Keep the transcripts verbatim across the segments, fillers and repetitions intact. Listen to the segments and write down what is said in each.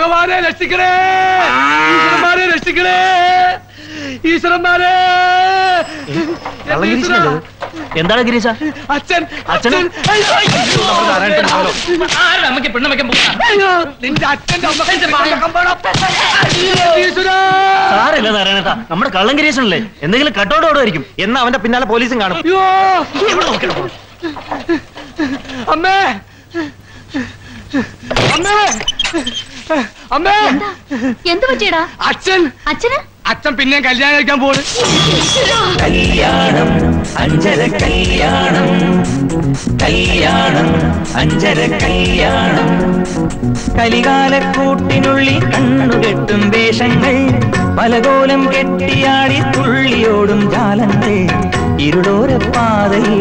ഭഗവാനെ രക്ഷിക്കണേ, ഈശ്വരന്മാരെ രക്ഷിക്കണേ, ഈശ്വരന്മാരെ. എന്താണ് ഗിരീശ? അച്ഛൻ അച്ഛൻ നമുക്ക് പെണ്ണമയ്ക്കാൻ പോകാം. നിന്റെ അച്ഛന്റെ സാറല്ല നാരായണേട്ടാ, നമ്മുടെ കള്ളൻ ഗിരീശനല്ലേ, എന്തെങ്കിലും കട്ടോടോടായിരിക്കും. എന്നാ അവന്റെ പിന്നാലെ പോലീസും കാണും. അമ്മേ അമ്മേ അമ്മേ, എന്ത് പറ്റിയടാ? അച്ഛൻ അച്ഛന് അച്ഛൻ പിന്നെ കല്യാണം കഴിക്കാൻ പോണ്. കല്യാണം അഞ്ചര കല്യാണം, കല്യാണം അഞ്ചര കല്യാണം. കലികാലക്കൂട്ടിനുള്ളിൽ കണ്ണുകെട്ടും വേഷങ്ങൾ, പലകോലം കെട്ടിയാടി തുള്ളിയോടും ജാലങ്ങൾ, ഇരുളോര പാതയിൽ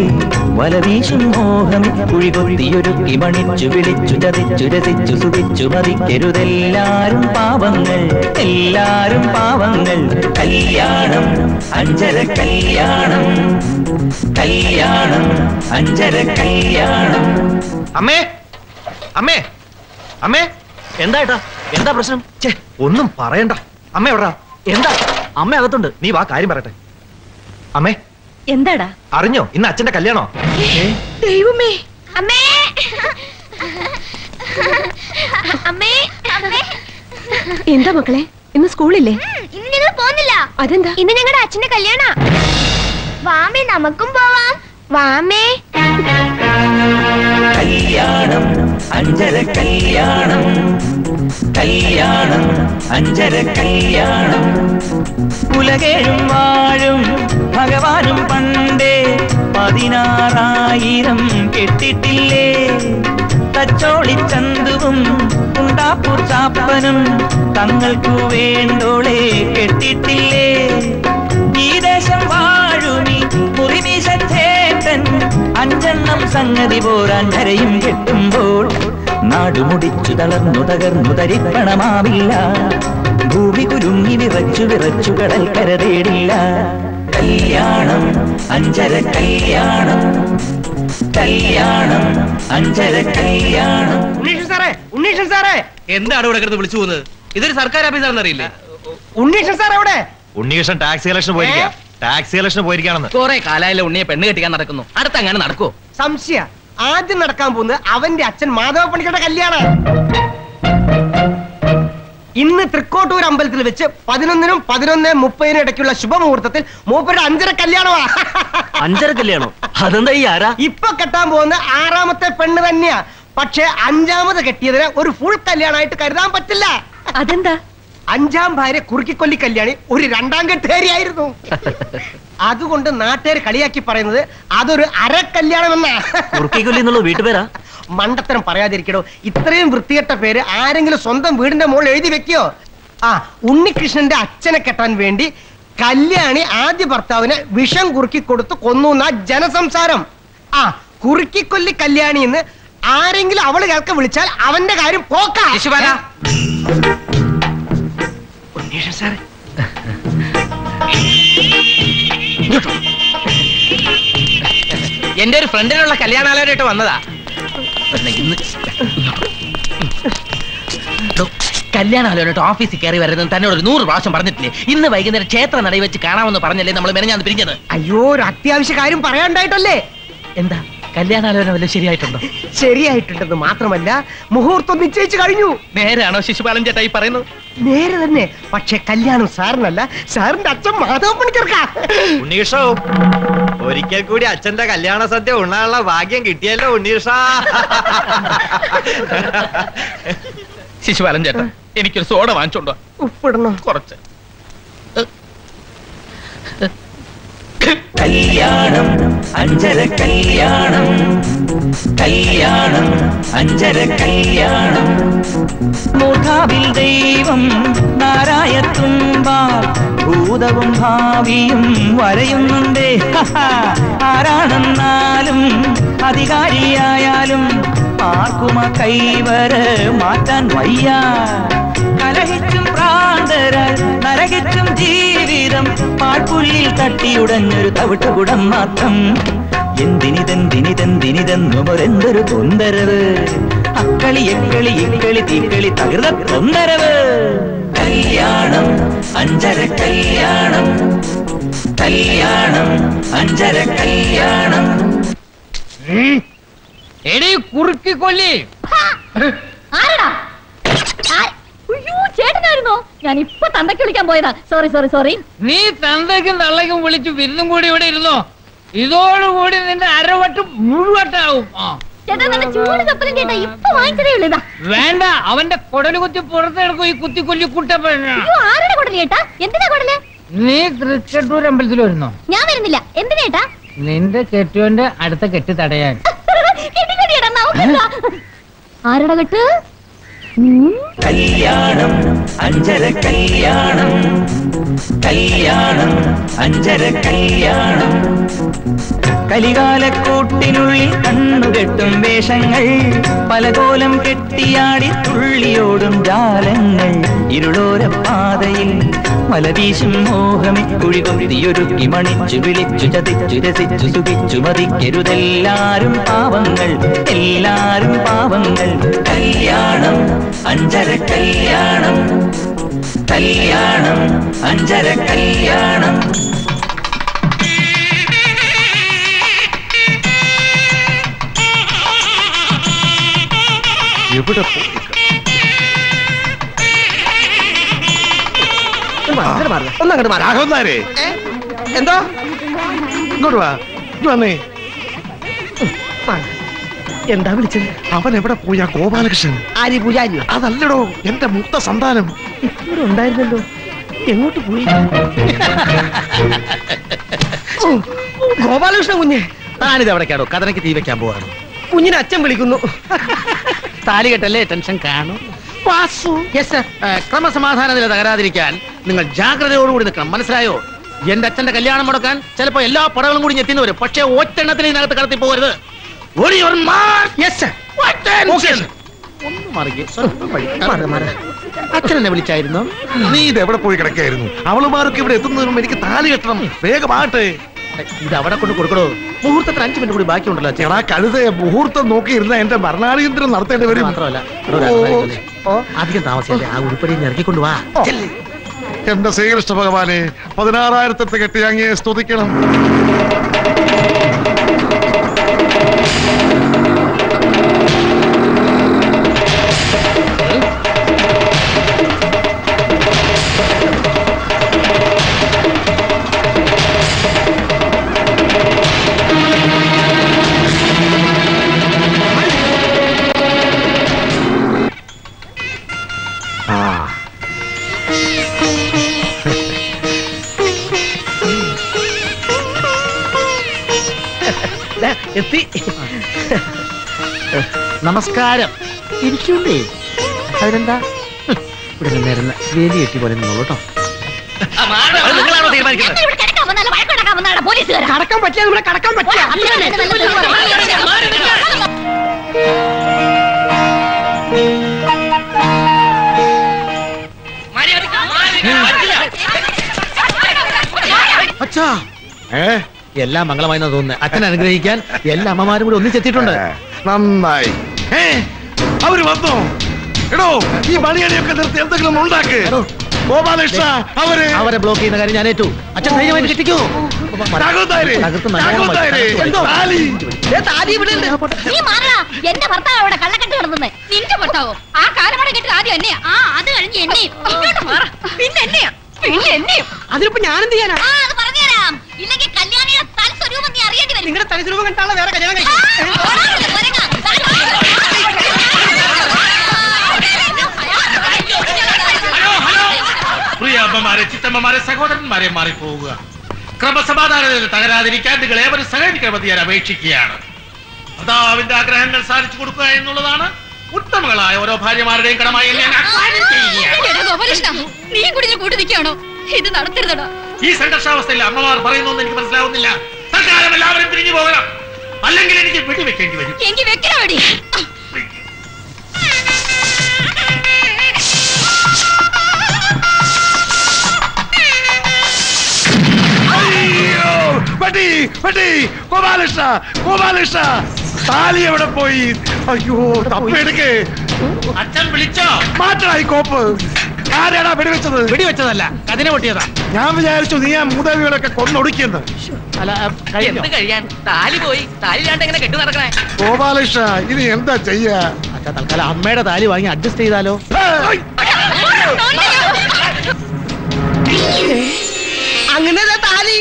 വലവീശും മോഹം, കുഴികൊഴിയൊരുക്കി മണിച്ചു വിളിച്ചു ചതിച്ചു രസിച്ചു സുഖിച്ചു മതിക്കരുതെല്ലാരും പാവങ്ങൾ, എല്ലാരും പാവങ്ങൾ. കല്യാണം അഞ്ചര കല്യാണം, കല്യാണം അഞ്ചര കല്യാണം. അമ്മേ അമ്മേ അമ്മേ, എന്താ ഏട്ടാ, എന്താ പ്രശ്നം? ചേ, ഒന്നും പറയണ്ട. അമ്മ എവിടാ? എന്താ? അമ്മ അകത്തുണ്ട്, നീ വാ, കാര്യം പറയട്ടെ. അമ്മേ എന്താടാ? അറിഞ്ഞോ ഇന്ന് അച്ഛന്റെ കല്യാണോ? ദൈവമേ. അമ്മേ അമ്മേ അമ്മേ, എന്താ മക്കളെ ഇന്ന് സ്കൂളില്ലേ? ഇന്ന് ഞങ്ങൾ പോകുന്നില്ല. അതെന്താ? ഇന്ന് ഞങ്ങളുടെ അച്ഛന്റെ കല്യാണ. വാമേ നമുക്കും പോവാം, വാമേ. കല്യാണം അഞ്ചര കല്യാണം, കല്യാണം അഞ്ചര കല്യാണം. ഉലകേഴും വാഴും ഭഗവാനും പണ്ടേ പതിനാറായിരം കെട്ടിട്ടില്ലേ? തച്ചോളിച്ചന്തുവും കുണ്ടാപ്പൂർ ചാപ്പനും തങ്ങൾക്കു വേണ്ടോളെ കെട്ടിട്ടില്ലേ? ഈ ദേശം വാഴുമി മുറിമീശേട്ടൻ അഞ്ചെണ്ണം സംഗതി പോരാൻ കരയും കെട്ടുമ്പോൾ നാടുമുടിച്ചു തളർന്നു തകർന്നു തരിപ്പണമാവില്ല, ഭൂമി കുരുങ്ങി വിറച്ചു വിറച്ചു കടൽ കരതേടില്ല. കല്യാണം അഞ്ചര കല്യാണം, കല്യാണം അഞ്ചര കല്യാണം. ഉണ്ണീഷൻ സാറേ, ഉണ്ണീഷൻ സാറേ, എന്താണ് ഇവിടെ കിടന്ന് വിളിച്ചു പോകുന്നത്? ഇതൊരു സർക്കാർ ഓഫീസാണെന്ന് അറിയില്ല. ഉണ്ണീഷൻ സാർ അവിടെ? ഉണ്ണീഷൻ ടാക്സി കളക്ഷൻ പോയിരിക്കാം, ടാക്സി കളക്ഷൻ പോയിരിക്കാണെന്ന്. കുറെ കാലായില്ല ഉണ്ണിയെ പെണ്ണ് കെട്ടിക്കാൻ നടക്കുന്നു, അടുത്ത് അങ്ങനെ നടക്കുവോ? സംശയ. ആദ്യം നടക്കാൻ പോകുന്നത് അവന്റെ അച്ഛൻ മാധവ പണിക്കരുടെ കല്യാണം. ഇന്ന് തൃക്കോട്ടൂർ അമ്പലത്തിൽ വെച്ച് പതിനൊന്നിനും പതിനൊന്ന് മുപ്പതിനും ഇടയ്ക്കുള്ള ശുഭമുഹൂർത്തത്തിൽ മൂപ്പരുടെ അഞ്ചര കല്യാണമാ. അഞ്ചര കല്യാണം? അതെന്താ ഈ ആരാ? ഇപ്പൊ കെട്ടാൻ പോകുന്ന ആറാമത്തെ പെണ്ണ് തന്നെയാ, പക്ഷെ അഞ്ചാമത് കെട്ടിയതിനെ ഒരു ഫുൾ കല്യാണമായിട്ട് കരുതാൻ പറ്റില്ല. അതെന്താ? അഞ്ചാം ഭാര്യ കുറുക്കിക്കൊല്ലി കല്യാണി ഒരു രണ്ടാം കെട്ടുകാരിയായിരുന്നു. അതുകൊണ്ട് നാട്ടുകാർ കളിയാക്കി പറയുന്നത് അതൊരു അര കല്യാണം എന്നാ. കുറുക്കിക്കൊല്ലി എന്നുള്ള വീട്ടുപേരാ? മണ്ടത്തരം പറയാതിരിക്കണോ, ഇത്രയും വൃത്തികെട്ട പേര് ആരെങ്കിലും സ്വന്തം വീടിന്റെ മുകളിൽ എഴുതി വെക്കോ? ആ ഉണ്ണികൃഷ്ണന്റെ അച്ഛനെ കെട്ടാൻ വേണ്ടി കല്യാണി ആദ്യ ഭർത്താവിനെ വിഷം കുറുക്കി കൊടുത്ത് കൊന്നു എന്നാ ജനസംസാരം. ആ കുറുക്കിക്കൊല്ലി കല്യാണി എന്ന് ആരെങ്കിലും അവള് കേൾക്ക വിളിച്ചാൽ അവന്റെ കാര്യം പോക്കാ. സാറേ എന്റെ ഒരു ഫ്രണ്ടിനുള്ള കല്യാണാലോചനയായിട്ട് വന്നതാ. കല്യാണാലോചനയായിട്ട് ഓഫീസിൽ കയറി വരുന്നത് തന്നോട് ഒരു നൂറ് പ്രാവശ്യം പറഞ്ഞിട്ടില്ലേ? ഇന്ന് വൈകുന്നേരം ക്ഷേത്ര നടയിൽ വെച്ച് കാണാമെന്ന് പറഞ്ഞല്ലേ നമ്മൾ മെനഞ്ഞാന്ന് പിരിഞ്ഞത്? അയ്യോ, ഒരു അത്യാവശ്യ കാര്യം പറയാണ്ടായിട്ടല്ലേ. എന്താ കല്യാണാലോചന വല്ലതും ശരിയായിട്ടുണ്ടോ? ശരിയായിട്ടുണ്ടെന്ന് മാത്രമല്ല മുഹൂർത്തം നിശ്ചയിച്ചു കഴിഞ്ഞു. നേരാണോ ശിശുപാലൻ ചേട്ടാ ഈ പറയുന്നത്? നേരെ തന്നെ, പക്ഷെ കല്യാണം സാറിനല്ല, സാറിന്റെ അച്ഛൻ മാധവ പണിക്കർക്കാ. ഉണ്ണീഷോ, ഒരിക്കൽ കൂടി അച്ഛന്റെ കല്യാണ സദ്യ ഉണ്ണാനുള്ള ഭാഗ്യം കിട്ടിയല്ലോ ഉണ്ണീഷ. ശിശുപാലൻ ചേട്ടാ, എനിക്കൊരു സോഡ വാങ്ങിച്ചോണ്ടോ? ഉപ്പിടണോ? കുറച്ച്. കല്യാണം അഞ്ചര കല്യാണം, കല്യാണം അഞ്ചര കല്യാണം. മൂർധാവിൽ ദൈവം നാരായത്തുമ്പാ ഭൂതവും ഭാവിയും വരയുന്നുണ്ടേ. ആരാണെന്നാലും അധികാരിയായാലും ആർക്കും ആ കൈവര മാറ്റാൻ വയ്യ. കലഹിച്ചും പ്രാന്തരാൽ നരകിച്ചും ജീവിതം പാഴ്പുള്ളിൽ തട്ടിയുടഞ്ഞൊരു തവിട്ട് കുടം മാത്രം. എന്തിനിതെന്തിനിതെന്തിനിതെന്നുമൊരെന്തൊരു തുന്തരവ്. அக்களி எக்களி இக்களி தீக்களி தகிர்ந்த தொந்தரவு. கல்யாணம் அஞ்சர கல்யாணம், கல்யாணம் அஞ்சர கல்யாணம். எடே குறுக்கி கொல்லி ஆரடா. ஐயோ ചേട്ടനായിരുന്നു. ഞാൻ ഇപ്പോ തന്തയ്ക്ക് വിളിക്കാൻ പോയതാ. Sorry sorry sorry. നീ തന്തയ്ക്കും തള്ളയ്ക്കും വിളിച്ചു വിന്നും കൂടി ഇവിടെ ഇരുന്നോ? ഇതോട് കൂടി നിന്റെ അരവട്ടം മുഴുവട്ടാവും. ചേട്ടാ നല്ല ചൂട് കപ്പലും ചേട്ടാ ഇപ്പോ വാങ്ങിച്ചതേ ഉള്ളൂ. ഇതാ വേണ്ട, അവന്റെ കൊടല് കുത്തി പുറത്തെടുക്കും ഈ കുത്തി കൊല്ലി കുട്ടപ്പന. അയ്യോ ആരുടെ കൊടല് ചേട്ടാ? എന്തിനാ കൊടല്? നീ തൃച്ചട്ടൂർ അമ്പലത്തിൽ വരുന്നോ? ഞാൻ വരുന്നില്ല. എന്തിനാ ചേട്ടാ? നിന്റെ കെട്ടുവന്റെ അടുത്ത കെട്ട് തടയാൻ. കെട്ടിക്കടിയടാ നോക്കടാ. ആരുടെ കെട്ട്? கல்யாணம் அஞ்சர கல்யாணம், கல்யாணம் அஞ்சர கல்யாணம். கலிகால கூட்டினுள்ளில் கண்ணு கெட்டும் வேஷங்கள், பலகோலம் கெட்டியாடி துள்ளியோடும் ஜாலங்கள். ഇരുളോര പാതയിൽ മലവീശും മോഹമി കുഴി കൊത്തിയൊരുക്കി മണിച്ചു വിളിച്ചു ചതിച്ചു രസിച്ചു സുഖിച്ചു മതിക്കരുതെല്ലാരും പാവങ്ങൾ, എല്ലാരും പാവങ്ങൾ. കല്യാണം അഞ്ചര കല്യാണം, കല്യാണം അഞ്ചര കല്യാണം. എവിടെ എന്താ വിളിച്ചത്? അവൻ എവിടെ പോയാ ഗോപാലകൃഷ്ണൻ? ആരി പൂജാരി? അതല്ലടോ, എന്റെ മുത്ത സന്താനം. ഇവിടെ ഉണ്ടായിരുന്നല്ലോ, എങ്ങോട്ട് പോയി? ഗോപാലകൃഷ്ണൻ കുഞ്ഞെ, താനിതെവിടേക്കാടോ? കഥനക്ക് തീ വെക്കാൻ പോവാണ്. കുഞ്ഞിനെ അച്ഛൻ വിളിക്കുന്നു. താലി കെട്ടല്ലേ ടെൻഷൻ കാണും. ക്രമസമാധാന നില തകരാതിരിക്കാൻ നിങ്ങൾ ജാഗ്രതയോടുകൂടി നിൽക്കണം, മനസ്സിലായോ? എന്റെ അച്ഛന്റെ കല്യാണം മുടക്കാൻ ചിലപ്പോ എല്ലാ പടകളും കൂടി ഞെത്തിന്ന് വരും. പക്ഷേ ഒറ്റെണ്ണത്തിൽ ഇതിനകത്ത് കടത്തി പോകരുത്. അച്ഛൻ എന്നെ വിളിച്ചായിരുന്നു. നീ ഇത് എവിടെ പോയി കിടക്കായിരുന്നു? അവളുമാർക്ക് ഇവിടെ എത്തുന്നതിനും എനിക്ക് താലി കെട്ടണം. വേഗമാട്ടെ, ഇത് അവിടെ കൊണ്ട് കൊടുക്കണോ? മുഹൂർത്തത്തിന് അഞ്ചു മിനിറ്റ് കൂടി ബാക്കിയുണ്ടല്ലോ. ചേടാ കഴുതേ, മുഹൂർത്തം നോക്കിയിരുന്ന എന്റെ മരണാടിയന്ത്രം നടത്തേണ്ടി വരും. മാത്രമല്ല അധികം താമസിയാതെ ആ ഉരുപ്പടി ഇറക്കിക്കൊണ്ട് വാ. എന്റെ ശ്രീകൃഷ്ണ ഭഗവാനെ, പതിനാറായിരത്തെ കെട്ടി അങ്ങയെ സ്തുതിക്കണം. നമസ്കാരം. ഇരിക്കൂണ്ടേ, അതിനെന്താ? ഇവിടെ നിന്നിരുന്ന വേലി കെട്ടി പോലെ നിന്നോളൂ കേട്ടോ. കടക്കാൻ പറ്റില്ല, ഇവിടെ കടക്കാൻ പറ്റില്ല. അച്ഛാ, ഏ എല്ലാം മംഗളമായി തോന്നുന്നു. അച്ഛൻ അനുഗ്രഹിക്കാൻ എല്ലാ അമ്മമാരും കൂടി ഒന്നിച്ചെത്തിയിട്ടുണ്ട്. നന്നായി, അവര് വന്നു. എടോ, ഈ മണിയടിയൊക്കെ നിർത്തി എന്തെങ്കിലും ഉണ്ടാക്ക്. ഗോപാലകൃഷ്ണ, അവര് അവരെ ബ്ലോക്ക് ചെയ്യുന്ന കാര്യം ഞാൻ ഏറ്റു. അച്ഛൻ ധൈര്യമായിട്ട് കിട്ടിക്കൂ. അതിലിപ്പോ ഞാനെന്ത് ചെയ്യാനാ? ഇല്ലെങ്കിൽ കല്യാണിയുടെ തൽസ്വരൂപം നീ അറിയേണ്ടി വരും. നിങ്ങളുടെ തൽസ്വരൂപം കണ്ടാണോ വേറെ കല്യാണം കഴിക്കുന്നത്? പ്രിയ അമ്മമാരെ, ചിറ്റമ്മമാരെ, സഹോദരന്മാരെ, മാറിപ്പോവുക. ക്രമസമാധാനത്തിൽ തകരാതിരിക്കാൻ നിങ്ങൾ ഏവരും സഹകരിക്കണമെന്ന് ഞാൻ അപേക്ഷിക്കുകയാണ്. ഭർത്താവിന്റെ ആഗ്രഹങ്ങൾ സാധിച്ചു കൊടുക്കുക എന്നുള്ളതാണ് ഉത്തമങ്ങളായ ഓരോ ഭാര്യമാരുടെയും കടമായി. നീ കുടിഞ്ഞു കൂട്ടി നിൽക്കുകയാണോ? ഇത് നടത്തരുതടോ. ഈ സംഘർഷാവസ്ഥയിൽ അമ്മമാർ പറയുന്നൊന്നും എനിക്ക് മനസ്സിലാവുന്നില്ല. സർക്കാരും എല്ലാവരും തിരിഞ്ഞു പോകണം, അല്ലെങ്കിൽ എനിക്ക് വെടി വെക്കേണ്ടി വരും. ഗോപാലകൃഷ്ണ, ഗോപാലകൃഷ്ണ, താലി എവിടെ പോയി? അയ്യോ തപ്പിയെടുക്കേ. അച്ഛൻ വിളിച്ചോ? മാറ്റായി കോപ്പ്. ആരെയാടാ വെടിവെച്ചത്? വെടിവെച്ചതല്ല, കഥനെ പൊട്ടിയതാ. ഞാൻ വിചാരിച്ചു നീ ആ മൂതാവികളൊക്കെ കൊന്നൊടുക്കിയെന്ന്. എന്ത് കഴിയാൻ, താലി പോയി. താലില്ലാണ്ട് എങ്ങനെ കെട്ടു നടക്കണേ? ഗോപാലകൃഷ്ണ ഇനി എന്താ ചെയ്യാ? അച്ഛാ തൽക്കാലം അമ്മയുടെ താലി വാങ്ങി അഡ്ജസ്റ്റ് ചെയ്താലോ? അങ്ങനെ താലി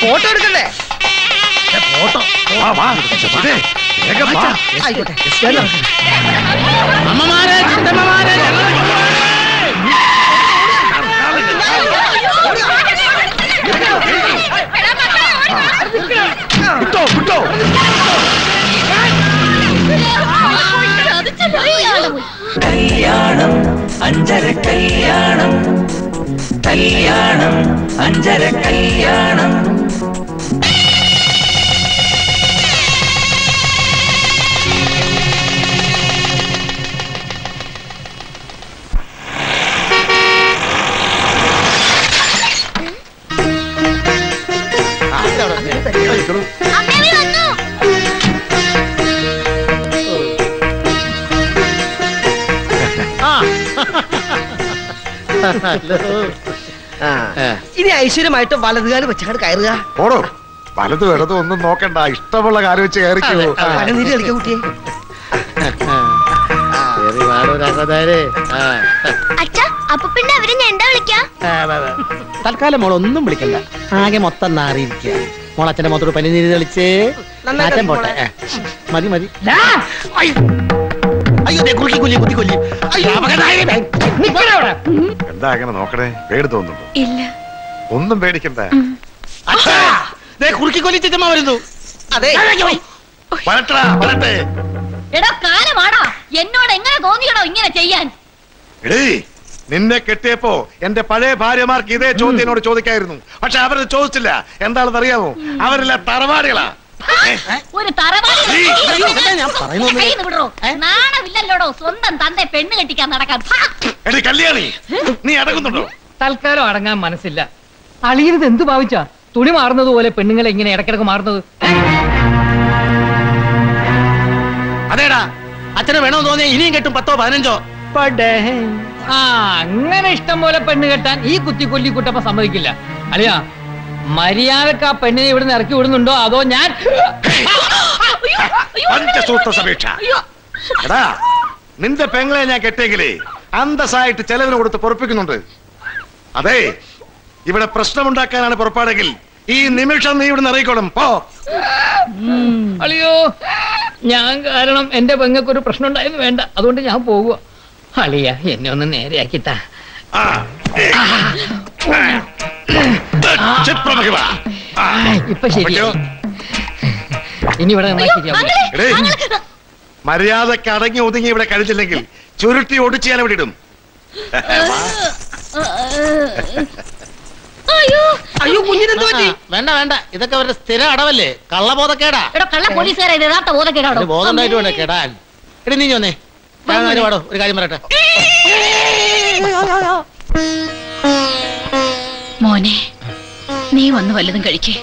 ഫോട്ടോ എടുക്കണ്ടേ? ഫോട്ടോ ആയിക്കോട്ടെ. അമ്മമാരെ വിട്ടോ വിട്ടോ. കല്യാണം അഞ്ചര കല്യാണം, കല്യാണം അഞ്ചര കല്യാണം. ഇനി ഐശ്വര്യമായിട്ട് വലതുകാല് വെച്ചങ്ങോട്ട് കയറുക. ഓടോ, വലത് വലത് ഒന്നും നോക്കണ്ട, ഇഷ്ടമുള്ള കാര്യം വെച്ച് കയറിക്കോ. പലനീര് കളിക്ക കുട്ടിയെ. തൽക്കാലം മോളൊന്നും വിളിക്കണ്ട, ആകെ മൊത്തം നാറിയിരിക്കുക. മോളച്ഛന്റെ മൊത്തം പനിനീര് കളിച്ച് നാറ്റം പോട്ടെ. മതി മതി. എന്താ അങ്ങനെ നോക്കണേ? പേടി തോന്നുന്നുണ്ടോ? ഇല്ല, ഒന്നും പേടിക്കണ്ട. കുറുക്കിക്കൊല്ലി ചിറ്റമ്മ വരുന്നു. അതെ എടാ കാലമാടാ, എന്നോട് എങ്ങനെ തോന്നിയടോ ഇങ്ങനെ ചെയ്യാൻ? നിന്നെ കെട്ടിയപ്പോ എന്റെ പഴയ ഭാര്യമാർക്ക് ഇതേ ചോദ്യം എന്നോട് ചോദിക്കായിരുന്നു. പക്ഷെ അവരത് ചോദിച്ചില്ല. എന്താണെന്ന് അറിയാമോ? അവരെല്ലാം തറവാടികളാ. ഒരു തറവാടിയില്ലല്ലോടോ സ്വന്തം തന്റെ പെണ്ണ് കെട്ടിക്കാൻ നടക്കാൻ. നീ അടങ്ങുന്നുണ്ടോ? തൽക്കാലം അടങ്ങാൻ മനസ്സില്ല. അളിയനത് എന്ത് ഭാവിച്ചാ തുണി മാറുന്നത് പോലെ പെണ്ണുങ്ങളെ ഇങ്ങനെ ഇടക്കിടക്ക് മാറുന്നത്? അതേടാ, അച്ഛനെ വേണമെന്ന് തോന്നിയാ ഇനിയും കെട്ടും, പത്തോ പതിനഞ്ചോ. ആ അങ്ങനെ ഇഷ്ടം പോലെ പെണ്ണ് കെട്ടാൻ ഈ കുത്തിക്കൊല്ലി കുട്ടപ്പ സമ്മതിക്കില്ല. അളിയാ, മര്യാദക്ക് ആ പെണ്ണിനെ ഇവിടുന്ന് ഇറക്കി വിടുന്നുണ്ടോ അതോ ഞാൻ നിന്റെ പെങ്ങളെ ഞാൻ കെട്ടിയെങ്കിലേ അന്തസ്സായിട്ട് ചെലവിന് കൊടുത്ത് പൊറപ്പിക്കുന്നുണ്ട്. അതെ, ഇവിടെ പ്രശ്നമുണ്ടാക്കാനാണ് പുറപ്പാടെങ്കിൽ ഈ നിമിഷം നീ ഇവിടുന്ന് ഇറങ്ങിക്കോളും. പോ. അളിയോ, ഞാൻ കാരണം എന്റെ പെങ്ങൾക്ക് ഒരു പ്രശ്നം ഉണ്ടായെന്ന് വേണ്ട, അതുകൊണ്ട് ഞാൻ പോകുക. അളിയ എന്നെ ഒന്ന് നേരെയാക്കിട്ടാ. മര്യാദക്ക് അടങ്ങി ഒതുങ്ങി ഇവിടെ കഴിച്ചില്ലെങ്കിൽ ചുരുട്ടി ഒടിച്ച് ഞാൻ ഇവിടെ ഇടും. വേണ്ട വേണ്ട, ഇതൊക്കെ അവരുടെ സ്ഥിരം അടവല്ലേ. കള്ളബോധക്കേടാ. ബോധം ഉണ്ടായിട്ട് കേടാ. എടി നീ വന്നേ, പാടോ ഒരു കാര്യം പറയട്ടെ. മോനെ, നീ വന്ന് വല്ലതും കഴിക്കേ.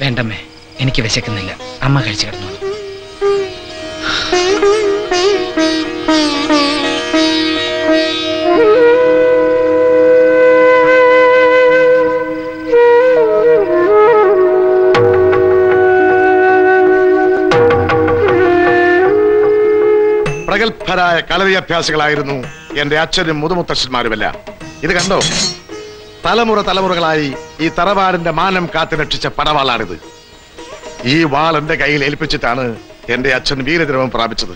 വേണ്ടമ്മേ, എനിക്ക് വിശക്കുന്നില്ല. അമ്മ കഴിച്ചു കിടന്നു. പ്രഗത്ഭരായ കലവിയഭ്യാസികളായിരുന്നു എന്റെ അച്ഛനും മുതുമുത്തശ്ശന്മാരുമെല്ലാം. ഇത് കണ്ടോ, തലമുറ തലമുറകളായി ഈ തറവാടിന്റെ മാനം കാത്തുരക്ഷിച്ച പടവാളാണിത്. ഈ വാൾ എന്റെ കയ്യിൽ ഏൽപ്പിച്ചിട്ടാണ് എന്റെ അച്ഛൻ വീരദ്രവം പ്രാപിച്ചത്.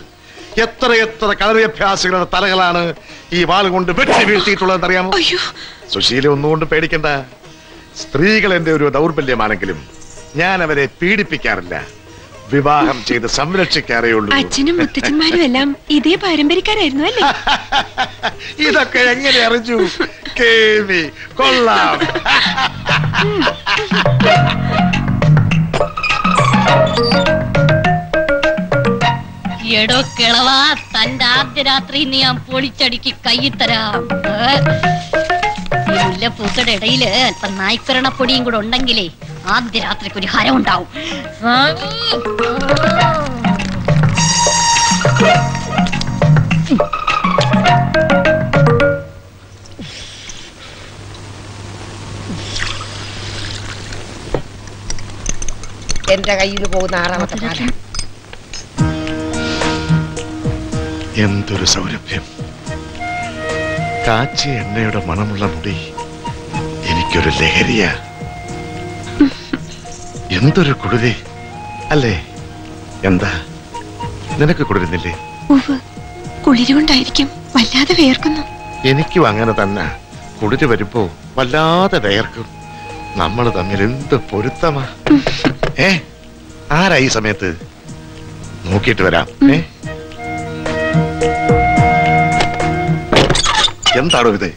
എത്ര എത്ര കളരിയഭ്യാസികളുടെ തലകളാണ് ഈ വാൾ കൊണ്ട് വെട്ടി വീഴ്ത്തിയിട്ടുള്ളതെന്ന് അറിയാമോ? സുശീല, ഒന്നുകൊണ്ടും പേടിക്കണ്ട. സ്ത്രീകൾ എന്റെ ഒരു ദൗർബല്യമാണെങ്കിലും ഞാൻ അവരെ പീഡിപ്പിക്കാറില്ല, വിവാഹം ചെയ്ത് സംരക്ഷിക്കാറേ ഉള്ളൂ. അച്ഛനും മുത്തച്ഛന്മാരും എല്ലാം ഇതേ പാരമ്പര്യക്കാരായിരുന്നു അല്ലേ? ഇതൊക്കെ എങ്ങനെ അറിഞ്ഞു? കേവി കൊള്ളാം. എടോ കിളവാ, തന്റെ ആദ്യ രാത്രി ഞാൻ പൊളിച്ചടുക്കി കയ്യിൽ തരാം. മുല്ലപ്പൂക്കളുടെ ഇടയില് അല്പം നായ്ക്കരണ പൊടിയും കൂടെ ഉണ്ടെങ്കിലേ ആദ്യ രാത്രിക്ക് ഒരു ഹരം ഉണ്ടാവും. എന്റെ കയ്യിൽ പോകുന്ന ആറാമത്തെ പാല. എന്തൊരു സൗരഭ്യം! കാച്ചി എണ്ണയുടെ മണമുള്ള മുടി എനിക്കൊരു ലഹരിയ. എന്തൊരു കുളിരി അല്ലേ? എന്താ നിനക്ക് കുളിരുന്നില്ലേ? കുളിരുകൊണ്ടായിരിക്കും, വല്ലാതെ വേർക്കുന്നു. എനിക്കും അങ്ങനെ തന്നെ. കുളിര് വരുമ്പോ വല്ലാതെ വേർക്കും. നമ്മൾ തമ്മിൽ എന്ത് പൊരുത്തമാ! ഏ, ആരാ ഈ സമയത്ത്? നോക്കിയിട്ട് വരാം. ഏ, എന്താണോ ഇത്?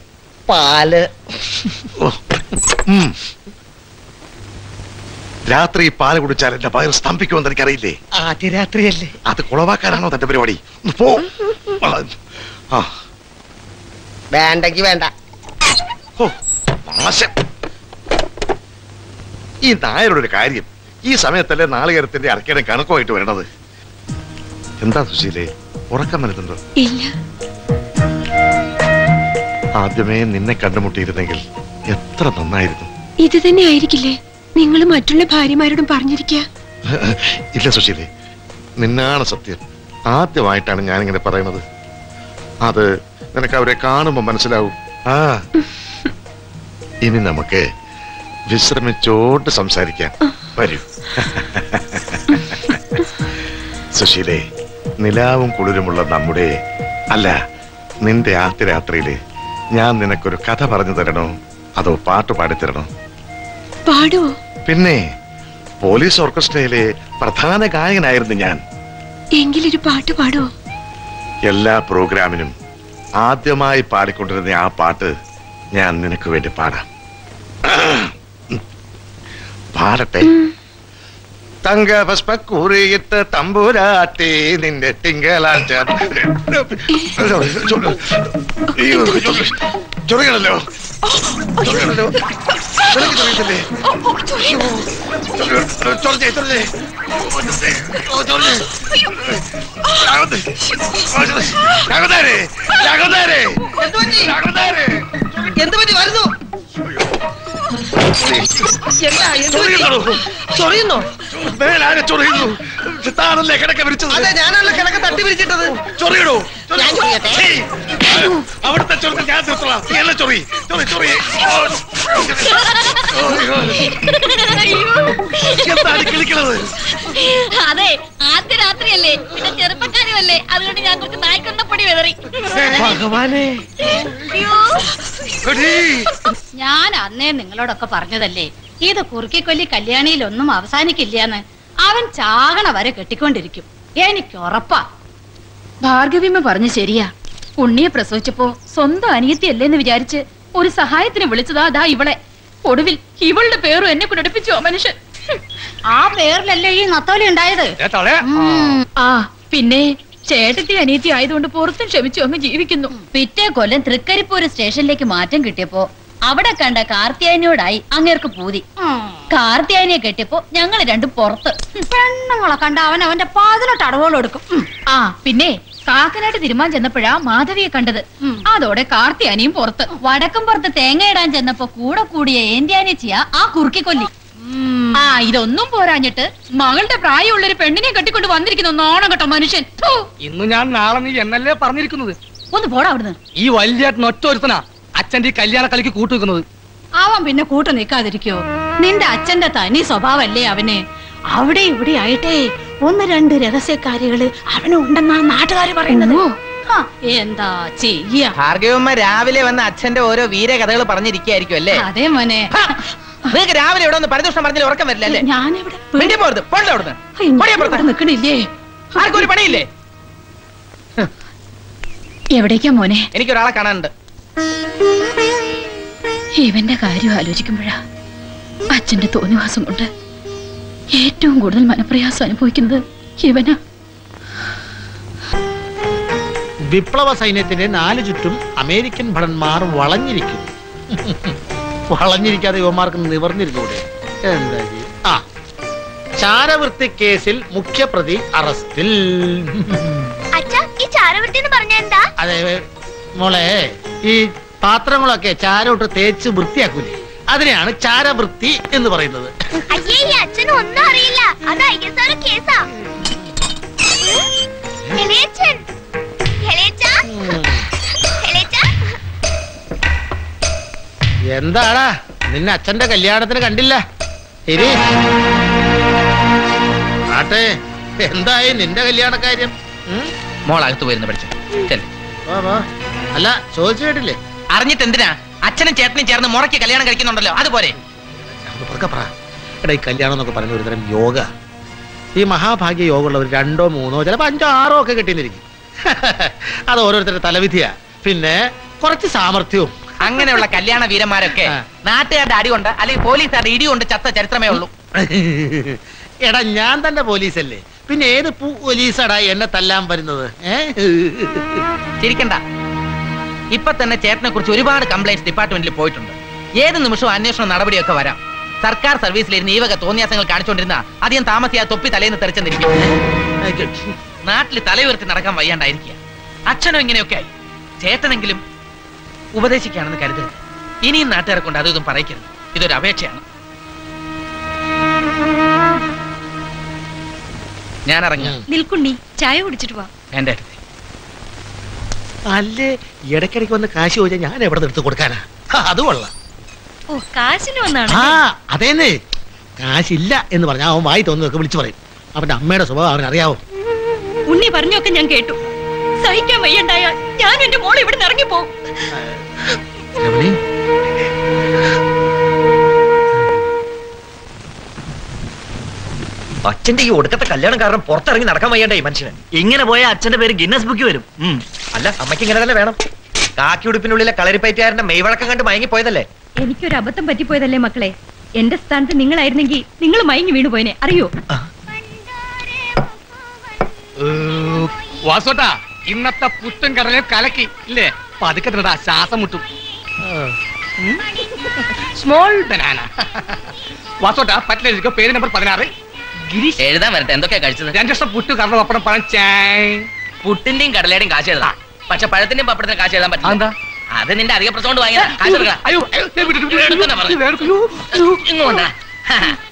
പാല്. രാത്രി പാല് കുടിച്ചാൽ എന്റെ പയർ സ്തംഭിക്കുമെന്ന് എനിക്കറിയില്ലേ? ആദ്യ രാത്രിയല്ലേ. അത് കുളവാക്കാനാണോ തന്റെ പരിപാടി? വേണ്ടെങ്കി വേണ്ട. ഈ നായരുടെ ഒരു കാര്യം, ഈ സമയത്തല്ലേ നാളികേരത്തിന്റെ അരക്കേടം കണക്കുമായിട്ട് വരണത്? എന്താ സുശീലേ, ഉറക്കം വരുന്നുണ്ടോ? ആദ്യമേ നിന്നെ കണ്ടുമുട്ടിയിരുന്നെങ്കിൽ എത്ര നന്നായിരുന്നു. ഇത് തന്നെ ആയിരിക്കില്ലേ നിങ്ങൾ മറ്റുള്ള ഭാര്യമാരോടും പറഞ്ഞിരിക്കുക? ഇല്ല സുശീലേ, നിന്നാണ് സത്യം. ആദ്യമായിട്ടാണ് ഞാനിങ്ങനെ പറയുന്നത്. അത് നിനക്ക് അവരെ കാണുമ്പോ മനസ്സിലാവും. ആ, ഇനി നമുക്ക് വിശ്രമിച്ചോട്ട് സംസാരിക്കാം. വരൂ സുശീലേ. നിലാവും കുളിരുമുള്ള നമ്മുടെ, അല്ല നിന്റെ ആദ്യ രാത്രിയില് ഞാൻ നിനക്കൊരു കഥ പറഞ്ഞു തരണോ, അതോ പാട്ട് പാടിത്തരണോ? പാടുവോ? പിന്നെ പോലീസ് ഓർക്കസ്ട്രയിലെ പ്രധാന ഗായകനായിരുന്നു ഞാൻ. എങ്കിലൊരു പാട്ട് പാടുവോ? എല്ലാ പ്രോഗ്രാമിനും ആദ്യമായി പാടിക്കൊണ്ടിരുന്ന ആ പാട്ട് ഞാൻ നിനക്ക് വേണ്ടി പാടാം. പാടട്ടെ? തങ്കപുഷ്പക്കൂറിയിട്ട് തമ്പുരാട്ടി നിന്റെ തിങ്കളാഴ്ച ചൊറിയണല്ലോ ചൊറിയണല്ലോ ചൊറിയത്തില്ലേ? ചൊറച്ചേ ചൊറേ ചൊറേ രാഘവേ രാഘവേ എന്ത് പറ്റി വരുന്നു? താനല്ലേ കിടക്ക വിരിച്ചത്? അതെ, ഞാനല്ലേ കിടക്ക തട്ടി വിരിച്ചിട്ടത്. ചൊറിയിടോ? അവിടുത്തെ ചൊറി ഞാൻ നിർത്തണം. എന്നെ ചൊറി ചൊറി ചൊറി എന്താണ് കിളിക്കണത്? അതെ, ആദ്യ രാത്രിയല്ലേ, പിന്നെ ചെറുപ്പക്കാരുമല്ലേ, അതുകൊണ്ട് ഞാൻ കുറച്ച് നായ്ക്കൊന്നപ്പൊടി വെതറി. ഭഗവാനെ, ഞാൻ അന്നേ നിങ്ങളോടൊക്കെ പറഞ്ഞതല്ലേ, ഇത് കുറുക്കിക്കൊല്ലി കല്യാണിയിലൊന്നും അവസാനിക്കില്ലെന്ന്. അവൻ ചാകണ വരെ കെട്ടിക്കൊണ്ടിരിക്കും, എനിക്ക് ഉറപ്പാ. ഭാർഗവിമ്മ പറഞ്ഞു ശരിയാ. ഉണ്ണിയെ പ്രസവിച്ചപ്പോ സ്വന്തം അനിയത്തിയല്ലേന്ന് വിചാരിച്ച് ഒരു സഹായത്തിന് വിളിച്ചതാ അതാ ഇവളെ. ഒടുവിൽ ഇവളുടെ പേരും എന്നെ കുടിപ്പിച്ചു മനുഷ്യൻ. ആ പേരിലല്ലേ ഈ നത്തോലി ഉണ്ടായത്? ആ, പിന്നെ ചേട്ടത്തി അനിയത്തി ആയതുകൊണ്ട് പുറത്തും ക്ഷമിച്ചു അങ്ങ് ജീവിക്കുന്നു. പിറ്റേ കൊല്ലം തൃക്കരിപ്പൂർ സ്റ്റേഷനിലേക്ക് മാറ്റം കിട്ടിയപ്പോ അവിടെ കണ്ട കാർത്തിയാനിയോടായി അങ്ങേർക്ക് പൂതി. കാർത്തിയാനിയെ കെട്ടിയപ്പോ ഞങ്ങൾ രണ്ടും പുറത്ത്. പെണ്ണുങ്ങളെ കണ്ട അവൻ അവന്റെ പാതിലോട്ട് അടവോളെടുക്കും. ആ, പിന്നെ കാക്കനാട്ട് തിരുമാൻ ചെന്നപ്പോഴാ മാധവിയെ കണ്ടത്. അതോടെ കാർത്തിയാനിയും പുറത്ത്. വടക്കം പുറത്ത് തേങ്ങയിടാൻ ചെന്നപ്പോ കൂടെ കൂടിയ ഏന്ത്യാനിച്ചിയാ ആ കുറുക്കിക്കൊല്ലി. ആ, ഇതൊന്നും പോരാഞ്ഞിട്ട് മകളുടെ പ്രായമുള്ളൊരു പെണ്ണിനെ കെട്ടിക്കൊണ്ട് വന്നിരിക്കുന്നു നോണം കേട്ടോ മനുഷ്യൻ. ഇന്ന് ഞാൻ നാളെ നീ എന്നല്ലേ പറഞ്ഞിരിക്കുന്നത്? ഒന്ന് പോടാ അവിടുന്ന്. ഈ വലിയ ഒറ്റൊരുത്തനാ അച്ഛന്റെ ഈ കല്യാണ കളിക്ക് കൂട്ടു നിൽക്കുന്നത്. അവൻ പിന്നെ കൂട്ടു നിൽക്കാതിരിക്കോ? നിന്റെ അച്ഛന്റെ തനി സ്വഭാവല്ലേ അവന്. അവിടെ ഇവിടെ ആയിട്ടേ ഒന്ന് രണ്ട് രഹസ്യക്കാരികള് അവനുണ്ടെന്നാ നാട്ടുകാര് പറയുന്നത്. എന്താ ചെയ്യ? ഭാർഗവമ്മ രാവിലെ വന്ന അച്ഛന്റെ ഓരോ വീരകഥകൾ പറഞ്ഞിരിക്കായിരിക്കും അല്ലേ? അതേ മോനെ, നിനക്ക് രാവിലെ ഇവിടെ ഒന്ന് പരിദൂഷണം പറഞ്ഞാൽ ഉറക്കം വരില്ലല്ലേ? ഞാനിവിടെ ആർക്കും ഒരു പണിയില്ലേ? എവിടേക്കാ മോനെ? എനിക്കൊരാളെ കാണാനുണ്ട്. ഇവന്റെ കാര്യം ആലോചിക്കുമ്പോഴാ അച്ഛന്റെ തോന്നിവാസം കൊണ്ട് ഏറ്റവും കൂടുതൽ മനപ്രയാസം അനുഭവിക്കുന്നത് ഇവനാ. വിപ്ലവ സൈന്യത്തിന്റെ നാലു ചുറ്റും അമേരിക്കൻ ഭടന്മാർ വളഞ്ഞിരിക്കും. വളഞ്ഞിരിക്കാതെ യുവമാർക്ക് നിവർന്നിരുന്നൂടെ? എന്താ ആ ചാരവൃത്തി കേസിൽ മുഖ്യപ്രതി അറസ്റ്റിൽ. അതെ മോളെ, ഈ പാത്രങ്ങളൊക്കെ ചാരോട്ട് തേച്ച് വൃത്തിയാക്കൂലേ, അതിനെയാണ് ചാരവൃത്തി എന്ന് പറയുന്നത്. എന്താടാ നിന്നെ അച്ഛന്റെ കല്യാണത്തിന് കണ്ടില്ല? ശരി ആട്ടെ, എന്തായി നിന്റെ കല്യാണക്കാര്യം? മോളകത്ത് പോയിരുന്നു പഠിച്ചു. അല്ല ചോദിച്ചു കേട്ടില്ലേ? അറിഞ്ഞിട്ട് എന്തിനാ? അച്ഛനും ചേട്ടനും ചേർന്ന് മുറയ്ക്ക് കല്യാണം കഴിക്കുന്നുണ്ടല്ലോ, അതുപോലെ. എടാ ഈ കല്യാണം എന്നൊക്കെ പറഞ്ഞ ഒരു തരം യോഗ. ഈ മഹാഭാഗ്യ യോഗമുള്ളവർ രണ്ടോ മൂന്നോ ചിലപ്പോൾ അഞ്ചോ ആറോ ഒക്കെ കിട്ടിയെന്നിരിക്കും. അത് ഓരോരുത്തരുടെ തലവിധിയാ, പിന്നെ കുറച്ച് സാമർത്ഥ്യവും. അങ്ങനെയുള്ള കല്യാണ വീരന്മാരൊക്കെ നാട്ടുകാരുടെ അടി കൊണ്ട് അല്ലെങ്കിൽ പോലീസുകാരുടെ ഇടി കൊണ്ട് ചത്ത ചരിത്രമേ ഉള്ളൂ. എടാ ഞാൻ തന്നെ പോലീസല്ലേ, പിന്നെ ഏത് പോലീസാടാ എന്നെ തല്ലാൻ വരുന്നത്? ചിരിക്കണ്ട, ഇപ്പൊ തന്നെ ചേട്ടനെ കുറിച്ച് ഒരുപാട് കംപ്ലൈന്റ് ഡിപ്പാർട്ട്മെന്റിൽ പോയിട്ടുണ്ട്. ഏത് നിമിഷവും അന്വേഷണ നടപടിയൊക്കെ വരാം. സർക്കാർ സർവീസിലിരുന്ന് ഈ വക തോന്നിയാസങ്ങൾ കാണിച്ചുകൊണ്ടിരുന്ന അധികം താമസിയാതെ തൊപ്പി തലേന്ന് തെറിച്ചെന്നിരിക്കും. നാട്ടിൽ തലയുയർത്തി നടക്കാൻ വയ്യാണ്ടായിരിക്കുക. അച്ഛനും ഇങ്ങനെയൊക്കെ ആയി. ചേട്ടനെങ്കിലും ഉപദേശിക്കുകയാണെന്ന് കരുതരുത്. ഇനിയും നാട്ടുകാരെ കൊണ്ട് അതും പറയിക്കരുത്. ഇതൊരു അപേക്ഷയാണ്. ഞാൻ ഇറങ്ങാം. നിൽക്കുണ്ണി, ചായ കുടിച്ചിട്ട് പോവാ. എന്റെ അടുത്ത് അല്ലേ ഇടയ്ക്കിടയ്ക്ക് വന്ന് കാശ് ചോദിച്ചാൽ ഞാൻ എവിടെ നിന്ന് എടുത്ത് കൊടുക്കാനാ? അത് കൊള്ളാം. ഓ കാശിന് വന്നാണ്. ആ അതേന്ന്, കാശില്ല എന്ന് പറഞ്ഞാൽ അവൻ വായി തോന്നുന്നതൊക്കെ വിളിച്ചു പറയും. അവന്റെ അമ്മയുടെ സ്വഭാവം അവനറിയാവോ? ഉണ്ണി പറഞ്ഞൊക്കെ ഞാൻ കേട്ടു. സഹിക്കാൻ വയ്യണ്ടായ ഞാൻ എന്റെ മോളെ ഇവിടെ നിന്ന് ഇറങ്ങി പോകും. അച്ഛന്റെ ഈ ഒടുക്കത്തെ കല്യാണം കാരണം പുറത്തിറങ്ങി നടക്കാൻ വയ്യണ്ടേ മനുഷ്യന്. ഇങ്ങനെ പോയാൽ അച്ഛന്റെ പേര് ഗിന്നസ് ബുക്കിൽ വരും. അല്ല അമ്മയ്ക്ക് ഇങ്ങനെ തന്നെ വേണം. കാക്കി ഉടുപ്പിനുള്ളിലെ കളരിപ്പയറ്റുകാരന്റെ മെയ്വഴക്കം കണ്ട് മയങ്ങി പോയതല്ലേ? എനിക്കൊരു അബദ്ധം പറ്റിപ്പോയതല്ലേ മക്കളെ. എന്റെ സ്ഥാനത്ത് നിങ്ങളായിരുന്നെങ്കിൽ നിങ്ങൾ മയങ്ങി വീണു പോയനെ, അറിയോ? വാസോട്ടാ, ഇന്നത്തെ പുട്ടും കടലെ കലക്കി ഇല്ലേ? പതുക്കെ തരടാ, ശ്വാസം മുട്ടും. Small banana. വാസോട്ടാ പറ്റില്ല. പേര് നമ്പർ പതിനാറ് ഗിരീഷ്. എഴുതാൻ വരട്ടെ എന്തൊക്കെയാ കഴിച്ചത്? രണ്ടു ലക്ഷം പുട്ട് കടല പപ്പടം പഴം ചായ. പുട്ടിന്റെയും കടലയുടെയും കാശ് എഴുതാം, പക്ഷെ പഴത്തിന്റെയും പപ്പടത്തിനും കാശ് എഴുതാൻ പറ്റും. എന്താ അത് നിന്റെ അധിക പ്രസവം വാങ്ങിയത്?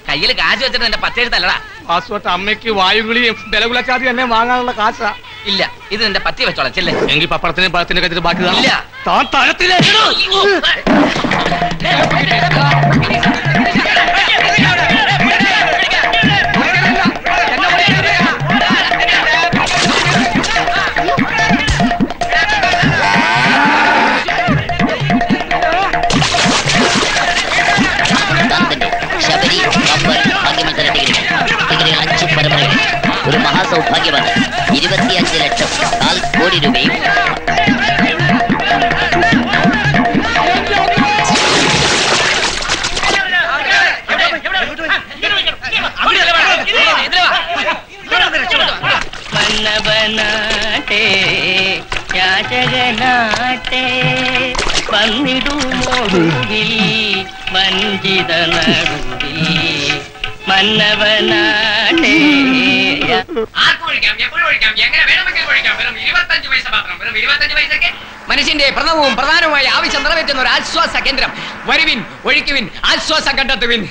കയ്യിൽ കാശ് വെച്ചിട്ട് എന്റെ പച്ച എഴുതല്ലടാ. പാസ്പോർട്ട് അമ്മയ്ക്ക് വായുകുളിയും ബലകുലച്ചാതി തന്നെ വാങ്ങാനുള്ള കാശാ. ഇല്ല, ഇത് നിന്റെ പത്തി വെച്ചോളച്ചില്ലേ? എങ്കിൽ പപ്പടത്തിനും പഴത്തിനും കത്തിട്ട് ബാക്കി ഒരു മഹാസൗഭാഗ്യമാണ്. ഇരുപത്തിയഞ്ച് ലക്ഷം നാല് കോടി രൂപയും മന്നവനാട്ടേ. മനുഷ്യന്റെ പ്രഥമവും പ്രധാനവുമായ ആവശ്യം നിറവേറ്റുന്ന ഒരു ആശ്വാസ കേന്ദ്രം. വരുവിൻ, ഒഴിക്കുവിൻ, ആശ്വാസ കണ്ടെത്തുവിൻ.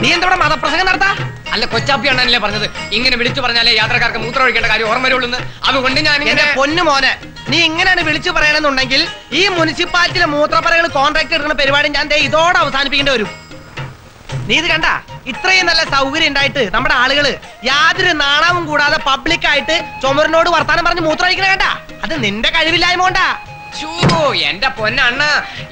നീ എന്തോടെ മതപ്രസംഗം നടത്താ? അല്ല കൊച്ചാപ്പിയാണല്ലേ പറഞ്ഞത് ഇങ്ങനെ വിളിച്ചു പറഞ്ഞാലേ യാത്രക്കാർക്ക് മൂത്രം ഒഴിക്കേണ്ട കാര്യം ഓർമ്മ വരുള്ളൂ. അതുകൊണ്ട് ഞാൻ എന്റെ പൊന്നു മോനെ, നീ ഇങ്ങനെയാണ് വിളിച്ചു പറയണമെന്നുണ്ടെങ്കിൽ ഈ മുനിസിപ്പാലിറ്റിയിലെ മൂത്രപ്പറകൾ കോൺട്രാക്ട് എടുക്കുന്ന പരിപാടി ഞാൻ ഇതോടെ അവസാനിപ്പിക്കേണ്ടി വരും. നീ ഇത് കണ്ട, ഇത്രയും നല്ല സൗകര്യം ഉണ്ടായിട്ട് നമ്മുടെ ആളുകള് യാതൊരു നാണവും കൂടാതെ പബ്ലിക്കായിട്ട് ചുമരിനോട് വർത്താനം പറഞ്ഞ് മൂത്രമൊഴിക്കണ കണ്ട, അത് നിന്റെ കഴിവില്ലായ്മ കൊണ്ടാ. എന്റെ പൊന്നണ്ണ,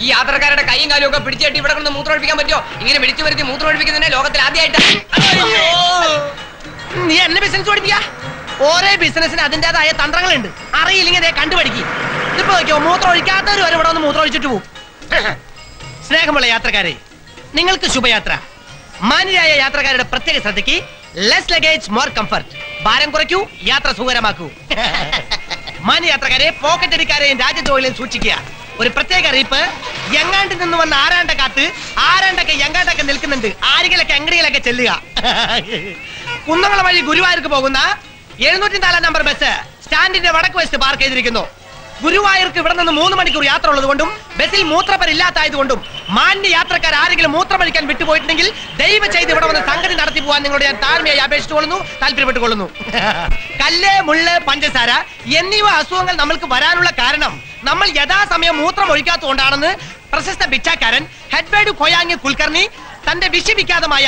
ഈ യാത്രക്കാരുടെ കൈയും കാലും ഒക്കെ പിടിച്ചിട്ട് ഇവിടെ കൊണ്ട് മൂത്രമൊഴിപ്പിക്കാൻ പറ്റുമോ? ഇങ്ങനെ വിളിച്ചു വരുത്തി മൂത്രമൊഴിപ്പിക്കുന്നതിന്റെ ലോകത്തിൽ ആദ്യമായിട്ട്. നീ എന്നെ ബിസിനസ് പഠിപ്പിക്കാ? ഓരോ ബിസിനസിന് അതിൻ്റെതായ തന്ത്രങ്ങളുണ്ട്, അറിയില്ലെങ്കിൽ അതേ കണ്ടുപഠിക്കും. ഇതിപ്പോ നോക്കിയോ, മൂത്രം ഒഴിക്കാത്തവര് വരെ ഇവിടെ ഒന്ന് മൂത്രം ഒഴിച്ചിട്ട് പോവും. സ്നേഹമുള്ള യാത്രക്കാരെ, നിങ്ങൾക്ക് ശുഭയാത്ര. മാന്യരായ യാത്രക്കാരുടെ പ്രത്യേക ശ്രദ്ധയ്ക്ക് ലെസ് ലഗേജ് മോർ കംഫർട്ട്. ഭാരം കുറയ്ക്കൂ, യാത്ര സുഖകരമാക്കൂ. മാന്യയാത്രക്കാരെ, പോക്കറ്റടിക്കാരെയും രാജ്യദ്രോഹികളെയും സൂക്ഷിക്കുക. ഒരു പ്രത്യേക അറിയിപ്പ്, എങ്ങാണ്ട് നിന്ന് വന്ന ആരാണ്ട കാത്ത് ആരാണ്ടൊക്കെ എങ്ങാണ്ടൊക്കെ നിൽക്കുന്നുണ്ട്. ആരികളൊക്കെ അങ്ങടികളൊക്കെ ചെല്ലുക. കുന്നംകുളം വഴി ഗുരുവായൂർക്ക് പോകുന്ന എഴുന്നൂറ്റി നാലാം നമ്പർ ബസ് സ്റ്റാൻഡിന്റെ വടക്ക് വശത്ത് പാർക്ക് ചെയ്തിരിക്കുന്നു. ഗുരുവായൂർക്ക് ഇവിടെ നിന്ന് മൂന്ന് മണിക്കൂർ യാത്ര ഉള്ളതുകൊണ്ടും ബസ്സിൽ മൂത്രപ്പരില്ലാത്തതുകൊണ്ടും മാന്യ യാത്രക്കാർ ആരെങ്കിലും മൂത്രമഴിക്കാൻ വിട്ടുപോയിട്ടുണ്ടെങ്കിൽ ദയവ് ചെയ്ത് ഇവിടെ വന്ന് സംഗതി നടത്തി പോകാൻ നിങ്ങളോട് ഞാൻ താഴ്മയായി അപേക്ഷിച്ചുകൊള്ളുന്നു, താല്പര്യപ്പെട്ടുകൊള്ളുന്നു. കല്ല്, മുള്ള്, പഞ്ചസാര എന്നിവ അസുഖങ്ങൾ നമ്മൾക്ക് വരാനുള്ള കാരണം നമ്മൾ യഥാസമയം മൂത്രം ഒഴിക്കാത്തതുകൊണ്ടാണെന്ന് പ്രശസ്ത ഭിക്ഷാക്കാരൻ ഹെഡ്വേഡ് കൊയാങ് കുൽക്കർണി തന്റെ വിശ്വവിഖ്യാതമായ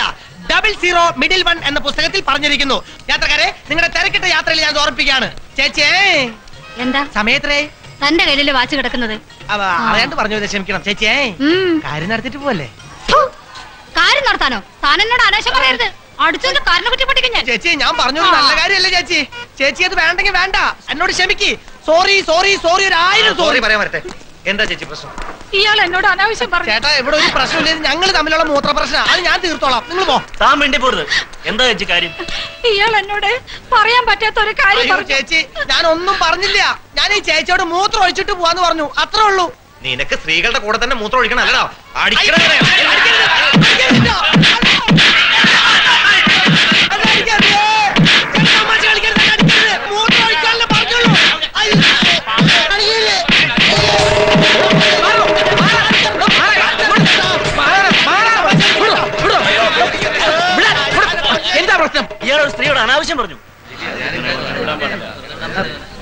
ഡബിൾ സീറോ മിഡിൽ വൺ എന്ന പുസ്തകത്തിൽ പറഞ്ഞിരിക്കുന്നു. യാത്രക്കാരെ, നിങ്ങളുടെ തിരക്കിട്ട യാത്രയിൽ ഞാൻ ഓർപ്പിക്കുകയാണ്. ചേച്ചിയെ, എന്താ സമയത്രേ തന്റെ കയ്യിലെ വാച്ച് കിടക്കുന്നത്? അറിയാണ്ട് പറഞ്ഞു, ക്ഷമിക്കണം. ചേച്ചിയെ, കാര്യം നടത്തിട്ട് പോവല്ലേ? കാര്യം നടത്താനോ? താനെന്നോട് ആനാശം പറയരുത്. അടുത്തൊരു കാര്യം കുറ്റപ്പെട്ടിരിക്കും ഞാൻ. ചേച്ചി, ഞാൻ പറഞ്ഞു നല്ല കാര്യമല്ലേ ചേച്ചി? ചേച്ചി അത് വേണ്ടെങ്കിൽ വേണ്ട, എന്നോട് ക്ഷമിക്ക്. സോറി സോറി സോറി, ഒരായിരം സോറി പറയാൻ വരട്ടെ. എന്താ ചേച്ചി പ്രശ്നം? ഇയാൾ എന്നോട് അനാവശ്യം പറഞ്ഞു. ചേട്ടാ, ഇവിടെ ഒരു പ്രശ്നമില്ല, ഞങ്ങൾ തമ്മിലുള്ള മൂത്ര പ്രശ്നം, അത് ഞാൻ തീർത്തോളാം. നിങ്ങൾ പോ, താൻ വേണ്ടി പോരുത്. എന്താ ചേച്ചി കാര്യം? ഇയാൾ എന്നോട് പറയാൻ പറ്റാത്ത ഒരു കാര്യം. ചേച്ചി, ഞാൻ ഒന്നും പറഞ്ഞില്ല. ഞാൻ ഈ ചേച്ചിയോട് മൂത്രം ഒഴിച്ചിട്ട് പോവാന്ന് പറഞ്ഞു, അത്രേ ഉള്ളൂ. നിനക്ക് സ്ത്രീകളുടെ കൂടെ തന്നെ മൂത്രം ഒഴിക്കണം അല്ലടാ.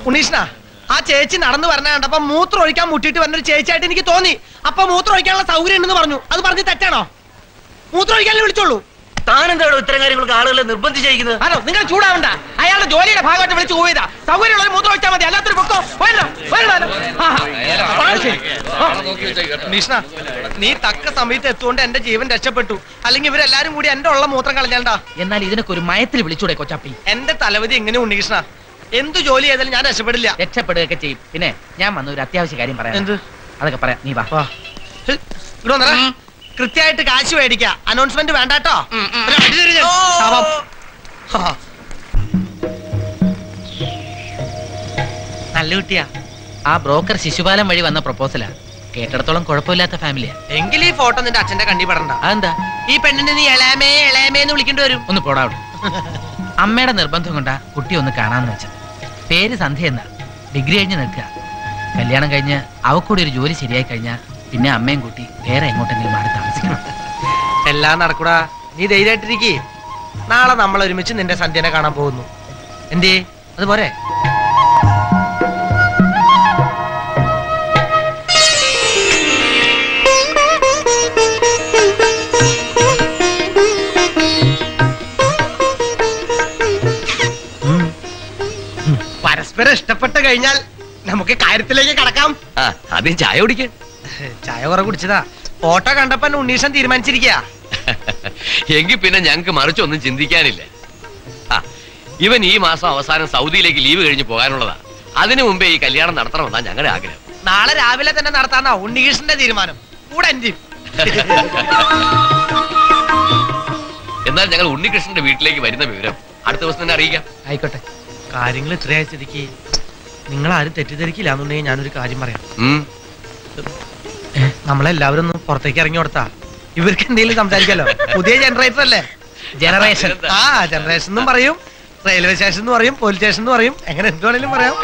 ഉണ്ണീഷ്ണ, ആ ചേച്ചി നടന്നു പറഞ്ഞ കണ്ടപ്പോ മൂത്രം ഒഴിക്കാൻ മുട്ടിട്ട് വന്നൊരു ചേച്ചിയായിട്ട് എനിക്ക് തോന്നി. അപ്പൊ മൂത്രം ഒഴിക്കാനുള്ള സൗകര്യം ഉണ്ടെന്ന് പറഞ്ഞു. അത് പറഞ്ഞ് തെറ്റാണോ? മൂത്രം ഒഴിക്കാനും വിളിച്ചോളൂ. താനെന്താണോ ഇത്തരം കാര്യങ്ങൾക്ക് ആളുകളെ നിർബന്ധിച്ചിരിക്കുന്നത്? ആണോ, നിങ്ങൾ ചൂടാവണ്ട. അയാളുടെ ജോലിയുടെ ഭാഗമായിട്ട് വിളിച്ചു പോയതാ. സൗകര്യമുള്ള മൂത്രം ഒഴിച്ചാൽ മതി, അല്ലാത്തൊരു പൊക്കോ. ഉണ്ണീഷ്ണ, നീ തക്ക സമയത്ത് എത്തുകൊണ്ട് എന്റെ ജീവൻ രക്ഷപ്പെട്ടു. അല്ലെങ്കിൽ ഇവരെല്ലാരും കൂടി എന്റെ ഉള്ള മൂത്രം കളഞ്ഞാണ്ടാ. എന്നാൽ ഇതിനൊക്കെ ഒരു മയത്തിൽ വിളിച്ചൂടെ കൊച്ചാപ്പി? എന്റെ തലവധി എങ്ങനെ ഉണ്ണീഷ്ണ? എന്ത് ജോലി ചെയ്താലും ഞാൻ രക്ഷപ്പെടില്ല. രക്ഷപ്പെടുകയൊക്കെ ചെയ്യും. പിന്നെ ഞാൻ വന്ന ഒരു അത്യാവശ്യ കാര്യം പറയാം. എന്ത്? അതൊക്കെ പറയാം, നീ വാ. കൃത്യമായിട്ട് കാശ് മേടിക്കാം, അനൗൺസ്മെന്റ് വേണ്ടാട്ടോ. നല്ല കുട്ടിയാ. ആ ബ്രോക്കർ ശിശുപാലം വഴി വന്ന പ്രൊപ്പോസലാ. കേട്ടിടത്തോളം കുഴപ്പമില്ലാത്ത ഫാമിലിയാ. എങ്കിൽ ഈ ഫോട്ടോ നിന്റെ അച്ഛന്റെ കണ്ടിപ്പെടണ്ട. അതെന്താ? ഈ പെണ്ണിന്റെ നീ എളാമേ എളാമേന്ന് വിളിക്കേണ്ടി വരും. ഒന്ന് പോടാ. അമ്മയുടെ നിർബന്ധം കൊണ്ടാ കുട്ടി ഒന്ന് കാണാന്ന് വെച്ചത്. പേര് സന്ധ്യ എന്നാ. ഡിഗ്രി കഴിഞ്ഞ് നിൽക്കുക. കല്യാണം കഴിഞ്ഞ് അവക്കൂടി ഒരു ജോലി ശരിയായി കഴിഞ്ഞാൽ പിന്നെ അമ്മയും കൂട്ടി വേറെ എങ്ങോട്ടെങ്കിലും മാറി താമസിക്കണം. എല്ലാം നടക്കൂടാ, നീ ധൈര്യമായിട്ടിരിക്കേ. നാളെ നമ്മൾ ഒരുമിച്ച് നിന്റെ സന്ധ്യനെ കാണാൻ പോകുന്നു. എന്തേ, അതുപോരെ? പരസ്പരം ഇഷ്ടപ്പെട്ട് കഴിഞ്ഞാൽ നമുക്ക് കാര്യത്തിലേക്ക് കടക്കാം. ആദ്യം ചായ കുടിക്കാൻ. ചായ കുറെ കുടിച്ചതാ. ഫോട്ടോ കണ്ടപ്പോ ഉണ്ണീഷൻ തീരുമാനിച്ചിരിക്കുക. എങ്കിൽ പിന്നെ ഞങ്ങൾക്ക് മറിച്ചൊന്നും ചിന്തിക്കാനില്ല. ഇവൻ ഈ മാസം അവസാനം സൗദിയിലേക്ക് ലീവ് കഴിഞ്ഞ് പോകാനുള്ളതാ. അതിനു മുമ്പേ ഈ കല്യാണം നടത്തണമെന്നാ ഞങ്ങളുടെ ആഗ്രഹം. നാളെ രാവിലെ തന്നെ നടത്താനാ ഉണ്ണീഷന്റെ തീരുമാനം. കൂടെ എന്നാൽ ഞങ്ങൾ ഉണ്ണികൃഷ്ണന്റെ വീട്ടിലേക്ക് വരുന്ന വിവരം അടുത്ത ദിവസം തന്നെ അറിയിക്കാം. ആയിക്കോട്ടെ. കാര്യങ്ങൾ ഇത്രയായി സ്ഥിതിക്ക് നിങ്ങളാരും തെറ്റിദ്ധരിക്കില്ല എന്നുണ്ടെങ്കിൽ ഞാനൊരു കാര്യം പറയാം. നമ്മളെല്ലാവരും ഒന്ന് പുറത്തേക്ക് ഇറങ്ങി കൊടുത്താ ഇവർക്ക് എന്തെങ്കിലും സംസാരിക്കാലോ. പുതിയ ജനറേറ്റർ അല്ലേ? ജനറേഷൻ. ആ ജനറേഷൻ എന്നും പറയും, റെയിൽവേ സ്റ്റേഷൻ എന്ന് പറയും, പോലീസ് സ്റ്റേഷൻ എന്ന് പറയും, എങ്ങനെ എന്ത് വേണേലും പറയാം.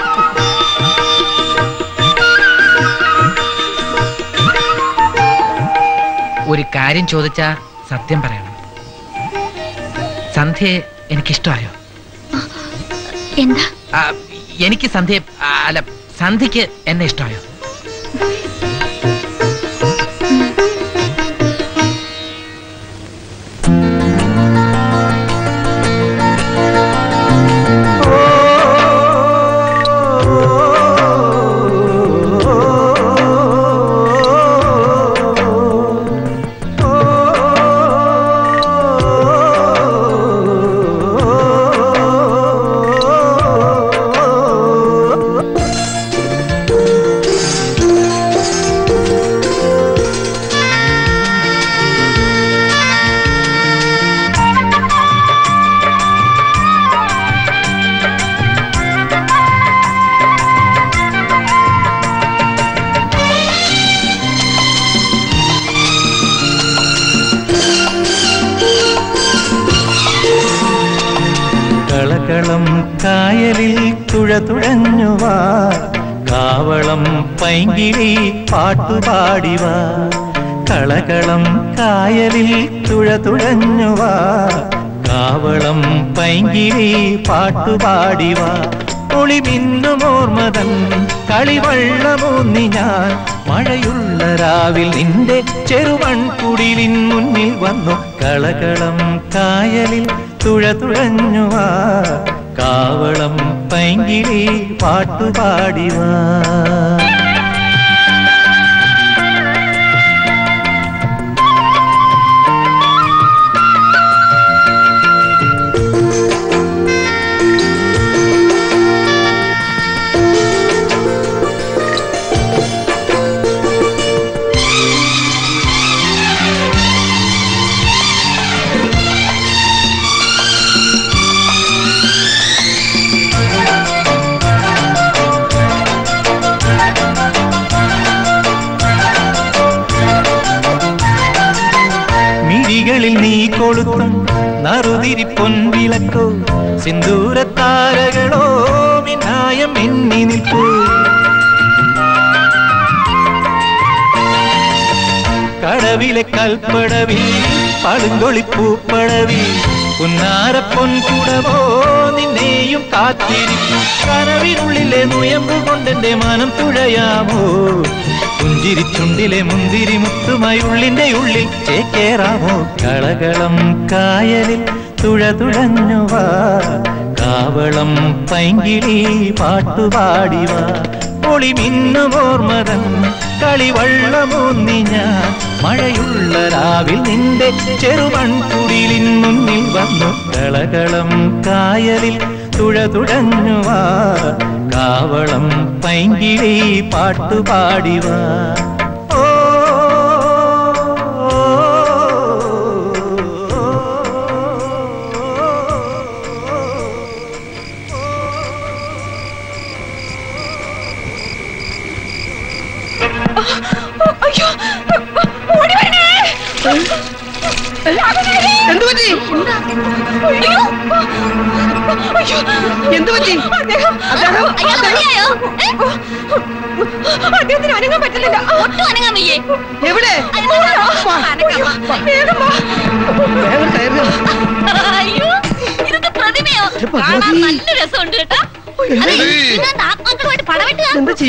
ഒരു കാര്യം ചോദിച്ചാ സത്യം പറയണം. സന്ധ്യയെ എനിക്കിഷ്ടമായോ? എന്താ? എനിക്ക് സന്ധ്യ അല്ല, സന്ധ്യക്ക് എന്നെ ഇഷ്ടമായോ? കളകളം കായലിൽ തുഴതുഴഞ്ഞുവാ, കാവളം പൈങ്കിളി പാട്ടുപാടിവാ. കളകളം കായലിൽ തുഴതുഴഞ്ഞുവാ, കാവളം പൈങ്കിളി പാട്ടുപാടിവാ. ഒളി മിന്നുമോർമതൻ കളിവള്ളമൂന്നി ഞാൻ, മഴയുള്ള രാവിൽ നിന്റെ ചെറുവൺകുടിലിൻ മുന്നിൽ വന്നു. കളകളം കായലിൽ തുഴതുഴഞ്ഞുവാ, കാവളം പൈങ്കിളി പാട്ടുപാടിവാ. നീ കൊളുത്തും നറുതിരി പൊൻവിളക്കോ, സിന്ദൂര താരകളോ മിന്നായം മിന്നി നിൽപ്പൂ. കടവിലെ കൽപ്പടവിൽ പടുങ്കൊളിപ്പൂപ്പടവിൽ പുന്നാര പൊൻകുടമോ നിന്നെയും കാത്തിരിക്കും. കനവിനുള്ളിലെ നുയമ്പു കൊണ്ടെന്റെ മനം തുഴയാമോ, പുഞ്ചിരിച്ചുണ്ടിലെ മുന്തിരി മുത്തുമായി ഉള്ളിന്റെ ഉള്ളിൽ ചേക്കേറാമോ. കളകളം കായലിൽ തുഴതുഴഞ്ഞുവാ, കാവളം പൈങ്കിളി പാട്ടുപാടിവാ. ഒളി മിന്നുമോർമതൻ കളിവള്ളമൂന്നി ഞാൻ, മഴയുള്ള രാവിൽ നിന്റെ ചെറുവൺകുടിലിൻ മുന്നിൽ വന്നു. കളകളം കായലിൽ തുഴതുഴഞ്ഞുവാ, കാവളം പൈങ്കിളി പാട്ടുപാടിവാ. അദ്ദേഹത്തിന് അനങ്ങാൻ പറ്റില്ല. എവിടെ പ്രതിമയോ? നല്ല രസമുണ്ട് കേട്ടോ. ആത്മാർത്ഥമായിട്ട് പടവെട്ടുകയോട് അതിലും നല്ലത്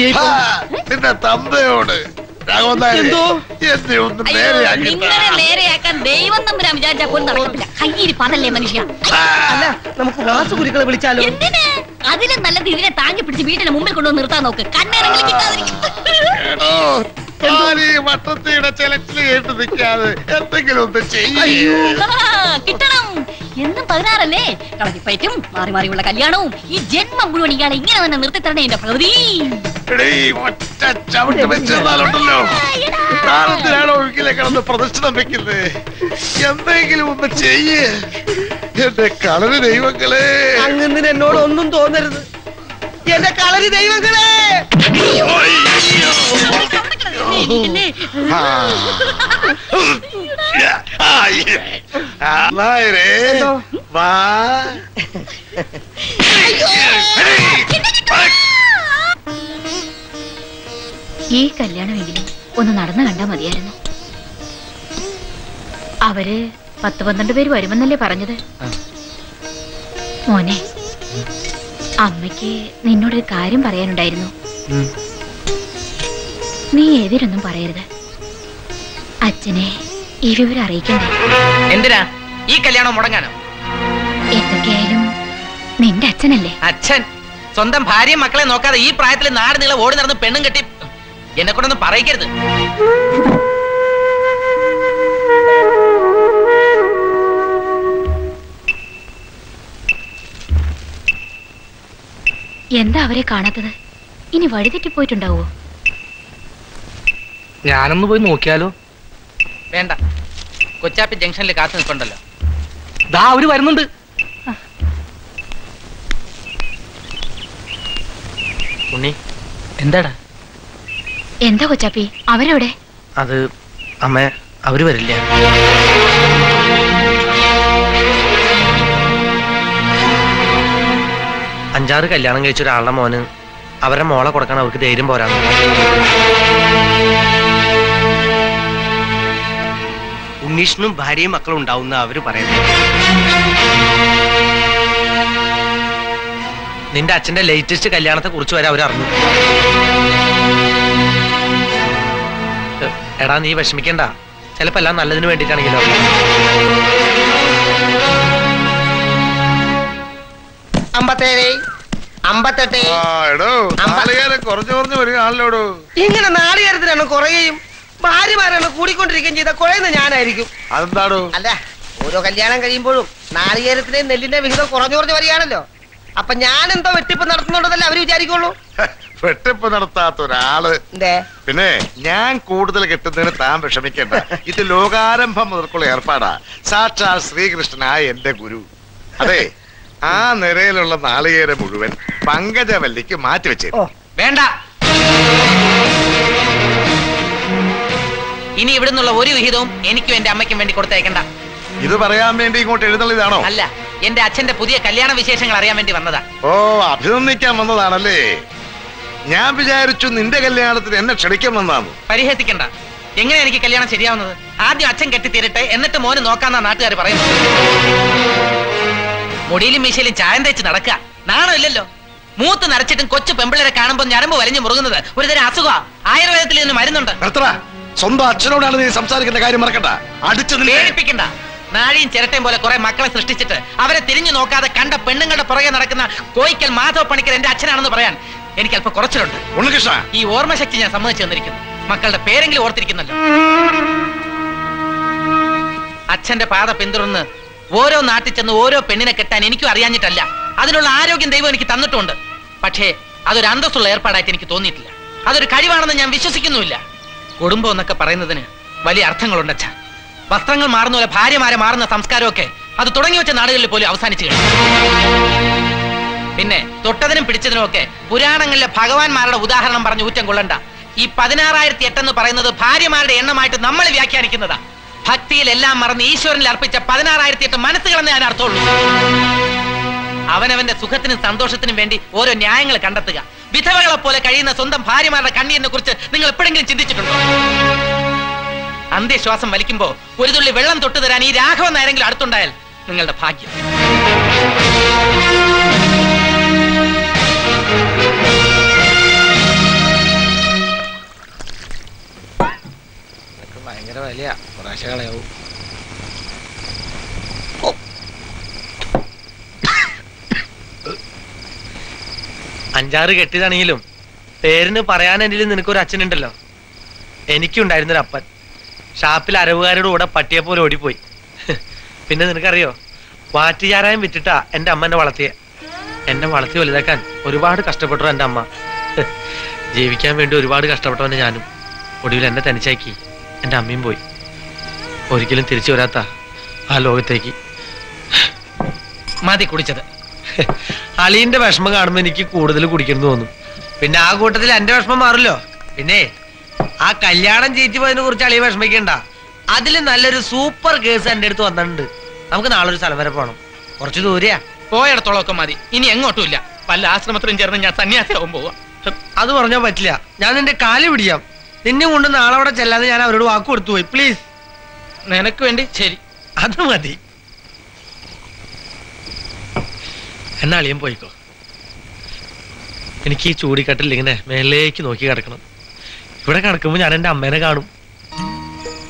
ഇതിനെ താങ്ങി പിടിച്ച് വീട്ടിന് മുമ്പിൽ കൊണ്ടുവന്ന് നിർത്താൻ നോക്ക്. കിട്ടണം എന്നും പതിനാറല്ലേ കളരിപ്പയറ്റും മാറി മാറിയുള്ള കല്യാണവും ഈ ജന്മം മുഴുവൻ ഇയാളെ ഇങ്ങനെ തന്നെ നിർത്തി തരണേ എന്റെ പ്രകൃതി. എന്തെങ്കിലും ഒന്ന് ചെയ്യേ എന്റെ കളരി ദൈവങ്ങളെ. അങ്ങനെ എന്നോട് ഒന്നും തോന്നരുത് എന്റെ കളരി ദൈവങ്ങളെ. ഈ കല്യാണമെങ്കിലും ഒന്ന് നടന്നു കണ്ടാ മതിയായിരുന്നു. അവര് പത്ത് പന്ത്രണ്ട് പേര് വരുമെന്നല്ലേ പറഞ്ഞത്? മോനെ, അമ്മയ്ക്ക് നിന്നോടൊരു കാര്യം പറയാനുണ്ടായിരുന്നു. നീ എതിരൊന്നും പറയരുത്, അച്ഛനെ ഈ വിവരം അറിയിക്കണ്ടേ? എന്തിനാ ഈ കല്യാണം മുടങ്ങാനോ? എന്തൊക്കെയായാലും നിന്റെ അച്ഛനല്ലേ. അച്ഛൻ സ്വന്തം ഭാര്യയും മക്കളെ നോക്കാതെ ഈ പ്രായത്തിൽ നാട് നീളെ ഓടി നടന്ന് പെണ്ണും കെട്ടി എന്നെ കൊണ്ടൊന്നും പറയിക്കരുത്. എന്താ അവരെ കാണാത്തത്? ഇനി വഴിതെറ്റി പോയിട്ടുണ്ടാവോ? ഞാനൊന്ന് പോയി നോക്കിയാലോ? വേണ്ട, കൊച്ചാപ്പി ജംഗ്ഷനിൽ കാത്തു നിൽക്കണ്ടല്ലോ. ദാ അവര് വരുന്നുണ്ട്. ഉണ്ണി, എന്താടാ? എന്താ കൊച്ചാപ്പി അവരവിടെ? അത് അമ്മ, അവര് വരില്ല. അഞ്ചാറ് കല്യാണം കഴിച്ച ഒരാളുടെ മോന് അവരുടെ മോളെ കൊടുക്കാൻ അവർക്ക് ധൈര്യം പോരാണ്. ഉണ്ണീഷിനും ഭാര്യയും മക്കളും ഉണ്ടാവുന്ന അവര് പറയുന്നു. നിന്റെ അച്ഛന്റെ ലേറ്റസ്റ്റ് കല്യാണത്തെ കുറിച്ച് വരെ അവരറിഞ്ഞു. എടാ നീ വിഷമിക്കണ്ട, ചിലപ്പോ എല്ലാം നല്ലതിന് വേണ്ടിയിട്ടാണെങ്കിലോ. അമ്പത്തേഴ് അമ്പത്തെട്ട് ഇങ്ങനെ നാളികേരത്തിനാണ് കുറയും ഭാര്യമാരാണ് കൂടിക്കൊണ്ടിരിക്കുകയും ചെയ്ത കുറയുന്ന ഞാനായിരിക്കും. അതെന്താണോ അല്ല, ഓരോ കല്യാണം കഴിയുമ്പോഴും നാളികേരത്തിലെ നെല്ലിന്റെ വിഹിതം കുറഞ്ഞു കുറഞ്ഞു വരികയാണല്ലോ. അപ്പൊ ഞാൻ എന്തോ വെട്ടിപ്പ് നടത്തുന്നുണ്ടെന്നല്ലേ അവര് വിചാരിക്കുള്ളൂ. വെട്ടിപ്പ് നടത്താത്ത ഒരാള് പിന്നെ ഞാൻ കൂടുതൽ കിട്ടുന്നതിന് താൻ വിഷമിക്കേണ്ട. ഇത് ലോകാരംഭം മുതൽക്കുള്ള ഏർപ്പാടാ. സാക്ഷാൽ ശ്രീകൃഷ്ണനായ എന്റെ ഗുരു. അതെ, ആ നിരയിലുള്ള നാളികേര മുഴുവൻ പങ്കജവല്ലിക്ക് മാറ്റിവെച്ചേ വേണ്ട. ഇനി ഇവിടുന്നുള്ള ഒരു വിഹിതവും എനിക്കും എന്റെ അമ്മയ്ക്കും വേണ്ടി കൊടുത്തേക്കണ്ട. ഇത് പറയാൻ വേണ്ടി ഇങ്ങോട്ട് എഴുന്നള്ളിതാണോ? അല്ല, എന്റെ അച്ഛന്റെ പുതിയ കല്യാണ വിശേഷങ്ങൾ അറിയാൻ വേണ്ടി വന്നതാ. ഓ, അഭിനന്ദിക്കാൻ വന്നതാണല്ലേ. ഞാൻ വിചാരിച്ചു നിന്റെ കല്യാണത്തിന് എന്നെ ക്ഷണിക്കാമെന്നാണ്. പരിഹസിക്കണ്ട. എങ്ങനെയാ എനിക്ക് കല്യാണം ശരിയാവുന്നത്? ആദ്യം അച്ഛൻ കെട്ടിത്തീരട്ടെ, എന്നിട്ട് മോന് നോക്കാന്നാ നാട്ടുകാർ പറയുന്നത്. മുടിയിലും മീശയിലും ചായം തേച്ച് നടക്കുക, നാണമില്ലല്ലോ. മൂത്ത് നരച്ചിട്ടും കൊച്ചു പെമ്പിളരെ കാണുമ്പോ ഞരമ്പ് വലിഞ്ഞു മുറുകുന്നത് ഒരു തരം അസുഖമാ. ആയുർവേദത്തിൽ ഇതിന് മരുന്നുണ്ട്. സ്വന്തം അച്ഛനോടാണ് നീ സംസാരിക്കുന്ന കാര്യം മറക്കണ്ട. അടിച്ചു പേടിപ്പിക്കണ്ട. നാഴിയും ചിരട്ടയും പോലെ കുറെ മക്കളെ സൃഷ്ടിച്ചിട്ട് അവരെ തിരിഞ്ഞു നോക്കാതെ കണ്ട പെണ്ണുങ്ങളുടെ പുറകെ നടക്കുന്ന കോയിക്കൽ മാധവ പണിക്കർ എന്റെ അച്ഛനാണെന്ന് പറയാൻ എനിക്ക് അല്പം കുറച്ചിലുണ്ട്. ഉണ്ണികൃഷ്ണ, ഈ ഓർമ്മശക്തി ഞാൻ സമ്മതിച്ചു തന്നിരിക്കുന്നു. മക്കളുടെ പേരെങ്കിലും ഓർത്തിരിക്കുന്നല്ലോ. അച്ഛന്റെ പാത പിന്തുടർന്ന് ഓരോ നാട്ടിൽ ചെന്ന് ഓരോ പെണ്ണിനെ കെട്ടാൻ എനിക്കും അറിയാഞ്ഞിട്ടല്ല. അതിനുള്ള ആരോഗ്യം ദൈവം എനിക്ക് തന്നിട്ടുണ്ട്. പക്ഷേ അതൊരു അന്തസ്സുള്ള ഏർപ്പാടായിട്ട് എനിക്ക് തോന്നിയിട്ടില്ല. അതൊരു കഴിവാണെന്ന് ഞാൻ വിശ്വസിക്കുന്നുമില്ല. കുടുംബം എന്നൊക്കെ പറയുന്നതിന് വലിയ അർത്ഥങ്ങളുണ്ട് അച്ഛാ. വസ്ത്രങ്ങൾ മാറുന്ന പോലെ ഭാര്യമാരെ മാറുന്ന സംസ്കാരമൊക്കെ അത് തുടങ്ങി വെച്ച നാടുകളിൽ പോലും അവസാനിച്ചു കഴിഞ്ഞു. പിന്നെ തൊട്ടതിനും പിടിച്ചതിനും ഒക്കെ പുരാണങ്ങളിലെ ഭഗവാന്മാരുടെ ഉദാഹരണം പറഞ്ഞ് ഊറ്റം കൊള്ളണ്ട. ഈ പതിനാറായിരത്തി എട്ടെന്ന് പറയുന്നത് ഭാര്യമാരുടെ എണ്ണമായിട്ട് നമ്മൾ വ്യാഖ്യാനിക്കുന്നതാ. ഭക്തിയിൽ എല്ലാം മറന്ന് ഈശ്വരനിൽ അർപ്പിച്ച പതിനാറായിരത്തി എട്ട് മനസ്സുകളെന്ന് ഞാൻ അർത്ഥമുള്ളൂ. അവനവന്റെ സുഖത്തിനും സന്തോഷത്തിനും വേണ്ടി ഓരോ ന്യായങ്ങൾ കണ്ടെത്തുക. വിധവകളെ പോലെ കഴിയുന്ന സ്വന്തം ഭാര്യമാരുടെ കണ്ണീരിനെ കുറിച്ച് നിങ്ങൾ എപ്പോഴെങ്കിലും ചിന്തിച്ചിട്ടുണ്ടോ? അന്ത്യശ്വാസം വലിക്കുമ്പോ ഒരു തുള്ളി വെള്ളം തൊട്ടു തരാൻ ഈ രാഘവൻ നായരെങ്കിലും അടുത്തുണ്ടായാൽ നിങ്ങളുടെ ഭാഗ്യം. വലിയ പ്രാശകളയാവും. അഞ്ചാറ് കെട്ടിയതാണെങ്കിലും പേരിന് പറയാനെങ്കിലും നിനക്കൊരു അച്ഛനുണ്ടല്ലോ. എനിക്കുണ്ടായിരുന്നൊരു അപ്പൻ ഷാപ്പിൽ അരവുകാരുടെ കൂടെ പട്ടിയെ പോലെ ഓടിപ്പോയി. പിന്നെ നിനക്കറിയോ, വാറ്റുചാരായം വിറ്റിട്ടാ എൻ്റെ അമ്മ എന്നെ വളർത്തിയെ. എന്നെ വളർത്തി വലുതാക്കാൻ ഒരുപാട് കഷ്ടപ്പെട്ടു എൻ്റെ അമ്മ. ജീവിക്കാൻ വേണ്ടി ഒരുപാട് കഷ്ടപ്പെട്ടവൻ്റെ ഞാനും ഒടുവിൽ എന്നെ തനിച്ചാക്കി. എൻ്റെ അമ്മയും പോയി. ഒരിക്കലും തിരിച്ചു വരാത്ത ആ ലോകത്തേക്ക്. മതി കുടിച്ചത്. അളീൻ്റെ വിഷമം കാണുമ്പോൾ എനിക്ക് കൂടുതൽ കുടിക്കണമെന്ന് തോന്നും. പിന്നെ ആ കൂട്ടത്തിൽ എൻ്റെ വിഷമം മാറില്ലോ. പിന്നെ ആ കല്യാണം ചേച്ചി പോയതിനെ കുറിച്ച് അളിയെ വിഷമിക്കണ്ട. അതിൽ നല്ലൊരു സൂപ്പർ കേസ് എൻ്റെ അടുത്ത് വന്നിട്ടുണ്ട്. നമുക്ക് നാളെ ഒരു സ്ഥലം വരെ പോകണം. കുറച്ച് ദൂരെയാ. പോയടത്തോളമൊക്കെ മതി, ഇനി എങ്ങോട്ടുമില്ല. പല ആശ്രമത്തിലും ചേർന്ന് ഞാൻ സന്യാസിയാവും പോവാ. അത് പറഞ്ഞാൽ പറ്റില്ല. ഞാൻ നിന്റെ കാല് പിടിക്കാം. നിന്നെ കൊണ്ട് നാളെ അവിടെ ചെല്ലാതെ ഞാൻ അവരോട് വാക്ക് കൊടുത്തു പോയി. പ്ലീസ്, നിനക്ക് വേണ്ടി. ശരി, അത് മതി. എന്നാ അളിയും പോയിക്കോ. എനിക്ക് ഈ ചൂടിക്കട്ടിൽ ഇങ്ങനെ മേലേക്ക് നോക്കി കിടക്കണം. ഇവിടെ കിടക്കുമ്പോൾ ഞാൻ എൻ്റെ അമ്മേനെ കാണും.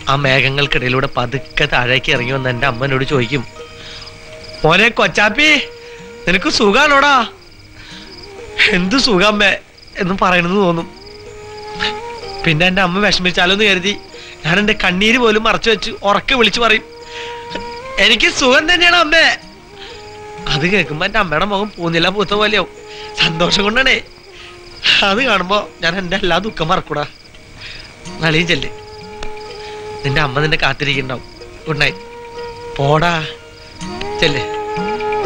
ആ മേഘങ്ങൾക്കിടയിലൂടെ പതുക്കെ താഴേക്ക് ഇറങ്ങി വന്ന് എൻ്റെ അമ്മനോട് ചോദിക്കും, മോനെ കൊച്ചാപ്പി നിനക്ക് സുഖാണോടാ? എന്ത് സുഖമ്മേ എന്ന് പറയണമെന്ന് തോന്നും. പിന്നെ എൻ്റെ അമ്മ വിഷമിച്ചാലോന്ന് കരുതി ഞാൻ എൻ്റെ കണ്ണീര് പോലും മറച്ചു വെച്ച് ഉറക്കെ വിളിച്ചു പറയും, എനിക്ക് സുഖം തന്നെയാണ് അമ്മേ. അത് കേൾക്കുമ്പോൾ എൻ്റെ അമ്മയുടെ മുഖം പൂന്നില്ല പൂത്ത പോലെയാവും. സന്തോഷം കൊണ്ടാണേ. അത് കാണുമ്പോൾ ഞാൻ എൻ്റെ എല്ലാ ദുഃഖം മറക്കൂടാ. നളിയും ചെല്ലേ, നിന്റെ അമ്മ നിന്നെ കാത്തിരിക്കുന്നുണ്ടാവും. Good night. പോടാ ചെല്ലേ.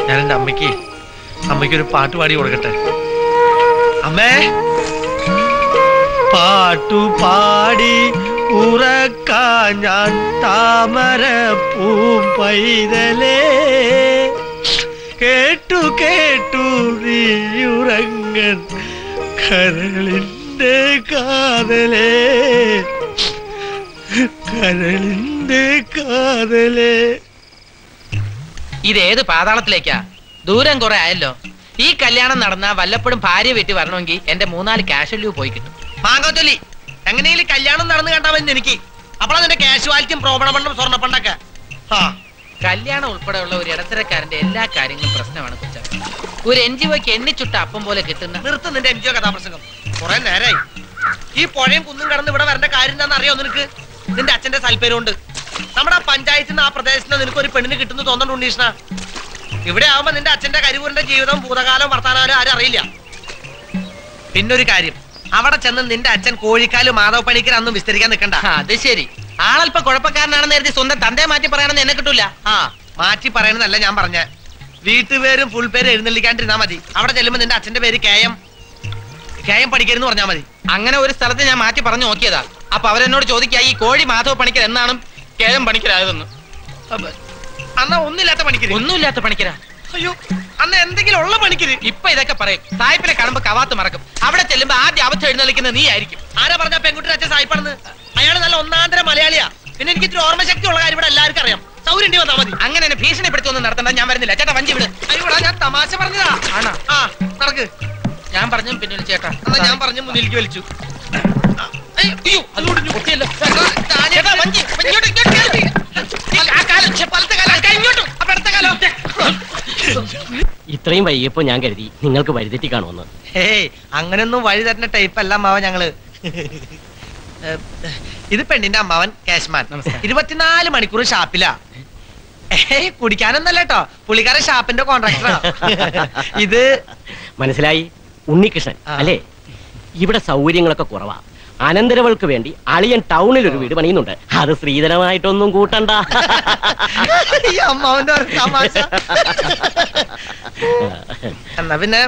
ഞാൻ എൻ്റെ അമ്മയ്ക്ക് അമ്മയ്ക്കൊരു പാട്ട് പാടി കൊടുക്കട്ടെ. അമ്മേ പാട്ടു പാടി ഉറക്കാൻ ഞാൻ താമര പൂം പൈതലേ കേട്ടു കേട്ടു നീയുറങ്ങൻ കരളിന്റെ കാതലേ കരളിന്റെ കാതലേ. ഇതേത് പാതാളത്തിലേക്കാ? ദൂരം കുറെ ആയല്ലോ. ഈ കല്യാണം നടന്നാ വല്ലപ്പോഴും ഭാര്യ വീട്ടിൽ വരണമെങ്കിൽ എന്റെ മൂന്നാല് ക്യാഷ് ലീവ് പോയി കിട്ടും. മാങ്ങോത്തൊലി, എങ്ങനെയും കല്യാണം നടന്നു കണ്ടാവുന്ന എനിക്ക് അപ്പോഴാണ് നിന്റെ ക്യാഷുവാലിറ്റിയും പ്രോപണപണ്ടും സ്വർണ്ണപ്പണ്ടൊക്കെ. ആ കല്യാണം ഉൾപ്പെടെയുള്ള ഒരു ഇടത്തരക്കാരന്റെ എല്ലാ കാര്യങ്ങളും പ്രശ്നമാണ് കുറ്റ. ഒരു എൻ ജി ഒക്ക് എണ്ണിച്ചുട്ട അപ്പം പോലെ കിട്ടുന്ന നിർത്തും നിന്റെ എൻ ജി ഒ കഥാപ്രസംഗം. കുറെ നേരായി ഈ പുഴയും കുന്നും കടന്ന് ഇവിടെ വരേണ്ട കാര്യം എന്താണെന്ന് അറിയോ നിനക്ക്? നിന്റെ അച്ഛന്റെ സൽപ്പേരുണ്ട്. നമ്മുടെ ആ പഞ്ചായത്തിൽ നിന്ന് ആ പ്രദേശത്ത് നിന്ന് നിനക്ക് ഒരു പെണ്ണിന് കിട്ടുന്നു തോന്നുന്നുണ്ട് ഉണ്ണീഷ്ണ. ഇവിടെ ആവുമ്പോ നിന്റെ അച്ഛന്റെ കരിവൂരിന്റെ ജീവിതവും ഭൂതകാലവും വർത്തമാനവും ആരും അറിയില്ല. പിന്നൊരു കാര്യം, അവിടെ ചെന്ന് നിന്റെ അച്ഛൻ കോഴിക്കാല് മാധവ പണിക്കർ അന്നും വിസ്തരിക്കാൻ നിൽക്കണ്ട. അത് ശരി, ആളൽപ്പം കുഴപ്പക്കാരനാണെന്ന് കരുതി സ്വന്തം തന്തയെ മാറ്റി പറയണമെന്ന് എന്നെ കിട്ടൂല. ആ മാറ്റി പറയണമെന്നല്ല ഞാൻ പറഞ്ഞ, വീട്ടുപേരും ഫുൾ പേരും എഴുന്നള്ളിക്കാണ്ടിരുന്നാ മതി. അവിടെ ചെല്ലുമ്പോ നിന്റെ അച്ഛന്റെ പേര് കെ എം കെ എം പണിക്കരുന്ന് പറഞ്ഞാൽ മതി. അങ്ങനെ ഒരു സ്ഥലത്ത് ഞാൻ മാറ്റി പറഞ്ഞു നോക്കിയതാ. അപ്പൊ അവരെന്നോട് ചോദിക്കാ ഈ കോഴി മാധവ പണിക്കർ എന്നാണ് കെ എം പണിക്കരായതെന്ന്. അന്നാ ഒന്നില്ലാത്ത പണിക്കര് ഒന്നുമില്ലാത്ത പണിക്കരാ. അയ്യോ, അന്ന് എന്തെങ്കിലും ഉള്ള പണിക്കര്. ഇപ്പൊ ഇതൊക്കെ പറയും. സായിപ്പിനെ കാണുമ്പോ കവാത്ത് മറക്കും. അവിടെ ചെല്ലുമ്പോ ആദ്യം അവധി എഴുന്നള്ളിക്കുന്നത് നീ ആയിരിക്കും. ആരാ പറഞ്ഞ പെൺകുട്ടിയുടെ അച്ഛൻ സായിപ്പാണെന്ന്? അയാൾ നല്ല ഒന്നാന്തര മലയാളിയാ. പിന്നെ എനിക്ക് ഇത്തിരി ഓർമ്മശക്തി ഉള്ള കാര്യം ഇവിടെ എല്ലാവർക്കും അറിയാം. സൗരണ്ടി വന്നാ മതി. അങ്ങനെ എന്നെ ഭീഷണിപ്പെടുത്തൊന്നും നടത്തണ്ട. ഞാൻ വരുന്നില്ല ചേട്ടാ, വഞ്ചി വിട്. അയ്യോടാ, ഞാൻ തമാശ പറഞ്ഞതാ. ആണോ? ആ നടക്ക്. ഞാൻ പറഞ്ഞു പിന്നിൽ ചേട്ടാ. എന്നാ ഞാൻ പറഞ്ഞു മുന്നിലേക്ക് വലിച്ചു. അയ്യോ, അതുകൊണ്ട് കുട്ടിയല്ലോ ഇത്രയും വൈകിയപ്പോ ഞാൻ കരുതി നിങ്ങൾക്ക് വഴിതെറ്റി കാണുമെന്ന്. ഏയ്, അങ്ങനെയൊന്നും വഴി തരുന്ന ടൈപ്പ് അല്ല അമ്മാവൻ ഞങ്ങള്. ഇത് പെണ്ണിന്റെ അമ്മാവൻ കാശ്മാൻ. ഇരുപത്തിനാല് മണിക്കൂർ ഷാപ്പിലാ. ഏയ് കുടിക്കാനൊന്നല്ല കേട്ടോ, പുള്ളിക്കാരൻ ഷാപ്പിന്റെ കോൺട്രാക്ടറാ. ഇത് മനസ്സിലായി ഉണ്ണികൃഷ്ണൻ അല്ലേ? ഇവിടെ സൗകര്യങ്ങളൊക്കെ കുറവാ. അനന്തരവൾക്ക് വേണ്ടി അളിയൻ ടൗണിൽ ഒരു വീട് പണിയുന്നുണ്ട്. അത് സ്ത്രീധനമായിട്ടൊന്നും കൂട്ടണ്ട. എന്നാ പിന്നെ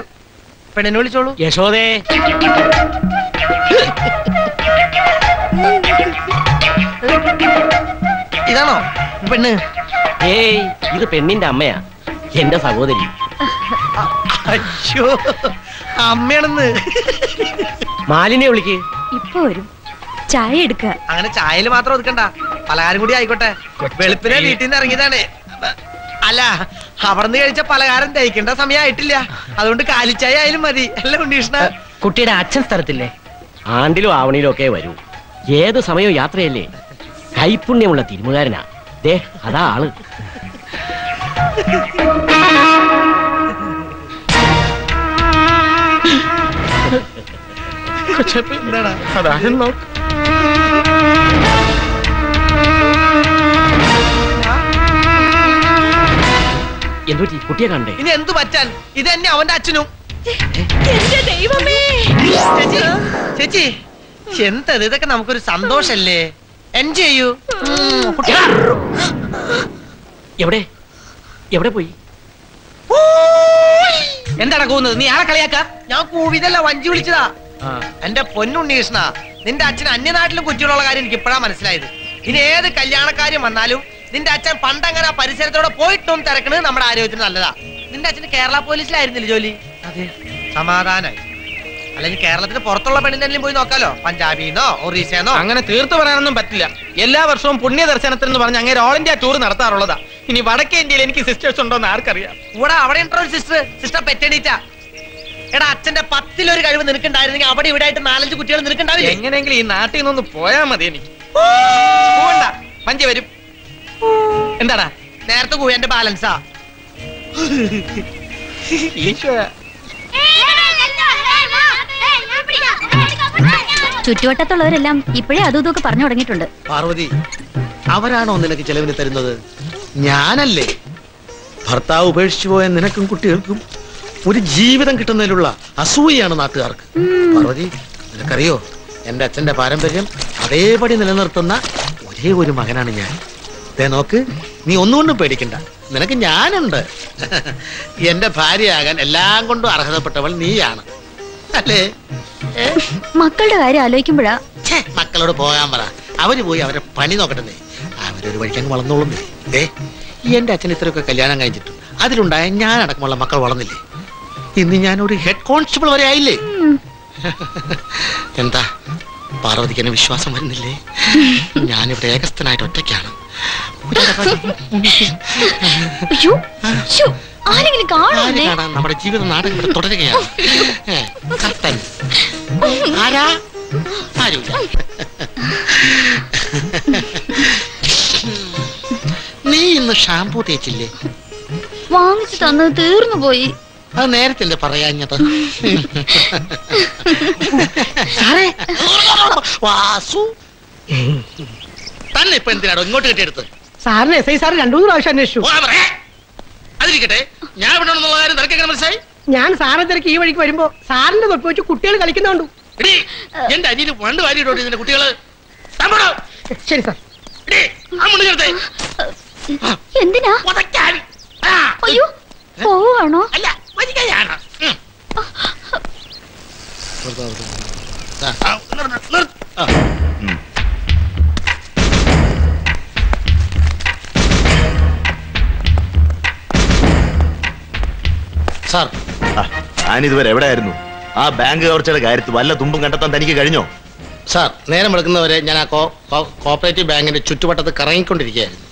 പെണ്ണിനെ വിളിച്ചോളൂ. യശോദേ, ഇതാണോ പെണ്ണ്? ഏയ്, ഇത് പെണ്ണിന്റെ അമ്മയാ, എന്റെ സഹോദരി. അയ്യോ, അമ്മയാണെന്ന്. മാലിനെ വിളിക്ക്. ഇപ്പൊ വരും. ചായ എടുക്ക. അങ്ങനെ ചായയിൽ മാത്രം ഒതുക്കണ്ട, പലഹാരം കൂടി ആയിക്കോട്ടെ. വെളുപ്പിനെ വീട്ടിൽ നിന്ന് ഇറങ്ങിയതാണ്. അല്ല, അവർന്ന് കഴിച്ച പലഹാരം തയ്ക്കേണ്ട സമയമായിട്ടില്ല. അതുകൊണ്ട് കാലിച്ചായ ആയാലും മതി. അല്ല ഉണ്ണീഷ്ണ, കുട്ടിയുടെ അച്ഛൻ സ്ഥലത്തില്ലേ? ആണ്ടിലും ആവണിയിലും ഒക്കെ വരൂ. ഏത് സമയവും യാത്രയല്ലേ. കൈപ്പുണ്യമുള്ള തിരുമുകാരനാ. ദേ അതാ ആള്. എന്തുപറ്റി? കുട്ടിയെ കണ്ടേ? ഇനി എന്തു പറ്റാൻ, ഇത് തന്നെ അവന്റെ അച്ഛനും. ചേച്ചി എന്തത്? ഇതൊക്കെ നമുക്കൊരു സന്തോഷല്ലേ? എൻജോയ് ചെയ്യൂ. എവിടെ എവിടെ പോയി? എന്താണ് കൂവുന്നത്? നീ ആളെ കളിയാക്ക. ഞാൻ കൂവിതല്ല, വഞ്ചി വിളിച്ചതാ. എന്റെ പൊന്നുണ്ണീഷ്ണ, നിന്റെ അച്ഛൻ അന്യനാട്ടിലും കുറ്റിയുള്ള കാര്യം എനിക്ക് ഇപ്പോഴാ മനസ്സിലായത്. ഇനി ഏത് കല്യാണക്കാര്യം വന്നാലും നിന്റെ അച്ഛൻ പണ്ടങ്ങനെ പരിസരത്തോടെ പോയിട്ടും തിരക്കണത് നമ്മുടെ ആരോഗ്യത്തിന് നല്ലതാ. നിന്റെ അച്ഛന് കേരള പോലീസിലായിരുന്നില്ല ജോലി? അതെ, സമാധാനായി. അല്ലെങ്കിൽ കേരളത്തിന് പുറത്തുള്ള പെണ്ണിനെങ്കിലും പോയി നോക്കാലോ, പഞ്ചാബിന്നോ ഒറീസയെന്നോ. അങ്ങനെ തീർത്തു പറയാനൊന്നും പറ്റില്ല. എല്ലാ വർഷവും പുണ്യ ദർശനത്തിൽ എന്ന് പറഞ്ഞ് അങ്ങനെ ഓൾ ഇന്ത്യ ടൂർ നടത്താറുള്ളതാ. ഇനി വടക്കേ ഇന്ത്യയിൽ എനിക്ക് സിസ്റ്റേഴ്സ് ഉണ്ടോന്ന് ആർക്കറിയാം? ഇവിടെ അവിടെ ഉണ്ടോ സിസ്റ്റർ? സിസ്റ്റർ പെറ്റണീറ്റാ. എടാ, അച്ഛന്റെ പത്തിലൊരു കഴിവ് നിനക്കുണ്ടായിരുന്നെങ്കിൽ അവിടെ ഇവിടെ ആയിട്ട് നാലഞ്ച് കുട്ടികൾ നിനക്കുണ്ടാവില്ല. എങ്ങനെയെങ്കിലും ഈ നാട്ടിൽ നിന്നൊന്ന് പോയാ മതി. എനിക്ക് പോകണ്ട, വഞ്ചി വരും. എന്താടാ നേരത്തെ പോയി? എന്റെ ബാലൻസാ. ചുറ്റുവട്ടത്തുള്ളവരെല്ലാം ഇപ്പോഴേ അതും ഇതൊക്കെ പറഞ്ഞു തുടങ്ങിയിട്ടുണ്ട്. പാർവതി, അവരാണോ നിനക്ക് ചെലവിന് തരുന്നത്? ഞാനല്ലേ? ഭർത്താവ് ഉപേക്ഷിച്ചു പോയ നിനക്കും കുട്ടികൾക്കും ഒരു ജീവിതം കിട്ടുന്നതിലുള്ള അസൂയയാണ് നാട്ടുകാർക്ക്. പാർവതി, നിനക്കറിയോ എന്റെ അച്ഛന്റെ പാരമ്പര്യം അതേപടി നിലനിർത്തുന്ന ഒരേ ഒരു മകനാണ് ഞാൻ. ദേ നോക്ക്, നീ ഒന്നുകൊണ്ടും പേടിക്കണ്ട, നിനക്ക് ഞാനുണ്ട്. എന്റെ ഭാര്യയാകാൻ എല്ലാം കൊണ്ടും അർഹതപ്പെട്ടവൾ നീയാണ്, അല്ലേ? മക്കളുടെ കാര്യം ആലോചിക്കുമ്പോഴാ. മക്കളോട് പോകാൻ പറ, അവര് പോയി അവരെ പണി നോക്കട്ടെ. അവരൊരു വഴിക്കാൻ വളർന്നോളും. എന്റെ അച്ഛൻ ഇത്രയൊക്കെ കല്യാണം കഴിച്ചിട്ടു അതിലുണ്ടായ ഞാനടക്കമുള്ള മക്കൾ വളർന്നില്ലേ? ഇന്ന് ഞാനൊരു ഹെഡ് കോൺസ്റ്റബിൾ വരെ ആയില്ലേ? എന്താ പാർവതിക്ക് എന്നെ വിശ്വാസം വരുന്നില്ലേ? ഞാനിവിടെ ഏകസ്ഥനായിട്ട് ഒറ്റയ്ക്കാണ്. നമ്മുടെ ജീവിത നാടകം ഇവിടെ തുടരുകയാണ്. നീ ഇന്ന് ഷാംപൂ തേച്ചില്ലേ? വാങ്ങിച്ചു തന്നത് തീർന്നു പോയി. അത് നേരത്തില്ല പറയാഞ്ഞത്. വാസു തന്നെ ഇപ്പൊ എന്തിനാണോ ഇങ്ങോട്ട് കിട്ടിയെടുത്ത്? സാറിന് എസ് ഐ സാർ രണ്ടു മൂന്ന് പ്രാവശ്യം അന്വേഷിച്ചു. അതിരിക്കട്ടെ, ഞാൻ ഇവിടെ ഉണ്ടെന്നുള്ള കാര്യം നിനക്ക് എങ്ങനെ മനസ്സിലായി? ഞാൻ സാറിനെ തിരക്ക് ഈ വഴിക്ക് വരുമ്പോ സാറിന്റെ തൊട്ട് വെച്ച് കുട്ടികൾ കളിക്കുന്നുണ്ടു. എന്റെ അനിയന് പണ്ട് വാരിയിട്ടോ ഇതിന്റെ കുട്ടികള്. ശരി സാർ. എന്തിനാ പോവാണോ? അല്ല, വരികയാണ്. സാർ, ഞാനിതുവരെ എവിടെയായിരുന്നു? ആ ബാങ്ക് കവർച്ചയുടെ കാര്യത്തിൽ വല്ല തുമ്പും കണ്ടെത്താൻ തനിക്ക് കഴിഞ്ഞോ? സാർ, നേരം എടുക്കുന്നവരെ ഞാൻ ആ കോപ്പറേറ്റീവ് ബാങ്കിന്റെ ചുറ്റുവട്ടത്ത് കറങ്ങിക്കൊണ്ടിരിക്കുകയായിരുന്നു.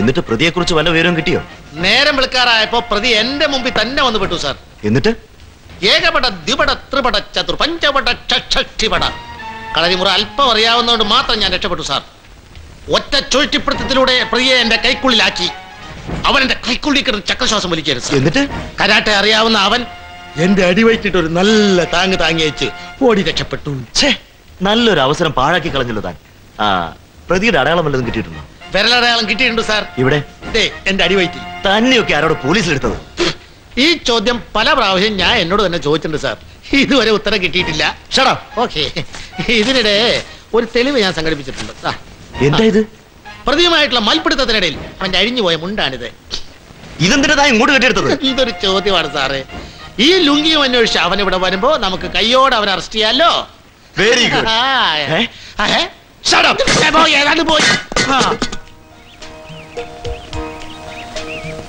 എന്നിട്ട് പ്രതിയെ കുറിച്ച് വല്ല വിവരം കിട്ടിയോ? നേരം വിളിക്കാറായപ്പോ പ്രതി എന്റെ മുമ്പിൽ തന്നെ വന്നു പെട്ടു സാർ. എന്നിട്ട് ഏകപട ദ്വിപട ത്രിപട ചതുർ പഞ്ചപട ക്ഷപട കളരിമുറ അല്പം അറിയാവുന്നതുകൊണ്ട് മാത്രം ഞാൻ രക്ഷപ്പെട്ടു സാർ. ഒറ്റ ചുഴറ്റിപ്പിടുത്തത്തിലൂടെ പ്രതിയെ എന്റെ കൈക്കുള്ളിലാക്കി. അവൻ എന്റെ കൈക്കുള്ളിൽ കിടന്ന് ചക്രശ്വാസം വലിക്കരുത്. എന്നിട്ട് കരാട്ടെ അറിയാവുന്ന അവൻ എന്റെ അടിവയറ്റിട്ട് ഒരു നല്ല താങ്ങ് താങ്ങി അയച്ച് ഓടി രക്ഷപ്പെട്ടു. നല്ലൊരു അവസരം പാഴാക്കി കളഞ്ഞല്ലോ താൻ. ആ പ്രതിയുടെ അടയാളം വല്ലതും കിട്ടിയിട്ടുണ്ടോ? വിരലടയാളം കിട്ടിയിട്ടുണ്ട് സാർ. ഇവിടെ എന്റെ അടിവയറ്റിൽ തന്നെയൊക്കെ. ആരോട് പോലീസിലെടുത്തത്? ഈ ചോദ്യം പല പ്രാവശ്യം ഞാൻ എന്നോട് തന്നെ ചോദിച്ചിട്ടുണ്ട് സാർ. ഇതുവരെ ഉത്തരം കിട്ടിയിട്ടില്ല. ഷടാ. ഓക്കെ, ഇതിനിടെ ഒരു തെളിവ് ഞാൻ സംഘടിപ്പിച്ചിട്ടുണ്ട്. എന്താ ഇത്? പ്രതിയുമായിട്ടുള്ള മൽപിടുത്തത്തിനിടയിൽ അവന്റെ അഴിഞ്ഞുപോയ മുണ്ടാണിത്. ഇതെന്തിനാ ഇങ്ങോട്ട് കെട്ടിയെടുത്തത്? ഇതൊരു ചോദ്യമാണ് സാറേ. ഈ ലുങ്കിയും അന്വേഷിച്ച് അവൻ ഇവിടെ വരുമ്പോ നമുക്ക് കയ്യോടെ അവൻ അറസ്റ്റ് ചെയ്യാലോ. Very good.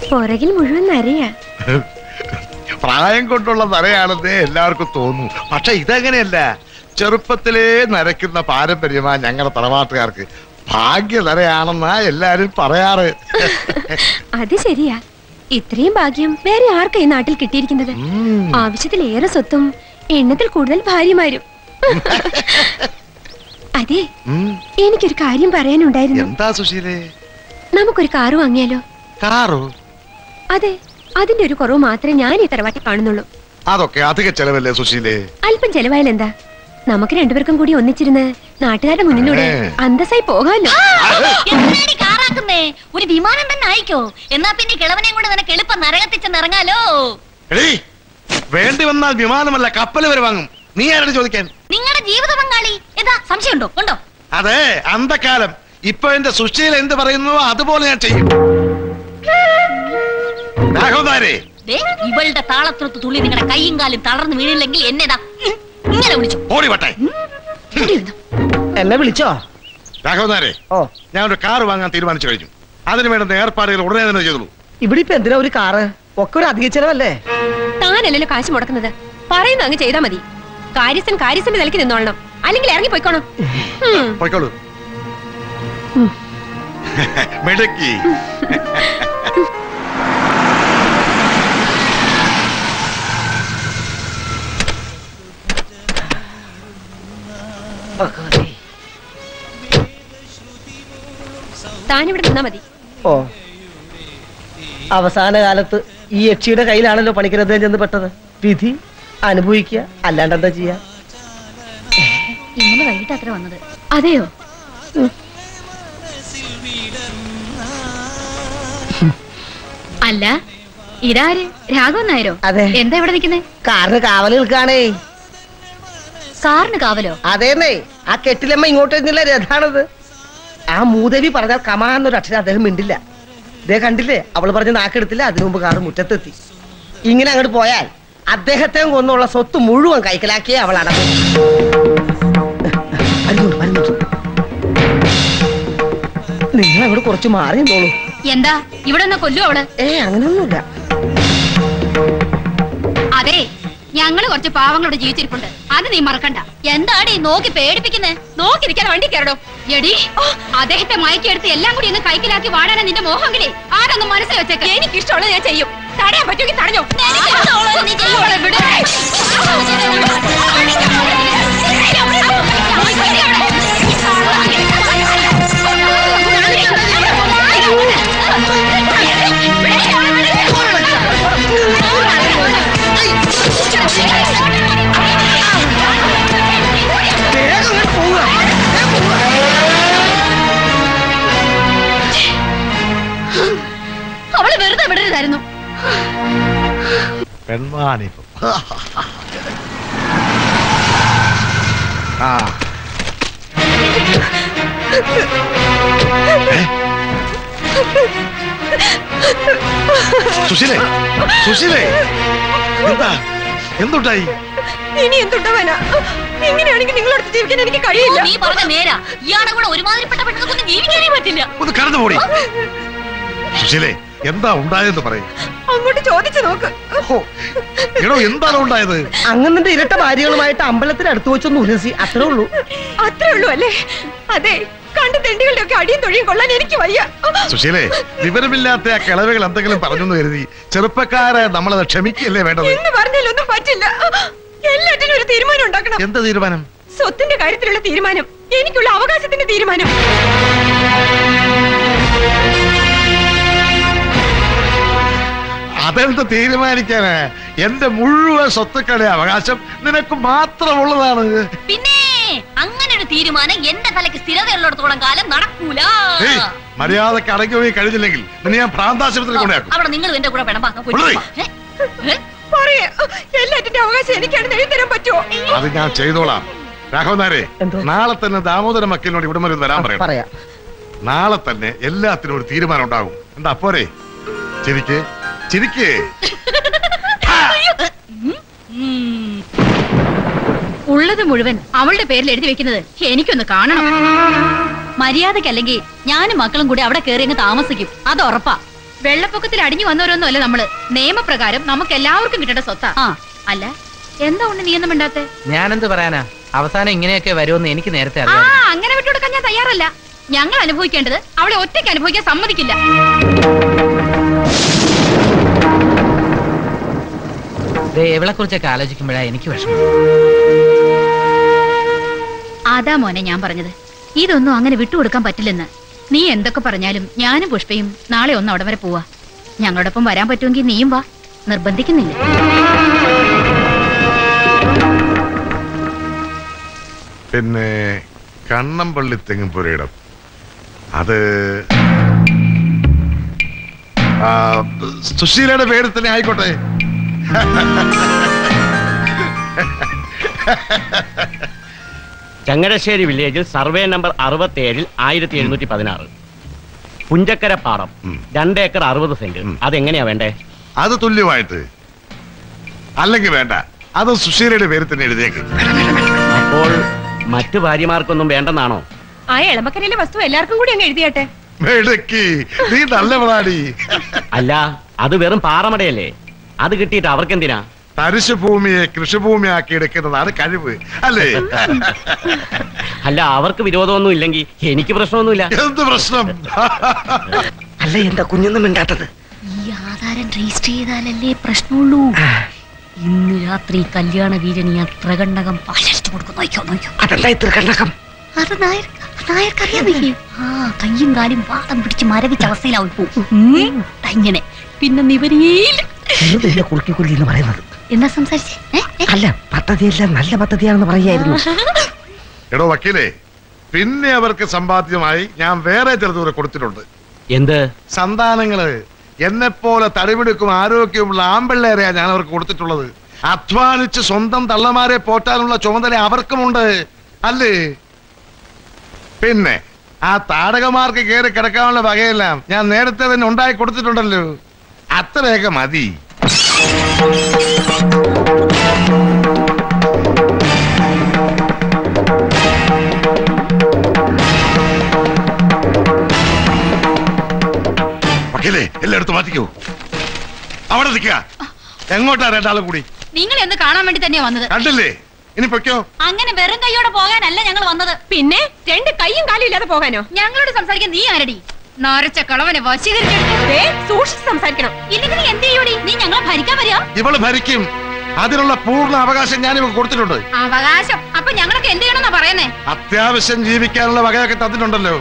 പുറകിൽ മുഴുവൻ നരയ. പ്രായം കൊണ്ടുള്ള നരയാണെന്നേ എല്ലാവർക്കും തോന്നുന്നു. പക്ഷെ ഇതങ്ങനെയല്ല. ചെറുപ്പത്തിലേ നരയ്ക്കുന്ന പാരമ്പര്യമാ ഞങ്ങളുടെ തറവാട്ടുകാർക്ക്. ഭാഗ്യ നരയാണെന്നാ എല്ലാരും പറയാറ്. അത് ശരിയാ. ഇത്രയും ഭാഗ്യം വേറെ ആർക്കാ ഈ നാട്ടിൽ കിട്ടിയിരിക്കുന്നത്? ആവശ്യത്തിലേറെ സ്വത്തും എണ്ണത്തിൽ കൂടുതൽ ഭാര്യമാരും. അതെ, എനിക്കൊരു കാര്യം പറയാനുണ്ടായിരുന്നു. എന്താ സുശീലേ? നമുക്കൊരു കാറ് വാങ്ങിയാലോ? കാറോ? അതെ, അതിന്റെ ഒരു കുറവ് മാത്രമേ ഞാൻ ഈ തറവാട്ടിൽ കാണുന്നുള്ളൂ. അതൊക്കെ അധികം ചെലവല്ലേ സുശീലേ? അല്പം ചെലവായാലും എന്താ, നമുക്ക് രണ്ടുപേർക്കും കൂടി ഒന്നിച്ചിരുന്ന് നാട്ടുകാരുടെ മുന്നിലൂടെ അന്തസ്സായി പോകാമല്ലോ. ഒരു വിമാനം തന്നെ ആയിക്കോ. എന്നാ പിന്നെ കിളവനെയും കൂടെ നിനക്ക് എളുപ്പം നരകത്തിൽ ചെന്നിറങ്ങാലോ. വേണ്ടി വന്നാൽ വിമാനമല്ല കപ്പൽ വരെ വാങ്ങും. നീ ആരാണ് ചോദിക്കാൻ? നിങ്ങളുടെ ജീവിത പങ്കാളി. എന്താ സംശയമുണ്ടോ? ഉണ്ടോ? അതെ, അന്തകാലം. ഇപ്പൊ എന്റെ സുശീല എന്ത് പറയുന്നു അതുപോലെ ഞാൻ ചെയ്യും. ഇവളുടെ താളത്തിനൊത്ത് തുള്ളി നിങ്ങളുടെ കൈയും കാലും തളർന്ന് വീണില്ലെങ്കിൽ എന്നേതാ ഇങ്ങനെ വിളിച്ചു ഓടിവട്ടെ. എന്നെ വിളിച്ചോ? രാഘവനാരെ, ഞാനൊരു കാർ വാങ്ങാൻ തീരുമാനിച്ചു കഴിഞ്ഞു. അതിനു വേണ്ടുന്ന ഏർപ്പാടുകൾ ഉടനെ തന്നെ ചെയ്തോളൂ. ഇവിടെ ഇപ്പൊ എന്തിനാ ഒരു കാറ്? ഒക്കെ ഒരു അധിക ചെലവല്ലേ. താനല്ലല്ലോ കാശ് മുടക്കുന്നത്. പറയുന്ന അങ്ങ് ചെയ്താ മതി. കാര്യസ്ഥൻ കാര്യസ്ഥന്റെ നിലയ്ക്ക് നിന്നോളണം, അല്ലെങ്കിൽ ഇറങ്ങി പോയിക്കോണം. പോയിക്കോളൂ. താനിവിടെ നിന്നാ മതി. ഓ, അവസാന കാലത്ത് ഈ യക്ഷിയുടെ കയ്യിലാണല്ലോ പണിക്കരുത് ചെന്ന് പെട്ടത്. വിധി അനുഭവിക്കുക, അല്ലാണ്ട് എന്താ ചെയ്യാ? ഇന്നലെ വൈകിട്ട് അത്ര വന്നത്. അതെയോ? അല്ല, ഇതാര്? രാഘവൻ നായരോ? എന്താ ഇവിടെ നിൽക്കുന്നേ? കാറിന് കാവൽ നിൽക്കാണേ. കാറിന് കാവലോ? അതേന്നേ, ആ കെട്ടിലമ്മ ഇങ്ങോട്ടേന്നില്ല രഥാണത്. ആ മൂദേവി പറഞ്ഞാൽ കമാന്നൊരു അക്ഷരം അദ്ദേഹം മിണ്ടില്ല. ഇതേ കണ്ടില്ലേ, അവള് പറഞ്ഞ് നാക്കെടുത്തില്ല. അതിനു മുമ്പ് കാറ് മുറ്റത്തെത്തി. ഇങ്ങനെ അങ്ങോട്ട് പോയാൽ അദ്ദേഹത്തെ കൊന്നുള്ള സ്വത്ത് മുഴുവൻ കൈക്കലാക്കിയേ അവൾ അടങ്ങും. നിങ്ങൾ അങ്ങോട്ട് കുറച്ച് മാറി എന്തോളൂ. എന്താ ഇവിടെ കൊല്ലു അവള്? ഏ അങ്ങനെയൊന്നുമില്ല. ഞങ്ങൾ കുറച്ച് പാവങ്ങളോട് ജീവിച്ചിരിപ്പുണ്ട്, അത് നീ മറക്കണ്ട. എന്താണ് ഈ നോക്കി പേടിപ്പിക്കുന്നത്? നോക്കിയിരിക്കാൻ വണ്ടി കയറടോ എടി. അദ്ദേഹത്തെ മയക്കിയെടുത്ത് എല്ലാം കൂടി അങ്ങ് കൈക്കിലാക്കി വാടാനാ നിന്റെ മോഹങ്ങളെ. ആരൊന്നും മനസ്സിൽ വെച്ചേക്ക, എനിക്കിഷ്ടമുള്ളത് ഞാൻ ചെയ്യും. തടയാൻ പറ്റുമെങ്കിൽ തടഞ്ഞോ. പെൺമാണിപ്പം സുശീലേ, സുശീലേ, എന്താ എന്തുണ്ടായി? ഇനി എന്തുണ്ടാവാനാ? ഇങ്ങനെയാണെങ്കിൽ നിങ്ങളടുത്ത് ജീവിക്കാൻ എനിക്ക് കഴിയില്ല. നീ പറഞ്ഞ നേരാ, ഇയാളെ കൂടെ ഒരുമാതിരിപ്പെട്ട പെണ്ണുങ്ങൾക്ക് ജീവിക്കാനേ പറ്റില്ല. ഒന്ന് കടന്നു പോടി. സുശീലേ, എന്താ ഉണ്ടായെന്ന് പറയും. അങ്ങോട്ട് ചോദിച്ചു നോക്ക്. എന്താണ് ഉണ്ടായത്? അങ്ങനെ ഇരട്ട ഭാര്യകളുമായിട്ട് അമ്പലത്തിനടുത്ത് വെച്ചൊന്ന് ഉരസി, അത്രേ ഉള്ളൂ. അത്രേ ഉള്ളൂ അല്ലേ? അതെ, കണ്ട തെണ്ടികളുടെ ഒക്കെ അടിയും തൊഴിയും കൊള്ളാൻ എനിക്ക് വയ്യ. സുശീലേ, വിവരമില്ലാത്ത ആ കിളവുകൾ എന്തെങ്കിലും പറഞ്ഞു കരുതി ചെറുപ്പക്കാരെ നമ്മളത് ക്ഷമിക്കല്ലേ വേണ്ടത്. എന്ന് പറഞ്ഞാലൊന്നും പറ്റില്ല. എല്ലാറ്റിനും ഒരു തീരുമാനം ഉണ്ടാക്കണം. എന്താ തീരുമാനം? സ്വത്തിന്റെ കാര്യത്തിലുള്ള തീരുമാനം, എനിക്കുള്ള അവകാശത്തിന്റെ തീരുമാനം. അതെന്ത് തീരുമാനിക്കാന്? എന്റെ മുഴുവൻ സ്വത്തുക്കളുടെ അവകാശം നിനക്ക് മാത്രമുള്ളതാണ്. പിന്നെ അങ്ങനെ ഒരു തീരുമാനം എന്റെ തലയ്ക്ക് സ്ഥിരതയുള്ളിടത്തോളം കാലം നടക്കൂല. മര്യാദക്ക് അടക്കി പോയി കഴിഞ്ഞില്ലെങ്കിൽ നിന്നെ ഞാൻ പ്രാന്താശുപത്രി കൊണ്ടുപോകും. അവിടെ നിങ്ങൾ എന്റെ കൂടെ എല്ലാറ്റിന്റെ അവകാശം എനിക്കാണ് എഴുതി തരാൻ പറ്റുമോ? അത് ഞാൻ ചെയ്തോളാം. രാഘവനാരെ, നാളെ തന്നെ ദാമോദര മക്കലിനോട് ഇവിടെ വരും തരാൻ പറയാം. നാളെ തന്നെ എല്ലാത്തിനും ഒരു തീരുമാനം ഉണ്ടാകും. എന്താ പോരെ? ശരിക്ക് ഉള്ളത് മുഴുവൻ അവളുടെ പേരിൽ എഴുതി വെക്കുന്നത് എനിക്കൊന്ന് കാണണം. മര്യാദക്കല്ലെങ്കിൽ ഞാനും മക്കളും കൂടി അവിടെ കയറി അങ്ങ് താമസിക്കും, അത് ഉറപ്പാ. വെള്ളപ്പൊക്കത്തിൽ അടിഞ്ഞു വന്നവരൊന്നും അല്ല നമ്മള്. നിയമപ്രകാരം നമുക്ക് എല്ലാവർക്കും കിട്ടേണ്ട സ്വത്താ. അല്ല, എന്താ ഉണ്ട് നീ ഒന്നും മിണ്ടാത്തെ? ഞാനെന്ത് പറയാനാ, അവസാനം ഇങ്ങനെയൊക്കെ വരുമെന്ന് എനിക്ക് നേരത്തെ അറിയാം. അങ്ങനെ വിട്ടുകൊടുക്കാൻ ഞാൻ തയ്യാറല്ല. ഞങ്ങൾ അനുഭവിക്കേണ്ടത് അവളെ ഒറ്റയ്ക്ക് അനുഭവിക്കാൻ സമ്മതിക്കില്ല. എവിടെ കുറിച്ചൊക്കെ ആലോചിക്കുമ്പോഴാ എനിക്ക് വിഷമം. അതാ മോനെ ഞാൻ പറഞ്ഞത്, ഇതൊന്നും അങ്ങനെ വിട്ടുകൊടുക്കാൻ പറ്റില്ലെന്ന്. നീ എന്തൊക്കെ പറഞ്ഞാലും ഞാനും പുഷ്പയും നാളെ ഒന്ന് അവിടെ വരെ പോവാ. ഞങ്ങളോടൊപ്പം വരാൻ പറ്റുമെങ്കിൽ നീയും വാ, നിർബന്ധിക്കുന്നില്ല. പിന്നെ കണ്ണമ്പള്ളി തെങ്ങുപുരയിടം, അത് സുശീലയുടെ പേര് തന്നെ ആയിക്കോട്ടെ. ചങ്ങരശ്ശേരി വില്ലേജിൽ സർവേ നമ്പർ അറുപത്തി ഏഴിൽ ആയിരത്തി എഴുന്നൂറ്റി പതിനാറ് പുഞ്ചക്കര പാടം, രണ്ട് ഏക്കർ അറുപത് സെന്റ്. അതെങ്ങനെയാ വേണ്ടേ? അത് തുല്യമായിട്ട്, അല്ലെങ്കിൽ വേണ്ട, അത് സുശീലയുടെ പേര് തന്നെ എഴുതിയേക്ക്. അപ്പോൾ മറ്റു ഭാര്യമാർക്കൊന്നും വേണ്ടെന്നാണോ? ആ എളമക്കരയിലെ വസ്തു എല്ലാവർക്കും കൂടി അങ്ങ് എഴുതിയാട്ടെ. നീ നല്ലവളാടി. അല്ല, അത് വെറും പാറമടയല്ലേ, അത് കിട്ടിയിട്ട് അവർക്കെന്തിനാ? തരിശു ഭൂമിയെ കൃഷിഭൂമിയാക്കി എടുക്കുന്നതാണ് കഴിവ് അല്ലേ? അല്ല, അവർക്ക് വിരോധമൊന്നും ഇല്ലെങ്കിൽ എനിക്ക് പ്രശ്നമൊന്നുമില്ല. എന്ത് പ്രശ്നം? അല്ല, എന്താ കുഞ്ഞൊന്നും മിണ്ടാത്തത്? ഈ ആധാരം രജിസ്റ്റർ ചെയ്താലല്ലേ പ്രശ്നമുള്ളൂ. ഇന്ന് രാത്രി കല്യാണ വീരൻ ഈ ത്രികണ്ഠകം പാലിച്ചു കൊടുക്കും. നോക്കിയോ നോക്കിയോ, അതല്ല ത്രികണ്ഠകം, അത് നായർക്കറിയാതെ ആ കയ്യും കാലും വാദം പിടിച്ച് മരവിച്ച അവസ്ഥയിലാവും പോകും. അങ്ങനെ പിന്നെ നിവരേയില്ല. എന്നാ സംസാരിച്ചേ? അല്ല, പദ്ധതിയല്ല, നല്ല പദ്ധതിയാണെന്ന് പറയായിരുന്നു. എടോ വക്കീലേ, പിന്നെ അവർക്ക് സമ്പാദ്യമായി ഞാൻ വേറെ ചെറുതൂരെ കൊടുത്തിട്ടുണ്ട്. എന്ത്? സന്താനങ്ങള് എന്നെപ്പോലെ തടിവെടുക്കും ആരോഗ്യമുള്ള ആമ്പിള്ളേരെയാ ഞാൻ അവർക്ക് കൊടുത്തിട്ടുള്ളത്. അധ്വാനിച്ച് സ്വന്തം തള്ളമാരെ പോറ്റാനുള്ള ചുമതല അവർക്കുമുണ്ട് അല്ലേ? പിന്നെ ആ താടകമാർക്ക് കയറി കിടക്കാനുള്ള വകയെല്ലാം ഞാൻ നേരത്തെ തന്നെ ഉണ്ടായി കൊടുത്തിട്ടുണ്ടല്ലോ. അത്രയൊക്കെ മതി. വക്കീലേ, എല്ലായിടത്തും മാറ്റിക്കോ. അവിടെ നിൽക്കുക. എങ്ങോട്ടാ രണ്ടാളും കൂടി? നിങ്ങൾ എന്ന് കാണാൻ വേണ്ടി തന്നെയാണ് വന്നത്. കണ്ടില്ലേ? ഇനി പൊക്കോ. അങ്ങനെ വെറും കൈയോടെ പോകാനല്ല ഞങ്ങൾ വന്നത്. പിന്നെ രണ്ട് കൈയും കാലും ഇല്ലാതെ പോകാനോ? ഞങ്ങളോട് സംസാരിക്കാൻ നീ ആരടി? നരച്ച കളവനെ വശീകരിച്ചെടുത്തേ. സൂക്ഷിച്ച് സംസാരിക്കണം. ഇല്ലെങ്കിൽ നീ എന്ത് ചെയ്യൂടി? നീ ഞങ്ങളെ ഭരിക്കാൻ വരിയാ? ഇവള് ഭരിക്കും. അതിനുള്ള പൂർണ്ണ അവകാശം ഞാൻ ഇവക്ക് കൊടുത്തിട്ടുണ്ട്. അവകാശം? അപ്പൊ ഞങ്ങളൊക്കെ എന്ത് ചെയ്യണമെന്നാ പറയുന്നേ? അത്യാവശ്യം ജീവിക്കാനുള്ള വകയൊക്കെ തന്നിട്ടുണ്ടല്ലോ.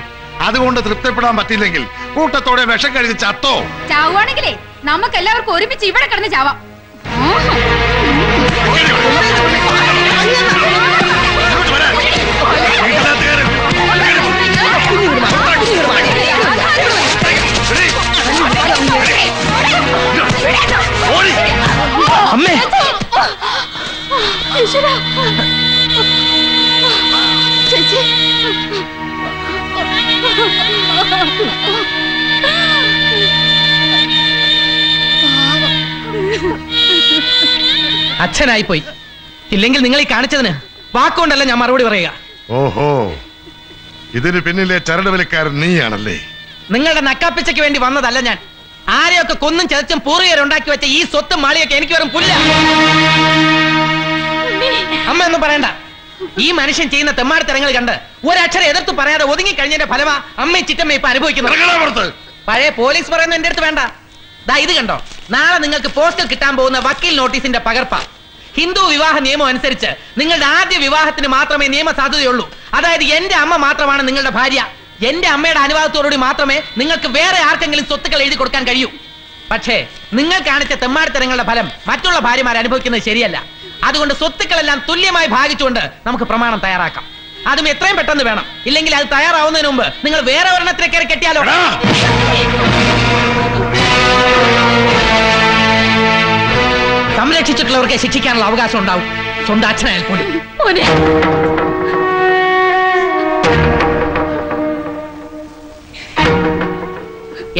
അതുകൊണ്ട് തൃപ്തിപ്പെടാൻ പറ്റിയില്ലെങ്കിൽ കൂട്ടത്തോടെ വിഷം കഴിച്ച് ചത്തോ? ചാവുവാണെങ്കിലേ നമുക്ക് എല്ലാവർക്കും ഒരുമിച്ച് ഇവിടെ കിടന്ന് ചാവാം. അമ്മേ ചേച്ചി അച്ഛനായിപ്പോയി. ഇല്ലെങ്കിൽ നിങ്ങൾ ഈ കാണിച്ചതിന് വാക്കുകൊണ്ടല്ല ഞാൻ മറുപടി പറയുക. ഓഹോ, ഇതിന് പിന്നിലെ ചരടുവലിക്കാരൻ നീയാണല്ലേ? നിങ്ങളുടെ നക്കാപ്പിച്ചയ്ക്ക് വേണ്ടി വന്നതല്ല ഞാൻ. ആരെയൊക്കെ കൊന്നും ചതച്ചും പൂർവികരുണ്ടാക്കി വെച്ച ഈ സ്വത്തും മാളിയൊക്കെ എനിക്ക് വെറും പുല്ല. അമ്മ ഒന്നും പറയണ്ട. ഈ മനുഷ്യൻ ചെയ്യുന്ന തെമ്മാടിത്തരങ്ങൾ കണ്ട് ഒരക്ഷരം എതിർത്ത് പറയാതെ ഒതുങ്ങി കഴിഞ്ഞതിന്റെ ഫലമാ അമ്മയും ചിറ്റമ്മയും ഇപ്പൊ അനുഭവിക്കുന്നത്. പഴയ പോലീസ് പറയുന്ന എന്റെ അടുത്ത് വേണ്ട. ദാ ഇത് കണ്ടോ, നാളെ നിങ്ങൾക്ക് പോസ്റ്റിൽ കിട്ടാൻ പോകുന്ന വക്കീൽ നോട്ടീസിന്റെ പകർപ്പാ. ഹിന്ദു വിവാഹ നിയമം അനുസരിച്ച് നിങ്ങളുടെ ആദ്യ വിവാഹത്തിന് മാത്രമേ നിയമ സാധുതയുള്ളൂ. അതായത് എന്റെ അമ്മ മാത്രമാണ് നിങ്ങളുടെ ഭാര്യ. എന്റെ അമ്മയുടെ അനുവാദത്തോടുകൂടി മാത്രമേ നിങ്ങൾക്ക് വേറെ ആർക്കെങ്കിലും സ്വത്തുക്കൾ എഴുതി കൊടുക്കാൻ കഴിയൂ. പക്ഷേ നിങ്ങൾ കാണിച്ച തെമ്മാടിത്തരങ്ങളുടെ ഫലം മറ്റുള്ള ഭാര്യമാർ അനുഭവിക്കുന്നത് ശരിയല്ല. അതുകൊണ്ട് സ്വത്തുക്കളെല്ലാം തുല്യമായി ഭാഗിച്ചുകൊണ്ട് നമുക്ക് പ്രമാണം തയ്യാറാക്കാം. അതും എത്രയും പെട്ടെന്ന് വേണം. ഇല്ലെങ്കിൽ അത് തയ്യാറാവുന്നതിന് മുമ്പ് നിങ്ങൾ വേറെ ഒരെണ്ണത്തിനെ കയറി കെട്ടിയാലോ? സംരക്ഷിച്ചിട്ടുള്ളവർക്ക് ശിക്ഷിക്കാനുള്ള അവകാശം ഉണ്ടാവും. സ്വന്തം അച്ഛനായാൽ പോലും.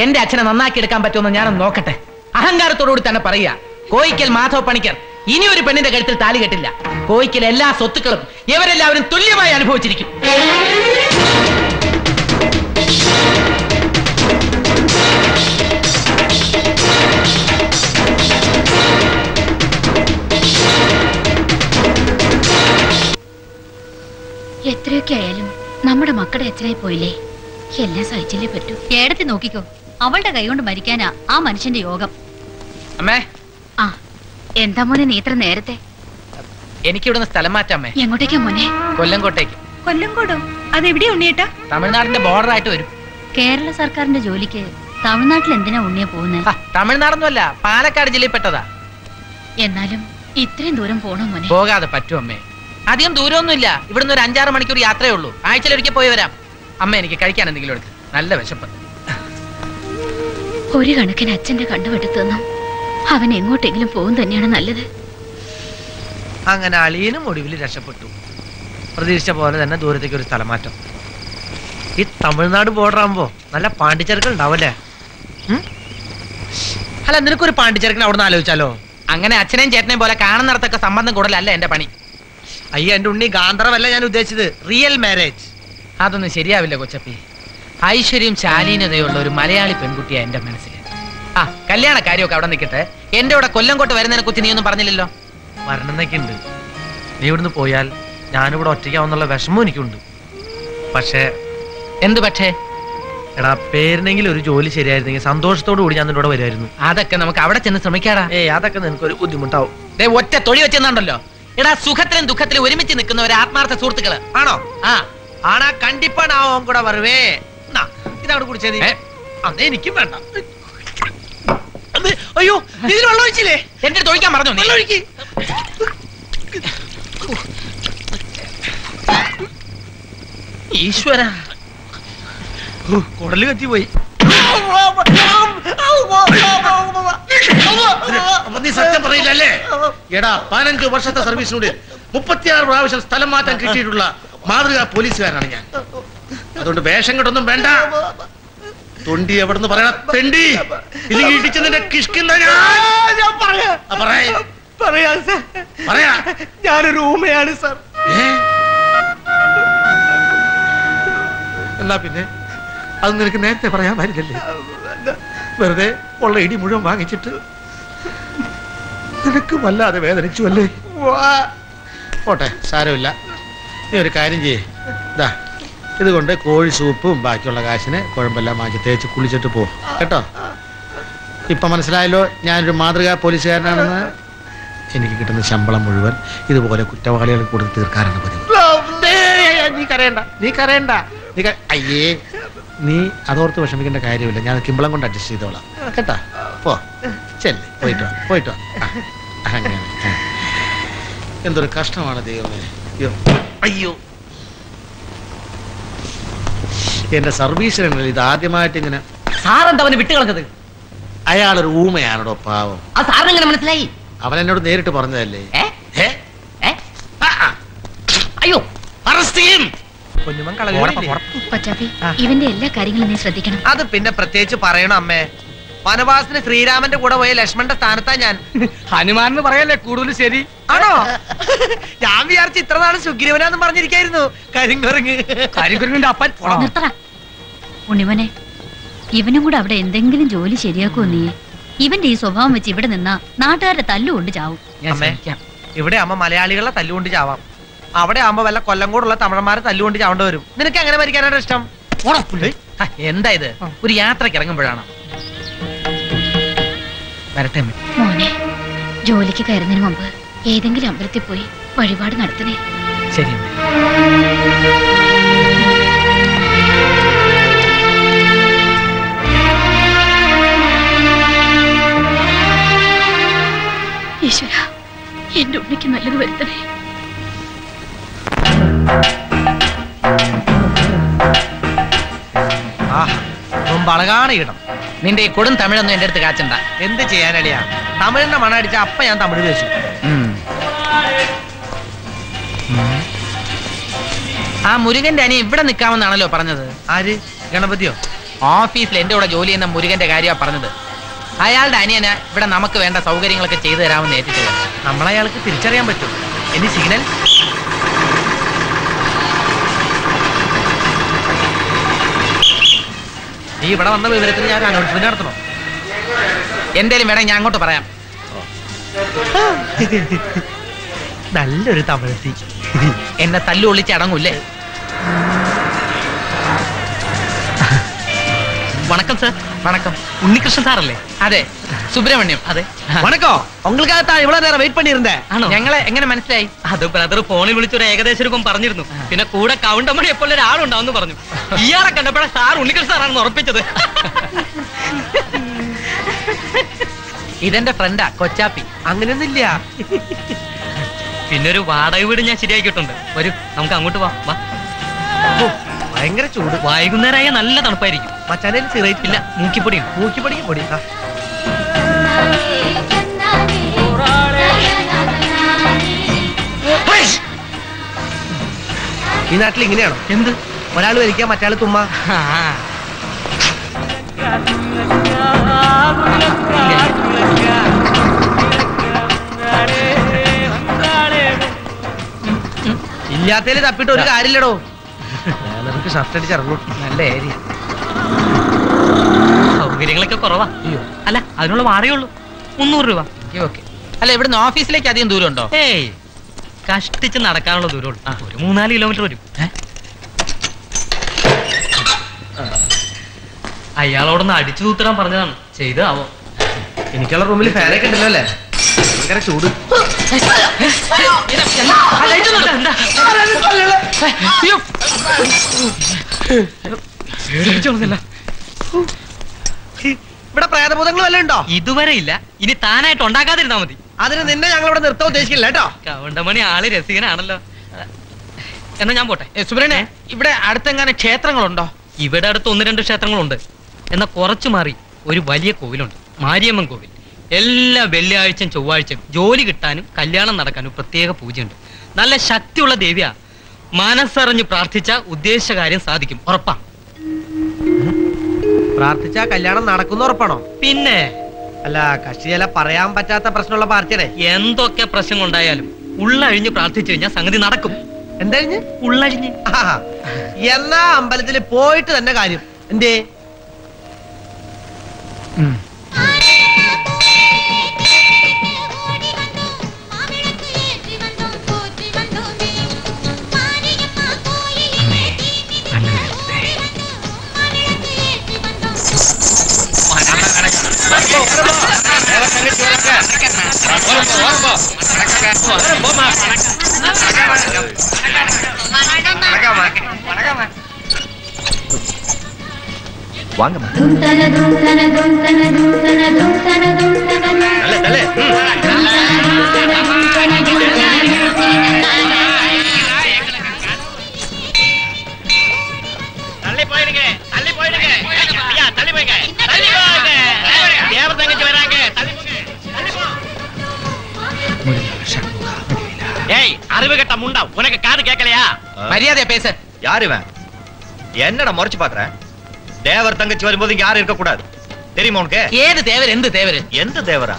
എന്റെ അച്ഛനെ നന്നാക്കി എടുക്കാൻ പറ്റുമെന്ന് ഞാനൊന്ന് നോക്കട്ടെ. അഹങ്കാരത്തോടുകൂടി തന്നെ പറയുക, കോയിക്കൽ മാധവ പണിക്കർ ഇനി ഒരു പെണ്ണിന്റെ കഴുത്തിൽ താലി കെട്ടില്ല. കോയിക്കൽ എല്ലാ സ്വത്തുക്കളും ഇവരെല്ലാവരും തുല്യമായി അനുഭവിച്ചിരിക്കും. എത്രയൊക്കെ ആയാലും നമ്മുടെ മക്കളുടെ അച്ഛനായി പോയില്ലേ? എല്ലാം സഹിച്ചില്ലേ പറ്റൂ. ഏടത്തി നോക്കിക്കോ, അവളുടെ കൈകൊണ്ട് മരിക്കാനാ ആ മനുഷ്യന്റെ യോഗം. അമ്മേ. ആ എന്താ മോനെ നീ ഇത്ര നേരത്തെ? എനിക്കിവിടുന്ന് സ്ഥലം മാറ്റാമേ. എങ്ങോട്ടേക്കാ മോനെ? കൊല്ലംകോട്ടേക്ക്. കൊല്ലംകോടോ? അതെവിടെയാ ഉണ്ണിയേട്ടാ? തമിഴ്നാടിന്റെ ബോർഡർ ആയിട്ട് വരും. കേരള സർക്കാരിന്റെ ജോലിക്ക് തമിഴ്നാട്ടിൽ എന്തിനാ ഉണ്ണിയെ പോകുന്നത്? തമിഴ്നാടൊന്നുമല്ല, പാലക്കാട് ജില്ലയിൽ പെട്ടതാ. എന്നാലും ഇത്രയും ദൂരം പോണോ മോനെ? പോകാതെ പറ്റും അമ്മേ. അധികം ദൂരമൊന്നുമില്ല, ഇവിടുന്ന് ഒരു അഞ്ചാറ് മണിക്കൂർ യാത്രയേ ഉള്ളൂ. ആഴ്ചയിലൊരിക്കൽ പോയി വരാം. അമ്മ, എനിക്ക് കഴിക്കാൻ എന്തെങ്കിലും എടുക്ക്, നല്ല വിശപ്പ്. ഒരു കണക്കിന് അച്ഛന്റെ കണ്ടുപിടുത്തന്നും അവൻ എങ്ങോട്ടെങ്കിലും പോകും തന്നെയാണ് നല്ലത്. അങ്ങനെ അളിയനും ഒടുവിൽ രക്ഷപ്പെട്ടു. പ്രതീക്ഷിച്ച പോലെ തന്നെ ദൂരത്തേക്ക് ഒരു സ്ഥലമാറ്റം. ഈ തമിഴ്നാട് ബോർഡർ ആകുമ്പോ നല്ല പാണ്ടിച്ചേർക്കൾ ഉണ്ടാവല്ലേ? അല്ല, നിനക്കൊരു പാണ്ടിച്ചേർക്കൽ അവിടെ നിന്ന് ആലോചിച്ചാലോ? അങ്ങനെ അച്ഛനെയും ചേട്ടനെയും പോലെ കാണുന്നിടത്തൊക്കെ സംബന്ധം കൂടുതലല്ല എന്റെ പണി. അയ്യ എന്റെ ഉണ്ണി, ഗാന്ധർവല്ല ഞാൻ ഉദ്ദേശിച്ചത്, റിയൽ മാരേജ്. അതൊന്നും ശരിയാവില്ല കൊച്ചപ്പി. ഐശ്വര്യം ശാലീനതയുള്ള ഒരു മലയാളി പെൺകുട്ടിയാ എന്റെ മനസ്സിൽ. ആ കല്യാണ കാര്യമൊക്കെ അവിടെ നിൽക്കട്ടെ, എന്റെ കൂടെ കൊല്ലംകോട്ട് വരുന്നതിനെ കുറിച്ച് നീ ഒന്നും പറഞ്ഞില്ലല്ലോ. വരണമെന്നൊക്കെ ഉണ്ട്. നീ ഇവിടുന്ന് പോയാൽ ഞാനിവിടെ ഒറ്റയ്ക്കാവുന്നുള്ള വിഷമവും എനിക്കുണ്ട്. പക്ഷേ എന്ത് പക്ഷേ? എടാ, പേരിനെങ്കിലും ഒരു ജോലി ശരിയായിരുന്നെങ്കിൽ സന്തോഷത്തോടു കൂടി ഞാൻ നിന്നോട് വരുമായിരുന്നു. അതൊക്കെ നമുക്ക് അവിടെ ചെന്ന് ശ്രമിക്കാടാ. ഏ അതൊക്കെ നിനക്കൊരു ബുദ്ധിമുട്ടാവും. ഒറ്റ തൊഴി വെച്ചെന്നുണ്ടല്ലോ. എടാ, സുഖത്തിലും ദുഃഖത്തിലും ഒരുമിച്ച് നിൽക്കുന്ന ഒരു ആത്മാർത്ഥ സുഹൃത്തുക്കള് ആണോ? ആ ஆனா கண்டிப்பா நான் உன் கூட வருவேன். நான் இதாடு குடிச்சேன். அதே நிக்க வேண்டாம். ஐயோ, நீ வெள்ள ஒழிச்சிலே. என்ன தொழிக்க மறந்து நீ. ஒழிக்கி. ஈஸ்வரா. குடல கட்டி போய். அப்ப நீ சத்தம் പറയില്ലല്ലേ? എടാ, പതിനഞ്ച് വർഷത്തെ സർവീസിനുള്ളിൽ മുപ്പത്തിയാറ് പ്രാവശ്യം സ്ഥലം മാറ്റാൻ കിട്ടിയിട്ടുള്ള മാതൃകാ പോലീസുകാരനാണ് ഞാൻ. അതുകൊണ്ട് വേഷം കെട്ടൊന്നും വേണ്ട. തൊണ്ടി എവിടെന്ന് പറയണ തെണ്ടി. ഇല്ലെങ്കിൽ ഇടിച്ചതിന്റെ കിഷ്കിന്ത പറയാ. ഞാനൊരു ഊമയാണ് സാർ. എന്നാ പിന്നെ അത് നിനക്ക് നേരത്തെ പറയാൻ പറ്റില്ലേ? വെറുതെ ഉള്ള ഇടി മുഴുവൻ വാങ്ങിച്ചിട്ട് നിനക്ക് വല്ലാതെ വേദനിച്ചു അല്ലേ? പോട്ടെ, സാരമില്ല. നീ ഒരു കാര്യം ചെയ്യേ, ഇതാ ഇതുകൊണ്ട് കോഴി സൂപ്പും ബാക്കിയുള്ള കാശിന് കുഴമ്പെല്ലാം മാറ്റി തേച്ച് കുളിച്ചിട്ട് പോ കേട്ടോ. ഇപ്പം മനസ്സിലായല്ലോ ഞാനൊരു മാതൃകാ പോലീസുകാരനാണെന്ന്. എനിക്ക് കിട്ടുന്ന ശമ്പളം മുഴുവൻ ഇതുപോലെ കുറ്റവാളികൾ കൂടുതൽ തീർക്കാറാണ് പതിവ്. നീ കരയണ്ട, നീ കരയണ്ട, നീ അയ്യേ, നീ അതോർത്ത് വിഷമിക്കേണ്ട കാര്യമില്ല. ഞാൻ കിമ്പളം കൊണ്ട് അഡ്ജസ്റ്റ് ചെയ്തോളാം കേട്ടാ. പോ, ചെല്ലേ, പോയിട്ടോ പോയിട്ടോ. അങ്ങനെ എന്തൊരു കഷ്ടമാണ് ദൈവമേ. അയ്യോ അയ്യോ, എന്റെ സർവീസിലുണ്ടല്ലോ ഇത് ആദ്യമായിട്ട് ഇങ്ങനെ. സാറെന്താ അവനെ വിട്ടുകളഞ്ഞത്? അയാളൊരു ഊമയാണോ പാവം. സാറിനെങ്ങനെ മനസ്സിലായി? അവൻ എന്നോട് നേരിട്ട് പറഞ്ഞതല്ലേ. അയ്യോ, ഇവന്റെ എല്ലാ കാര്യങ്ങളും നീ ശ്രദ്ധിക്കണം. അത് പിന്നെ പ്രത്യേകിച്ച് പറയണം അമ്മേ. വനവാസത്തിന് ശ്രീരാമന്റെ കൂടെ പോയ ലക്ഷ്മണന്റെ സ്ഥാനത്താ ഞാൻ. ഹനുമാൻ എന്ന് പറയല്ലേ കൂടുതൽ ശരി ആണോ? ഞാൻ വിചാരിച്ചു ഇത്ര നാളെ സുഗ്രീവനാന്ന് പറഞ്ഞിരിക്കായിരുന്നു. കരിങ്കുരങ്ങ്, കരിങ്കുരങ്ങിന്റെ അപ്പൻ. ഉണ്ണിമനെ, ഇവനും കൂടെ അവിടെ എന്തെങ്കിലും ജോലി ശരിയാക്കൂ നീ. ഇവന്റെ ഈ സ്വഭാവം വെച്ച് ഇവിടെ നിന്നാ നാട്ടുകാരുടെ തല്ലുകൊണ്ട് ചാവും. ഇവിടെ ആവുമ്പോ മലയാളികളെ തല്ലുകൊണ്ട് ചാവാം, അവിടെ ആവുമ്പോ വല്ല കൊല്ലം കൂടുള്ള തമിഴന്മാരെ തല്ലുകൊണ്ട് ചാവേണ്ടി വരും. നിനക്ക് അങ്ങനെ മരിക്കാനാണ് ഇഷ്ടം? എന്താ ഇത്, ഒരു യാത്രക്ക് ഇറങ്ങുമ്പോഴാണ്. മോനെ, ജോലിക്ക് കയറുന്നതിന് മുമ്പ് ഏതെങ്കിലും അമ്പലത്തിൽ പോയി വഴിപാട് നടത്തണേ. ശരി. ഈശ്വര, എന്റെ ഉണ്ണിക്ക് നല്ലത് വരുത്തണേ. വളകാണിടം നിന്റെ ഈ കൊടും തമിഴൊന്നും എന്റെ അടുത്ത് കാച്ചണ്ട. എന്ത് ചെയ്യാനടിയാ, തമിഴിന്റെ മണ അടിച്ച അപ്പ ഞാൻ തമിഴ് വെച്ചു. ആ മുരുകന്റെ അനി ഇവിടെ നിൽക്കാമെന്നാണല്ലോ പറഞ്ഞത്. ആര്, ഗണപതിയോ? ഓഫീസിൽ എന്റെ കൂടെ ജോലി ചെയ്യുന്ന മുരുകന്റെ കാര്യമാണ് പറഞ്ഞത്. അയാളുടെ അനിയന ഇവിടെ നമുക്ക് വേണ്ട സൗകര്യങ്ങളൊക്കെ ചെയ്തു തരാമെന്ന് ഏറ്റിട്ടില്ല. നമ്മളയാൾക്ക് തിരിച്ചറിയാൻ പറ്റും. എനി സിഗ്നൽ നീ ഇവിടെ വന്ന വിവരത്തിന് ഞാൻ അനൗൺസ്മെന്റ് നടത്തണോ? എന്തേലും വേണമെങ്കിൽ ഞാൻ അങ്ങോട്ട് പറയാം. നല്ലൊരു തമിഴത്തി എന്നെ തല്ലു ഒളിച്ച് അടങ്ങൂല്ലേ? வணக்கம் சார். வணக்கம். உன்னிகிருஷ்ணன் சார் இல்லையா? அதே சுப்ரமணியம். அதே வணக்கம். உங்களுக்காக தான் இவ்வளவு நேரம் வெயிட் பண்ணி இருந்தேன். ഞങ്ങളെ എങ്ങനെ മനസ്സിലായി? അത് ബ്രദർ ഫോണിൽ വിളിച്ചൊരു ഏകദേശം പറഞ്ഞിരുന്നു. പിന്നെ കൂടെ കൗണ്ടമണി എപ്പോൾ ഒരാളുണ്ടാവെന്ന് പറഞ്ഞു. ഇയാളെ കണ്ടപ്പോഴാണ് സാർ ഉണ്ണികൃഷ്ണൻ സാറാണെന്ന് ഉറപ്പിച്ചത്. ഇതെന്റെ ഫ്രണ്ടാ കൊച്ചാപ്പി. അങ്ങനെയൊന്നുമില്ല, പിന്നെ ഒരു വാടക വീട് ഞാൻ ശരിയാക്കിയിട്ടുണ്ട്. ഒരു നമുക്ക് അങ്ങോട്ട് വാ. ഭയങ്കര ചൂട്, വൈകുന്നേരമായ നല്ല തണുപ്പായിരിക്കും. മച്ചാനയിൽ ചെറിയിട്ടില്ല, മൂക്കിപ്പൊടി മൂക്കിപ്പൊടി പൊടി. ഈ നാട്ടിൽ ഇങ്ങനെയാണോ? എന്ത്, ഒരാൾ വലിക്കാം മറ്റാൾ തുമ്മ. ഇല്ലാത്തതിൽ തപ്പിട്ട് ഒരു കാര്യമില്ലടോ. നല്ല ഏരിയ, സൗകര്യങ്ങളൊക്കെ കുറവാ. അയ്യോ, അല്ല അതിനുള്ള വാടകയുള്ളൂ മുന്നൂറ് രൂപ. ഓക്കെ. അല്ല, ഇവിടുന്ന് ഓഫീസിലേക്ക് അധികം ദൂരം ഉണ്ടോ? ഏയ്, കഷ്ടിച്ച് നടക്കാനുള്ള ദൂരമുള്ളൂ. ഒരു മൂന്നാല് കിലോമീറ്റർ വരും. അയാളോടൊന്ന് അടിച്ചു തൂത്തരാൻ പറഞ്ഞതാണ്, ചെയ്താവോ. എനിക്കുള്ള റൂമിൽ ഫാനൊക്കെ ഉണ്ടല്ലോ അല്ലേ? ഭയങ്കര ചൂട്. ഇവിടെ പ്രേതഭൂതങ്ങൾ വല്ലതും ഉണ്ടോ? ഇതുവരെ ഇല്ല, ഇനി താനായിട്ട് ഉണ്ടാക്കാതിരുന്നാ മതി. അതിന് നിന്നെ ഞങ്ങൾ ഇവിടെ നിർത്താൻ ഉദ്ദേശിക്കില്ല കേട്ടോ. കൗണ്ടമണി ആള് രസികനാണല്ലോ. എന്നാ ഞാൻ പോട്ടെ. സുബ്രഹ്മണ്യ, ഇവിടെ അടുത്തെങ്ങനെ ക്ഷേത്രങ്ങളുണ്ടോ? ഇവിടെ അടുത്ത് ഒന്ന് രണ്ട് ക്ഷേത്രങ്ങളുണ്ട്. എന്നാ കുറച്ചു മാറി ഒരു വലിയ കോവിലുണ്ട്, മാരിയമ്മൻ കോവിൽ. എല്ലാ വെള്ളിയാഴ്ചയും ചൊവ്വാഴ്ചയും ജോലി കിട്ടാനും കല്യാണം നടക്കാനും പ്രത്യേക പൂജയുണ്ട്. നല്ല ശക്തിയുള്ള ദേവിയാ. മനസ്സറിഞ്ഞ് പ്രാർത്ഥിച്ച ഉദ്ദേശ കാര്യം സാധിക്കും, ഉറപ്പാ. പ്രാർത്ഥിച്ച കല്യാണം നടക്കുന്ന ഉറപ്പാണോ? പിന്നെ അല്ല, കക്ഷി ചില പറയാൻ പറ്റാത്ത പ്രശ്നമുള്ള പാർട്ടിയുടെ. എന്തൊക്കെ പ്രശ്നം ഉണ്ടായാലും ഉള്ളഴിഞ്ഞ് പ്രാർത്ഥിച്ചു കഴിഞ്ഞാൽ സംഗതി നടക്കും. എന്തഴിഞ്ഞ്? ഉള്ളഴിഞ്ഞ്. എന്നാ അമ്പലത്തിൽ പോയിട്ട് തന്നെ കാര്യം. എന്തേ வாங்க உனக்கு காது கேட்கலையா? மரியாதை பேச. யார் இவன்? என்னடா மொறச்சு பாக்குற? தேவர் தங்கச்சி வரும்போது இங்க யாரும் இருக்க கூடாது தெரியுமா உனக்கு? ஏது தேவர்? எந்த தேவர்? எந்த தேவரா?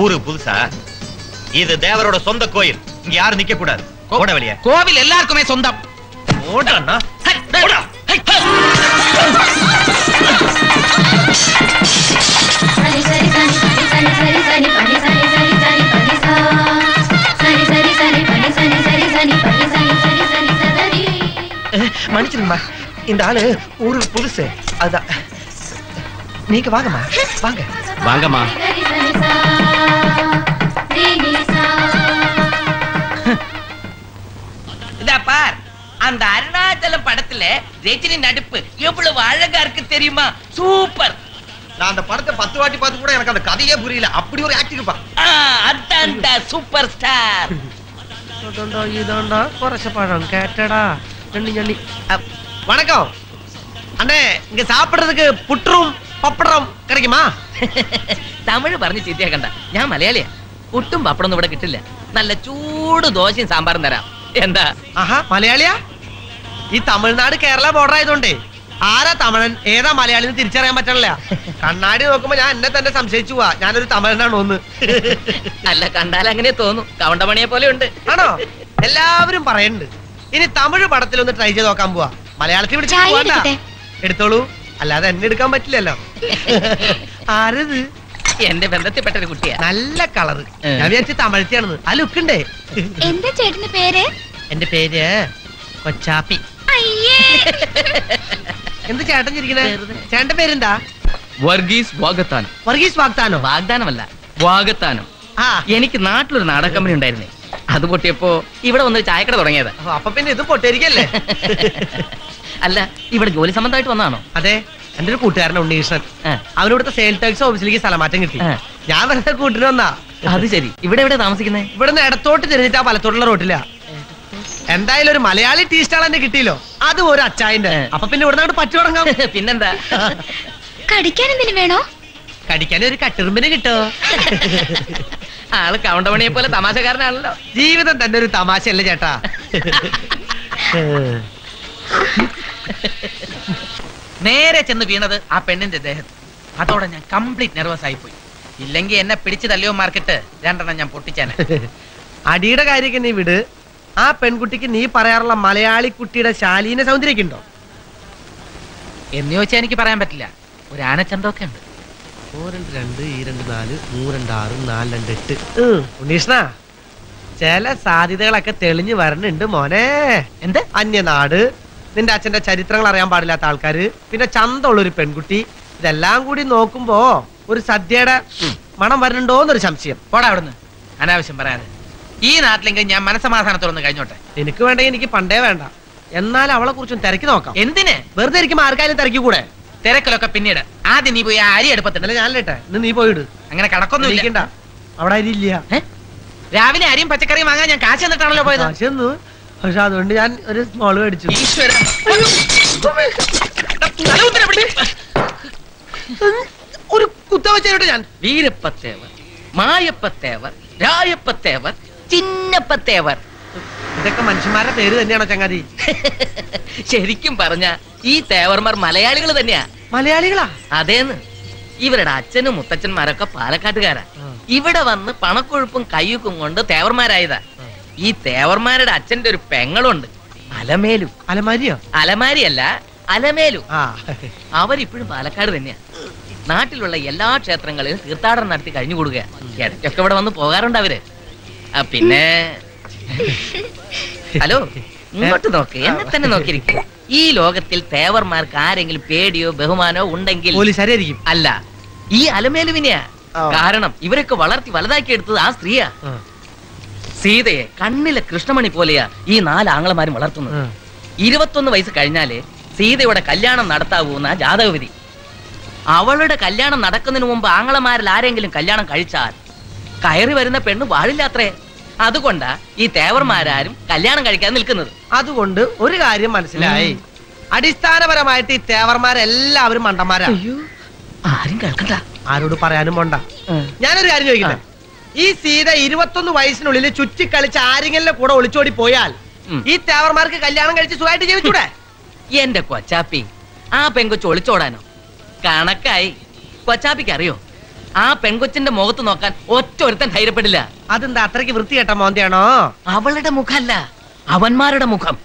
ஊரு புதுசா, இது தேவரோட சொந்த கோயில், இங்க யாரும் நிக்க கூடாது. கோட வெளிய கோவில் எல்லாருக்குமே சொந்தம். ஓடா ஓடா. சரி சரி சரி சரி சரி சரி சரி சரி சரி சரி மன்னிச்சிருங்கம்மா, இந்த ஆளு ஊருக்கு புதுசு, அதான். நீங்க வாங்கம்மா, வாங்க வாங்கம்மா. இதா பார், அந்த அருணாச்சலம் படத்துல ரஜினி நடிப்பு எவ்வளவு அழகா இருக்கு தெரியுமா? சூப்பர். நான் அந்த படத்தை பத்து வாட்டி பார்த்து கூட எனக்கு அந்த கதையே புரியல, அப்படி ஒரு ஆக்டிங் பா. அதான்டா சூப்பர் ஸ்டார். வணக்கம் அண்ணே, இங்க சாப்பிடுறதுக்கு புற்றும் பப்படம் கிடைக்குமா? தமிழ் പറഞ്ഞു ചീത്തയാ കണ്ട ഞാൻ മലയാളിയാ. പുട്ടും പപ്പടൊന്നും ഇവിടെ കിട്ടില്ല, നല്ല ചൂട് ദോശയും സാമ്പാറും തരാം. എന്താ? ആഹാ, മലയാളിയാ? ഈ തമിഴ്നാട് കേരള ബോർഡർ ആയതുകൊണ്ടേ ആരാ തമിഴൻ ഏതാ മലയാളിന്ന് തിരിച്ചറിയാൻ പറ്റണില്ല. കണ്ണാടി നോക്കുമ്പോ ഞാൻ എന്നെ തന്നെ സംശയിച്ചു പോവാ, ഞാനൊരു തമിഴനാണ് ഒന്ന്. അല്ല, കണ്ടാൽ അങ്ങനെ തോന്നും, കവണ്ടമണിയെ പോലെ ഉണ്ട്. ആണോ? എല്ലാവരും പറയുന്നുണ്ട്. ഇനി തമിഴ് പടത്തിൽ ഒന്ന് ട്രൈ ചെയ്ത് നോക്കാൻ പോവാ. മലയാളത്തിൽ പിടിച്ചാ എടുത്തോളൂ, അല്ലാതെ എന്നെ എടുക്കാൻ പറ്റില്ലല്ലോ. ആരത്? എന്റെ ബന്ധത്തിൽപ്പെട്ട ഒരു കുട്ടിയാ, നല്ല കളറ്. ഞാൻ വിചാരിച്ചു തമിഴ്ത്തിയാണെന്ന്, ആ ലുക്കുണ്ടേ. എന്താ ചേട്ടന്റെ പേര്? എന്റെ പേര് കൊച്ചാപ്പി. എന്ത് ചേട്ടൻ ചിരിക്കണേ? ചേട്ടന്റെ പേരെന്താ? വർഗീസ് വാഗ്ദാനം. വർഗീസ് വാഗ്ദാനോ? വാഗ്ദാനമല്ല, വാഗ്ദാനം. ആ, എനിക്ക് നാട്ടിലൊരു നാടക കമ്പനി ഉണ്ടായിരുന്നേ, അത് പൊട്ടിയപ്പോ ഇവിടെ വന്നൊരു ചായക്കട തുടങ്ങിയത്. അപ്പൊ പിന്നെ ഇത് പൊട്ടിയിരിക്കല്ലേ? അല്ല, ഇവിടെ ജോലി സംബന്ധമായിട്ട് വന്നാണോ? അതെ, എന്റെ ഒരു കൂട്ടുകാരൻ ഉണ്ണീകൃഷ്ണൻ, അവനിവിടുത്തെ സെയിൽ ടാക്സ് ഓഫീസിലേക്ക് സ്ഥലമാറ്റം കിട്ടി. ഞാൻ വെറുതെ കൂട്ടിന് വന്നാ. അത് ശരി, ഇവിടെ എവിടെ താമസിക്കുന്നത്? ഇവിടെ നിന്ന് ഇടത്തോട്ട് തിരിഞ്ഞിട്ടാ വലത്തോട്ടുള്ള റോട്ടില്ല. എന്തായാലും ഒരു മലയാളി ടീ സ്റ്റാൾ തന്നെ കിട്ടിയില്ലോ, അത് ഒരു അച്ചായന്റെ. അപ്പൊ പിന്നെ ഇവിടെ പറ്റി തുടങ്ങാം. പിന്നെന്താ കടിക്കാൻ എന്തിനു വേണോ? കടിക്കാൻ ഒരു കട്ടിറുമ്പിന് കിട്ടോ. ആള് കൗണ്ടമണിയെ പോലെ തമാശക്കാരനാണല്ലോ. ജീവിതം തന്നെ ഒരു തമാശയല്ലേ ചേട്ടാ? നേരെ ചെന്ന് വീണത് ആ പെണ്ണിന്റെ ദേഹത്ത്. അതോടെ ഞാൻ കംപ്ലീറ്റ് നെർവസ് ആയി പോയി. ഇല്ലെങ്കിൽ എന്നെ പിടിച്ചു തല്ലിയോ മാർക്കിട്ട് രണ്ടെണ്ണം ഞാൻ പൊട്ടിച്ചാനെ. അടിയുടെ കാര്യമൊക്കെ നീ വിട്. ആ പെൺകുട്ടിക്ക് നീ പറയാറുള്ള മലയാളി കുട്ടിയുടെ ശാലീന സൗന്ദര്യമൊക്കെ ഉണ്ടോ എന്ന് ചോദിച്ചാൽ എനിക്ക് പറയാൻ പറ്റില്ല. ഒരു ആനച്ചന്തമൊക്കെ ഉണ്ട്. ചില സാധ്യതകളൊക്കെ തെളിഞ്ഞു വരണുണ്ട് മോനെ. എന്ത്? അന്യനാട്, നിന്റെ അച്ഛന്റെ ചരിത്രങ്ങൾ അറിയാൻ പാടില്ലാത്ത ആൾക്കാര്, പിന്നെ ചന്തമുള്ളൊരു പെൺകുട്ടി, ഇതെല്ലാം കൂടി നോക്കുമ്പോ ഒരു സദ്യയുടെ മണം വരണുണ്ടോന്നൊരു സംശയം. പോടാ അവിടുന്ന്, അനാവശ്യം പറയാതെ. ഈ നാട്ടിലെങ്കിൽ ഞാൻ മനസമാധാനത്തോടൊന്ന് കഴിഞ്ഞോട്ടെ. എനിക്ക് വേണ്ടെങ്കിൽ എനിക്ക് പണ്ടേ വേണ്ട. എന്നാലും അവളെ കുറിച്ചൊന്ന് തിരക്കി നോക്കാം. എന്തിന്? വെറുതെ ഇരിക്കുമ്പോ ആർക്കായാലും തിരക്കി കൂടെ? തിരക്കിലൊക്കെ പിന്നീട്. ആദ്യം നീ പോയി ആ അരി എടുപ്പത്തില്ല. ഞാനല്ലേട്ടെ, ഇന്ന് നീ പോയിട്. അങ്ങനെ കടക്കൊന്നും ഇരിക്കണ്ട, അവിടെ അരി ഇല്ല. രാവിലെ അരിയും പച്ചക്കറിയും വാങ്ങാൻ ഞാൻ കാശ് തന്നിട്ടാണല്ലോ പോയത്. പക്ഷെ അതുകൊണ്ട് ഞാൻ ഒരു സ്മോൾ മേടിച്ചു. ഒരു കുത്ത വെച്ചിട്ട് ഞാൻ വീരപ്പത്തേവർ, മായപ്പത്തേവർ, രായപ്പത്തേവർ, ചിന്നപ്പത്തേവർ, ഇതൊക്കെ മനുഷ്യന്മാരുടെ പേര് തന്നെയാണോ ചങ്ങാതി? ശരിക്കും പറഞ്ഞ ഈ തേവർമാർ മലയാളികൾ തന്നെയാ. മലയാളികളാ? അതേന്ന്. ഇവരുടെ അച്ഛനും മുത്തച്ഛന്മാരൊക്കെ പാലക്കാട്ടുകാരാ. ഇവിടെ വന്ന് പണക്കൊഴുപ്പും കയ്യൂക്കും കൊണ്ട് തേവർമാരായതാ. ഈ തേവർമാരുടെ അച്ഛന്റെ ഒരു പെങ്ങളുണ്ട്, അലമേലു. അലമാരിയോ? അലമാരിയല്ല, അലമേലു. അവരിപ്പോഴും പാലക്കാട് തന്നെയാ. നാട്ടിലുള്ള എല്ലാ ക്ഷേത്രങ്ങളിലും തീർത്ഥാടനം നടത്തി കഴിഞ്ഞു കൂടുകയാ. ഇടയ്ക്കൊക്കെ ഇവിടെ വന്ന് പോകാറുണ്ട് അവര്. പിന്നെ ഹലോ, ഇങ്ങോട്ട് നോക്ക്, എന്നെ തന്നെ നോക്കിയിരിക്കും. ഈ ലോകത്തിൽ തേവർമാർക്ക് ആരെങ്കിലും പേടിയോ ബഹുമാനോ ഉണ്ടെങ്കിൽ അല്ല ഈ അലമേലുവിനെയാ. കാരണം ഇവരൊക്കെ വളർത്തി വലുതാക്കി എടുത്തത് ആ സ്ത്രീയാ. സീതയെ കണ്ണിലെ കൃഷ്ണമണി പോലെയാ ഈ നാല് ആങ്ങളമാരും വളർത്തുന്നത്. ഇരുപത്തൊന്ന് വയസ്സ് കഴിഞ്ഞാലേ സീതയുടെ കല്യാണം നടത്താവൂ എന്നാ ജാതകവിധി. അവളുടെ കല്യാണം നടക്കുന്നതിന് മുമ്പ് ആങ്ങളമാരിൽ ആരെങ്കിലും കല്യാണം കഴിച്ചാൽ കയറി വരുന്ന പെണ്ണ് വാളില്ലാത്രേ. അതുകൊണ്ടാ ഈ തേവർമാരും കല്യാണം കഴിക്കാൻ നിൽക്കുന്നത്. അതുകൊണ്ട് ഒരു കാര്യം മനസ്സിലായി, അടിസ്ഥാനപരമായിട്ട് ഈ തേവർമാരെല്ലാവരും മണ്ടന്മാരാ. ആരും കേൾക്കണ്ട, ആരോട് പറയാനും പോണ്ട. ഞാനൊരു കാര്യം ചോദിക്കട്ടെ, ഈ സീത ഇരുപത്തൊന്ന് വയസ്സിനുള്ളിൽ ചുറ്റിക്കളിച്ച് ആരെങ്കിലും കൂടെ ഒളിച്ചോടി പോയാൽ ഈ തേവർമാർക്ക് കല്യാണം കഴിച്ച് സുഖമായിട്ട് ജീവിച്ചൂടെ? എന്റെ കൊച്ചാപ്പി, ആ പെങ്കൊച്ച് ഒളിച്ചോടാനോ കണക്കായി. കൊച്ചാപ്പിക്ക് അറിയോ, ആ പെൺകൊച്ചിന്റെ മുഖത്ത് നോക്കാൻ ഒറ്റ ഒരുത്തൻ ധൈര്യപ്പെടില്ല. അതെന്താ അത്രയ്ക്ക് വൃത്തികെട്ട മോന്തയാണോ? അവളുടെ മുഖമല്ല, അവന്മാരുടെ മുഖം.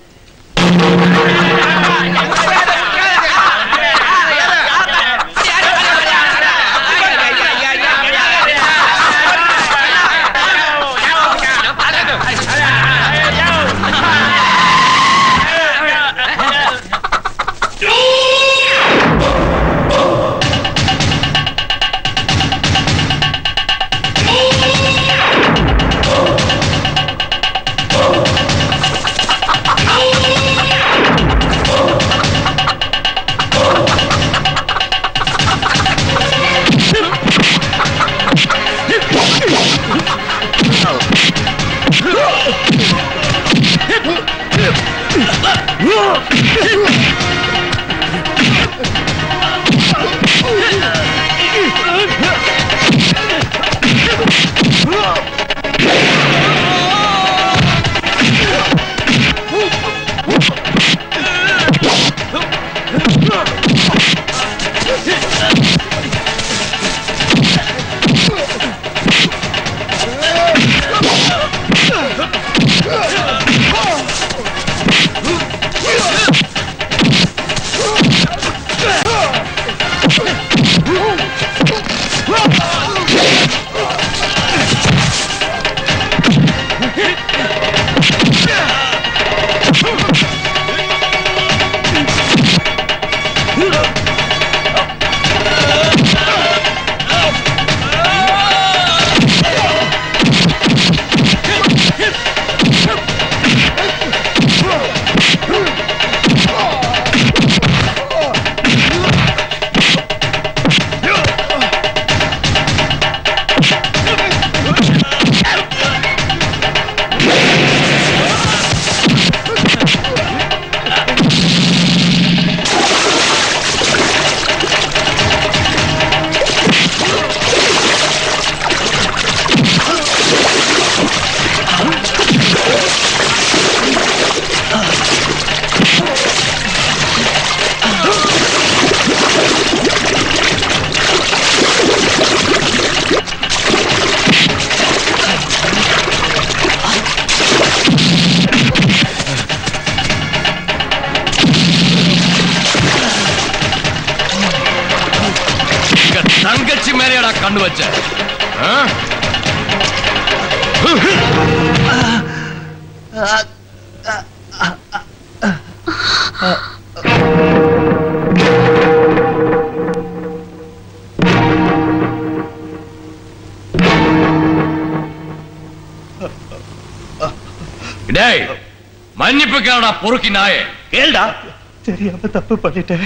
தெரியாம தப்பு பண்ணிட்டேன்,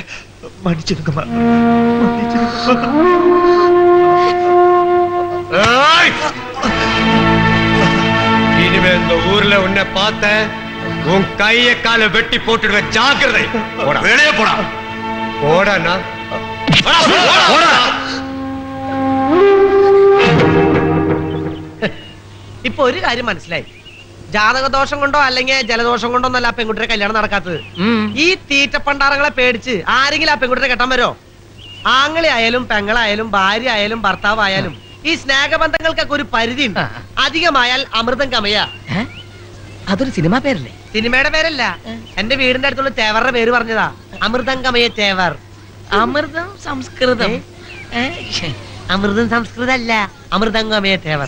மன்னிச்சிருங்கம்மா. இனிமே இந்த ஊர்ல உன்னை பார்த்த உன் கையை காலை வெட்டி போட்டுடுவ. ஜாக்கிரதை, வெளியே போடா. போடா இப்ப ஒரு കാര്യം മനസ്സിലായി, ജാതകദോഷം കൊണ്ടോ അല്ലെങ്കിൽ ജലദോഷം കൊണ്ടോ ഒന്നല്ല ആ പെൺകുട്ടിയുടെ കല്യാണം നടക്കാത്തത്. ഈ തീറ്റപ്പണ്ടാരങ്ങളെ പേടിച്ച് ആരെങ്കിലും ആ പെൺകുട്ടിയെ കെട്ടാൻ വരോ? ആങ്ങളെയായാലും പെങ്ങളായാലും ഭാര്യ ആയാലും ഭർത്താവായാലും ഈ സ്നേഹബന്ധങ്ങൾക്കൊക്കെ ഒരു പരിധി ഉണ്ട്. അധികമായാൽ അമൃതം കമയാ. അതൊരു സിനിമ പേരല്ലേ? സിനിമയുടെ പേരല്ല, എന്റെ വീടിന്റെ അടുത്തുള്ള തേവറുടെ പേര് പറഞ്ഞതാ. അമൃതം കമയ തേവർ. അമൃതം സംസ്കൃതം? അമൃതം സംസ്കൃതം അല്ല, അമൃതം കമയ തേവർ.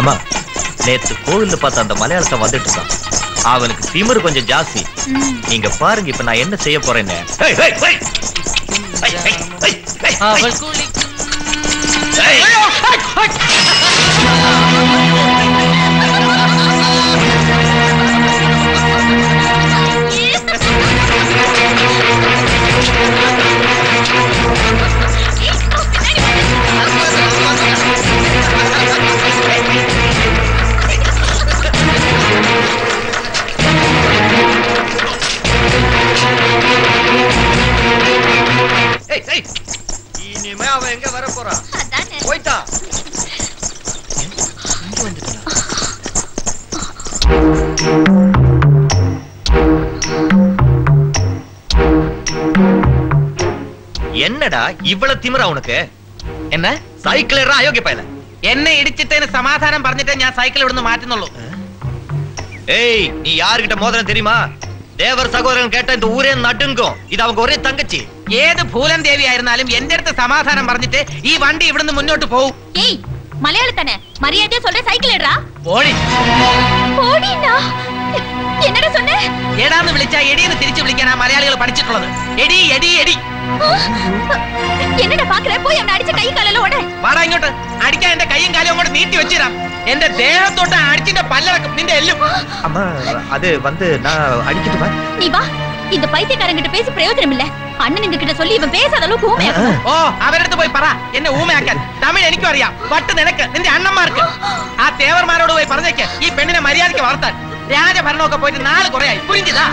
அம்மா, நேத்து கோவில்ல பார்த்த அந்த மலையாளத்தை வந்துட்டு இருக்கான். அவனுக்கு திமிரு கொஞ்சம் ஜாஸ்தி. நீங்க பாருங்க இப்ப நான் என்ன செய்ய போறேன்னு. என்னடா இவ்வளவு திமிரா உனக்கு? என்ன சைக்கிள் ஏற அயோக்கிய பையல? என்ன இடிச்சிட்டேன்னு சமாதானம் பண்ணிட்டே நான் சைக்கிள் விடுந்து மாத்தினோம். ஏய் நீ யார்கிட்ட மோதறேன்னு தெரியுமா? தேவர் சகோதரன் கேட்ட இந்த ஊரே நடுங்கும். இது அவங்க ஒரே தங்கச்சி. ஏது பூலன் தேவி ஆயிருந்தாலும் எந்த இடத்து சமாதானம் பண்ணிட்டு ஈ வண்டி இவிடுந்து முன்னோட்டு போகும். ஏய் மலையாளத்தனே மரியாதையா சொல்ற சைக்கிள் ஏறா போடி போடினா என்னடா சொன்னே? ஏடான்னு விழிச்சா எடின்னு திருப்பி விழிக்கنا மலையாளிகளை படிச்சிட்டுள்ளது. எடி எடி எடி என்னடா பாக்குற? போய் அவனை அடிச்ச கை காலல ஓட வாடா இங்கோட்ட. அடிக்க இந்த கையும் காலையும் கூட நீட்டி வச்சிரா. இந்த தேகத்தோட அடிச்சிட்ட பல்லறக்கு நின்ட எல்லு. அம்மா அது வந்து நான் அடிச்சிட்டு வா. நீ வா. இந்த பைத்தியக்காரங்கிட்ட பேசி பிரயோஜனம் இல்ல. அண்ணன் இந்த கிட்ட சொல்லி இவன் பேசாத அளவுக்கு ஊமை. ஓ அவரது போய் பரா. என்ன ஊமை ஆக்காத. தமிழ் எனக்கு வரியா பட்டு எனக்கு இந்த அண்ணம்மா இருக்கு. ஆ தேவர்மாரோட போய் பரஞ்சேக்க. இந்த பெண்ணை மரியாதைக்கு வளர்த்தான். ராஜ பரணோக்க போயிட்டு நாலு குறையாயி புரிஞ்சுதா?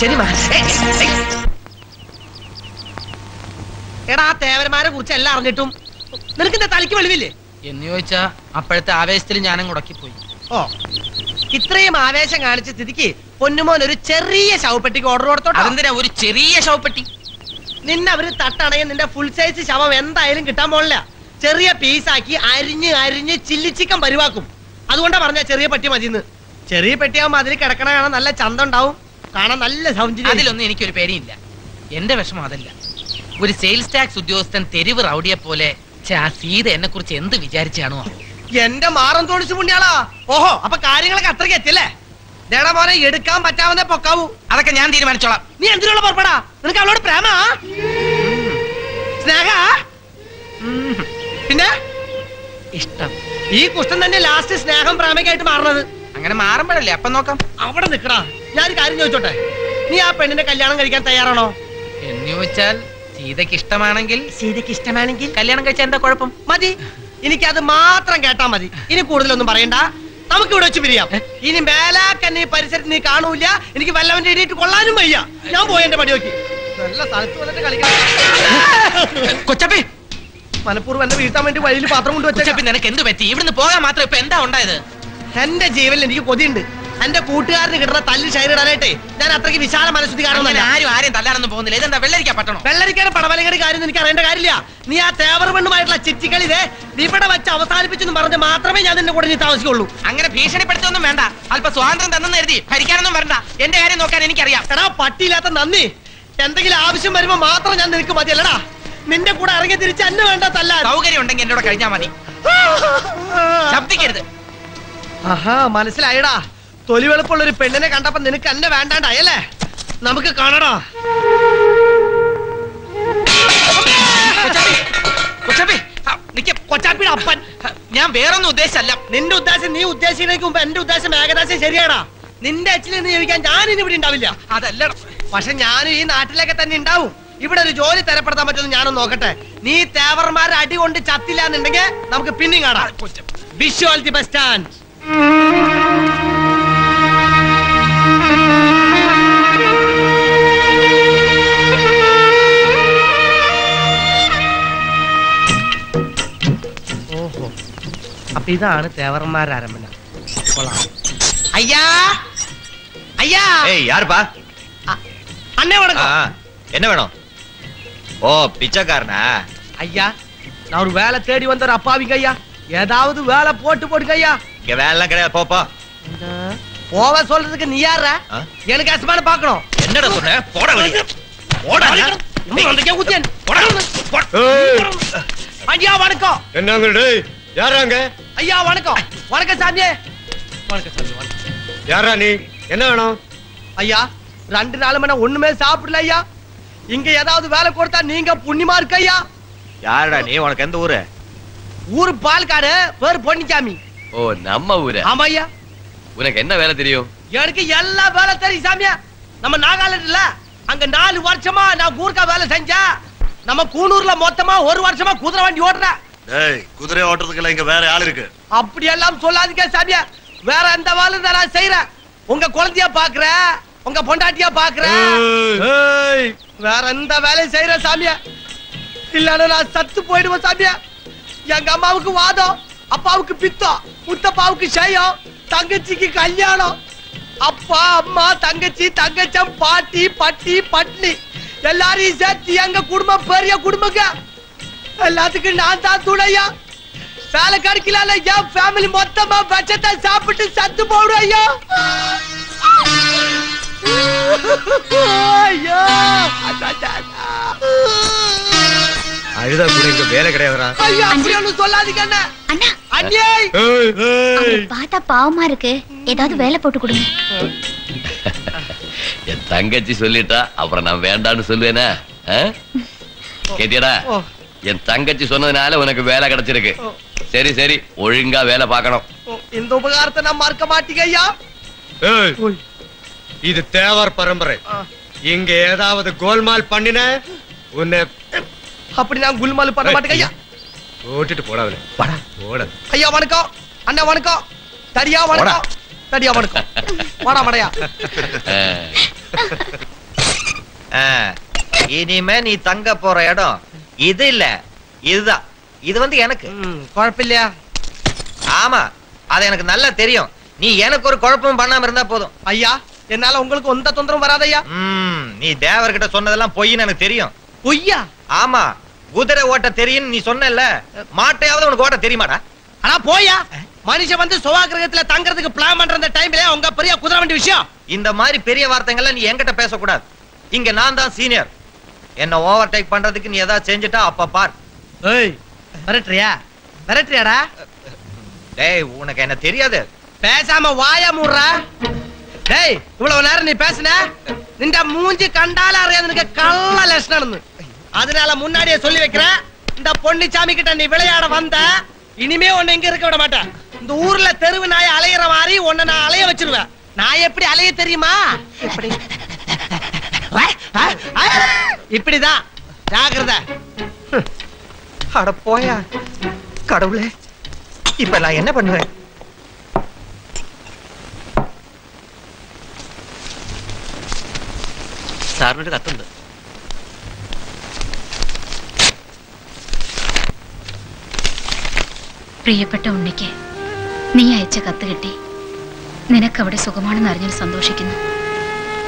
சரிமா എടാ തേവന്മാരെ കുറിച്ച് എല്ലാം അറിഞ്ഞിട്ടും നിനക്ക് എന്താ തലയ്ക്ക് വെളിവില്ലേ എന്ന് ചോദിച്ചാ അപ്പോഴത്തെ ആവേശത്തിൽ ഞാനും കുടക്കിപ്പോയി. ഓ ഇത്രയും ആവേശം കാണിച്ച സ്ഥിതിക്ക് പൊന്നുമോൻ ഒരു ചെറിയ ശവപ്പെട്ടിക്ക് ഓർഡർ കൊടുത്തോട്ടോ. എന്തിനാ ഒരു ചെറിയ ശവപ്പെട്ടി? നിന്നെ അവര് തട്ടണയും നിന്റെ ഫുൾ സൈസ് ശവം എന്തായാലും കിട്ടാൻ പോണില്ല. ചെറിയ പീസാക്കി അരിഞ്ഞ് അരിഞ്ഞ് ചില്ലിച്ചിക്കൻ പരിവാക്കും. അതുകൊണ്ടാ പറഞ്ഞ ചെറിയ പെട്ടി മതിന്ന്. ചെറിയ പെട്ടിയാവുമ്പോ അതിൽ കിടക്കണ കാണാൻ നല്ല ചന്തം ഉണ്ടാവും. കാണാൻ നല്ല സൗന്ദര്യം. അതിലൊന്നും എനിക്കൊരു പേടിയില്ല. എന്റെ വിഷമം അതല്ല. ഒരു സെയിൽസ് ടാക്സ് ഉദ്യോഗസ്ഥൻ തെരുവ് റൗഡിയെ പോലെ ചാസീത എന്നെ കുറിച്ച് എന്ത് വിചാരിച്ചാണോ? എന്റെ മാറം തോടിച്ചു പുണ്യാളാ. ഓഹോ അപ്പൊ കാര്യങ്ങളൊക്കെ അത്രയ്ക്ക് എത്തില്ലേ? ദേടാ മോനെ എടുക്കാൻ പറ്റാവുന്നേ പൊക്കാവൂ. അതൊക്കെ ഞാൻ തീരുമാനിച്ചോളാം. നീ എന്തിനുള്ള പുറപ്പെടാ? നിനക്ക് അവളോട് പ്രേമ സ്നേഹ പിന്നെ ഇഷ്ടം. ഈ കുഷ്ടം തന്നെ ലാസ്റ്റ് സ്നേഹം പ്രേമയ്ക്കായിട്ട് മാറണത്. അങ്ങനെ മാറുമ്പോഴല്ലേ അപ്പൊ നോക്കാം. അവിടെ നിക്കടാ. ഞാനൊരു കാര്യം ചോദിച്ചോട്ടെ? നീ ആ പെണ്ണിന്റെ കല്യാണം കഴിക്കാൻ തയ്യാറാണോ എന്ന് ചോദിച്ചാൽ സീതയ്ക്ക് ഇഷ്ടമാണെങ്കിൽ സീതയ്ക്ക് ഇഷ്ടമാണെങ്കിൽ കല്യാണം കഴിച്ചാൽ എന്താ കുഴപ്പം? മതി, എനിക്കത് മാത്രം കേട്ടാ മതി. ഇനി കൂടുതലൊന്നും പറയണ്ട. നമുക്ക് ഇവിടെ വെച്ച് പിരിയാം. ഇനി മേലാക്കന്നെ ഈ പരിസരത്ത് നീ കാണൂല. എനിക്ക് വല്ലവന്റെ ഇടയിട്ട് കൊള്ളാനും വയ്യ. ഞാൻ പോയി എന്റെ പടി നോക്കി നല്ല സ്ഥലത്ത് വന്നിട്ട് കളിക്കാം. കൊച്ചപ്പി മനപ്പൂർവ്വം എന്നെ വീഴ്ത്താൻ വേണ്ടി വഴിയിൽ പാത്രം കൊണ്ടുവച്ചപ്പി നിനക്ക് എന്ത് പറ്റി? ഇവിടുന്ന് പോകാൻ മാത്രം ഇപ്പൊ എന്താ ഉണ്ടായത്? എന്റെ ജീവനിൽ എനിക്ക് കൊതിയുണ്ട്. എന്റെ കൂട്ടുകാരന് കിട്ടുന്ന തല്ലി ഷെയറിടാനായിട്ടേ ഞാൻ അത്രയ്ക്ക് വിശാല മനസ്സുദ്ധി കാണുന്നില്ല. ആരും ആരെയും തല്ലാനൊന്നും പോകുന്നില്ല. ഇതെന്താ വെള്ളരിക്കാൻ പറ്റണം? വെള്ളരിക്കാണ് പടവലങ്ങടി കാര്യം എനിക്ക് അറിയേണ്ട കാര്യമില്ല. നീ ആ തേവർ പെണ്ണുമായിട്ടുള്ള ചിറ്റിക്കളിതേ ഇവിടെ വെച്ച് അവസാനിപ്പിച്ചെന്ന് പറഞ്ഞ് മാത്രമേ ഞാൻ നിന്റെ കൂടെ നീ താമസിക്കുള്ളൂ. അങ്ങനെ ഭീഷണിപ്പെടുത്തൊന്നും വേണ്ട. അല്പ സ്വാതന്ത്ര്യം തന്നെന്ന് കരുതി ഭരിക്കാനൊന്നും വരണ്ട. എന്റെ കാര്യം നോക്കാൻ എനിക്കറിയാം. എടാ പട്ടിയില്ലാത്ത നന്ദി. എന്തെങ്കിലും ആവശ്യം വരുമ്പോ മാത്രം ഞാൻ നിനക്ക് മതിയല്ലടാ. നിന്റെ കൂടെ ഇറങ്ങി തിരിച്ച് എന്നെ വേണ്ട തല്ല. സൗകര്യം ഉണ്ടെങ്കിൽ എന്നോട് കഴിഞ്ഞാൽ മതി. ശബ്ദിക്കരുത്. ആഹാ മനസ്സിലായിടാ. തൊലി വെളുപ്പുള്ള ഒരു പെണ്ണിനെ കണ്ടപ്പോ നിനക്ക് എന്നെ വേണ്ടാണ്ടായല്ലേ? നമുക്ക് കാണടാ. കൊച്ചാപ്പിയുടെ അപ്പൻ. ഞാൻ വേറൊന്നും ഉദ്ദേശമല്ല. നിന്റെ ഉദ്ദേശം നീ ഉദ്ദേശിക്കുന്നതിന് മുമ്പ് എന്റെ ഉദ്ദേശം ഏകദേശം ശരിയാടാ. നിന്റെ അച്ഛനെ നീ ജീവിക്കാൻ ഞാനിനി ഇവിടെ ഉണ്ടാവില്ല. അതല്ല പക്ഷെ ഞാനും ഈ നാട്ടിലൊക്കെ തന്നെ ഉണ്ടാവും. ഇവിടെ ഒരു ജോലി തരപ്പെടുത്താൻ പറ്റുമെന്ന് ഞാനും നോക്കട്ടെ. നീ തേവർമാരെ അടി കൊണ്ട് ചത്തില്ല എന്നുണ്ടെങ്കിൽ നമുക്ക് പിന്നെയും കാണാം. Visual the bus stand. അപ്പൊ ഇതാണ് തേവർമാരുടെ ആരംഭന. എന്നെ വേണോ? ഓ പിച്ചക്കാരനാ അയ്യാ. நான் ஒரு வேலை தேடி வந்த ஒரு அப்பாவிங்க ஐயா. ஏதாவது வேலை போட்டு போடுங்க ஐயா. இங்க வேலை எல்லாம் கிடையாது. போப்பா போவ சொல்றதுக்கு நீ யாரா? எனக்கு அசமான பாக்கணும். என்னடா சொன்ன? போடா வெளிய. போடா. நீ வந்து கே ஊத்தியன். போடா. ஏய். ஐயா வணக்கம். என்னங்க டேய்? யாராங்க? ஐயா வணக்கம். வணக்கம் சாமி. வணக்கம் சாமி. யாரா நீ? என்ன வேணும்? ஐயா ரெண்டு நாளா நான் ஒண்ணுமே சாப்பிடல ஐயா. இங்க ஏதாவது வேலை கொடுத்தா நீங்க புண்ணியமா இருக்க ஐயா. யாரடா நீ? உனக்கு எந்த ஊரு? ஊரு பால்காடு, பேர் பொன்னிச்சாமி. ஓ, நம்ம ஊரு. ஆமா ஐயா. உனக்கு என்ன வேலை தெரியும்? எனக்கு எல்லா வேலை தெரியும் சாமியா. நம்ம நாகாலாந்துல அங்க நாலு வருஷமா நான் கூர்க்கா வேலை செஞ்சா, நம்ம கூனூர்ல மொத்தமா ஒரு வருஷமா குதிரை வண்டி ஓடுறேன். டேய், குதிரை ஓட்டுறதுக்குல இங்க வேற ஆள் இருக்கு. அப்படி எல்லாம் சொல்லாதீங்க சாமியா. வேற அந்த வேலை நான் செய்றேன். உங்க குழந்தையா பாக்குறேன், உங்க பொண்டாட்டியா பாக்குறேன். ஏய், வேற அந்த வேலை செய்றேன் சாமியா. இல்லன்னா நான் சத்து போயிடுவேன் சாமியா. எங்க அம்மாவுக்கு வாதம், அப்பாவுக்கு பித்தம், முத்தப்பாவுக்கு சயம், தங்கச்சிக்கு கல்யாணம். அப்பா, அம்மா, தங்கச்சி, தங்கச்சம், பாட்டி, பட்டி, பட்னி எல்லாரையும் சேர்த்து எங்க குடும்பம் பெரிய குடும்பங்க. எல்லாத்துக்கும் நான் தான் துணையா. வேலை கிடைக்கல, என் ஃபேமிலி மொத்தமா வச்சத்தை சாப்பிட்டு சத்து போடும் ஐயா. அழுதா கூட இங்க வேலை கிடையாதுடா. ஐயா, அப்படி ஒன்னும் சொல்லாதீங்க அண்ணா. அண்ணா, அண்ணே. ஏய், ஏய். பாத்தா பாவமா இருக்கு. ஏதாவது வேலை போட்டு கொடுங்க. என் தங்கச்சி சொல்லிட்டா அப்புறம் நான் வேண்டாம்னு சொல்வேனா? கேட்டியடா, என் தங்கச்சி சொன்னதுனால உனக்கு வேலை கிடைச்சிருக்கு. சரி சரி, ஒழுங்கா வேலை பார்க்கணும். இந்த உபகாரத்தை நான் மறக்க மாட்டீங்க ஐயா. ஏய், இது தேவர் பரம்பரை. இங்க ஏதாவது கோல்மால் பண்ணின உன்னை அப்படி நான் குல்மால் பண்ண மாட்டேங்க ஐயா. ஓட்டிட்டு போடாதே. வாடா, ஓட. ஐயா வணக்கம். அண்ணா வணக்கம். தரியா வணக்கம். தரியா வணக்கம். வாடா வாடா. ஆ, இனிமே நீ தங்க போற இடம் இது இல்ல, இதுதான். இது வந்து எனக்கு குழப்பம் இல்லையா? ஆமா, அது எனக்கு நல்லா தெரியும். நீ எனக்கு ஒரு குழப்பமும் பண்ணாம இருந்தா போதும் ஐயா. என்னால உங்களுக்கு எந்த தொந்தரவும் வராது ஐயா. ம், நீ தேவர்கிட்ட சொன்னதெல்லாம் பொய்ன்னு எனக்கு தெரியும். பொய்யா? ஆமா, குதிரை ஓட்ட தெரியும் நீ சொன்னல. மாட்டையாவது உனக்கு ஓட்ட தெரியுமாடா? ஆனா போயா, மனுஷன் வந்து சுவா கிரகத்துல தங்கறதுக்கு பிளான் பண்ற அந்த டைம்ல உங்க பெரிய குதிரை வண்டி விஷயம் இந்த மாதிரி பெரிய வார்த்தைகள்லாம் நீ என்கிட்ட பேசக்கூடாது. இங்க நான் தான் சீனியர். என்ன ஓவர் டேக் பண்றதுக்கு நீ ஏதாவது செஞ்சுட்டா அப்ப பார். ஏய், மிரட்டறியா? மிரட்டறியாடா? டேய், உனக்கு என்ன தெரியாது? பேசாம வாயா மூடுறா. டேய், இவ்வளவு நேரம் நீ பேசுன நின்ற மூஞ்சி கண்டால அறியாதுன்னு கள்ள லட்சணம். அதனால முன்னாடியே சொல்லி வைக்கிறேன், இந்த பொன்னிச்சாமி கிட்ட நீ விளையாட வந்த இனிமே உன்னை இங்க இருக்க விட மாட்டேன். இந்த ஊர்ல தெருவு நாய் அலையிற மாதிரி உன்னை நான் அலைய வச்சிருவேன். நான் எப்படி அலைய தெரியுமா? இப்படிதான். ஜாக்கிரதை. அட போயா கடவுளே, இப்ப நான் என்ன பண்ணுவேன்? சார்னு கத்துண்டு. പ്രിയപ്പെട്ട ഉണ്ണിക്ക് നീ അയച്ച കത്ത് കിട്ടി. നിനക്കവിടെ സുഖമാണെന്ന് അറിഞ്ഞാൽ സന്തോഷിക്കുന്നു.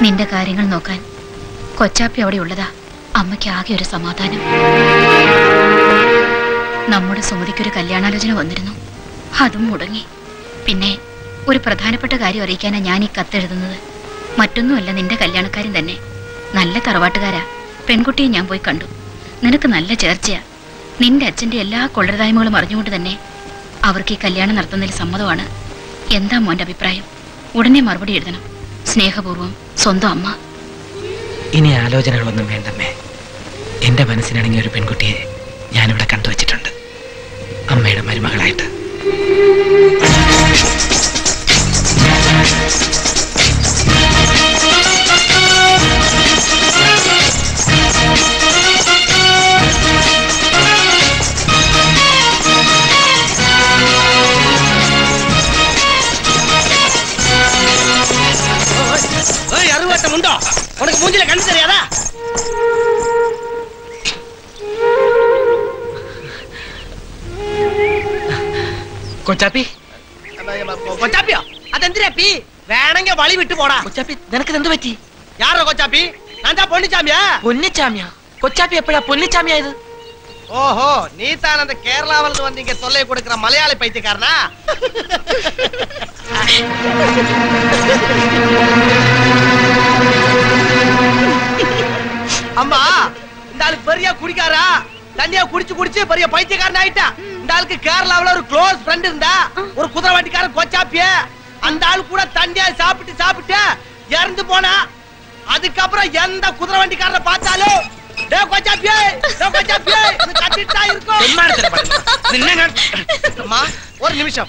നിന്റെ കാര്യങ്ങൾ നോക്കാൻ കൊച്ചാപ്പി അവിടെ ഉള്ളതാ അമ്മയ്ക്ക് ആകെ ഒരു സമാധാനം. നമ്മുടെ സുമതിക്കൊരു കല്യാണാലോചന വന്നിരുന്നു, അതും മുടങ്ങി. പിന്നെ ഒരു പ്രധാനപ്പെട്ട കാര്യം അറിയിക്കാനാണ് ഞാൻ ഈ കത്തെഴുതുന്നത്. മറ്റൊന്നുമല്ല, നിന്റെ കല്യാണക്കാരൻ തന്നെ നല്ല തറവാട്ടുകാരാ. പെൺകുട്ടിയെ ഞാൻ പോയി കണ്ടു. നിനക്ക് നല്ല ചേർച്ചയാ. നിന്റെ അച്ഛൻ്റെ എല്ലാ കൊള്ളരുതായ്മകളും അറിഞ്ഞുകൊണ്ട് തന്നെ അവർക്ക് ഈ കല്യാണം നടത്തുന്നതിൽ സമ്മതമാണ്. എന്താ മോന്റെ അഭിപ്രായം? ഉടനെ മറുപടി എഴുതണം. സ്നേഹപൂർവ്വം, സ്വന്തം അമ്മ. ഇനി ആലോചനകളൊന്നും വേണ്ടമ്മേ. എൻ്റെ മനസ്സിനാണെങ്കിൽ ഒരു പെൺകുട്ടിയെ ഞാനിവിടെ കണ്ടുവച്ചിട്ടുണ്ട്, അമ്മയുടെ മരുമകളായിട്ട്. உனக்கு மூஞ்சில கண்ணு தெரியாதா? கொச்சாப்பி, கொச்சாப்பியா? அது எந்திரியாப்பி, வேணங்க வழி விட்டு போடா. கொச்சாப்பி, எனக்கு எந்த பற்றி? யாரோ கொச்சாப்பி? நான் தான் பொன்னிச்சாமியா. பொன்னிச்சாமியா? கொச்சாப்பி எப்படா பொன்னிச்சாமியா இது? ஓஹோ, நீ தான் அந்த கேரளாவிலிருந்து வந்து இங்க தொல்லை கொடுக்கிற மலையாளி பைத்தியக்காரனா? அம்மா இந்த ஆளுக்கு பெரிய குடிக்காரா தண்ணியா குடிச்சு குடிச்சு பெரிய பைத்தியக்காரன் ஆயிட்டா. இந்த ஆளுக்கு கேரளாவில ஒரு க்ளோஸ் ஃப்ரெண்ட் இருந்தா ஒரு குதிரை வண்டிக்காரன் கொச்சாப்பிய. அந்த ஆளு கூட தண்ணியா சாப்பிட்டு சாப்பிட்டு இறந்து போனா. அதுக்கப்புறம் எந்த குதிரை வண்டிக்காரனை பார்த்தாலும் ஒரு நிமிஷம்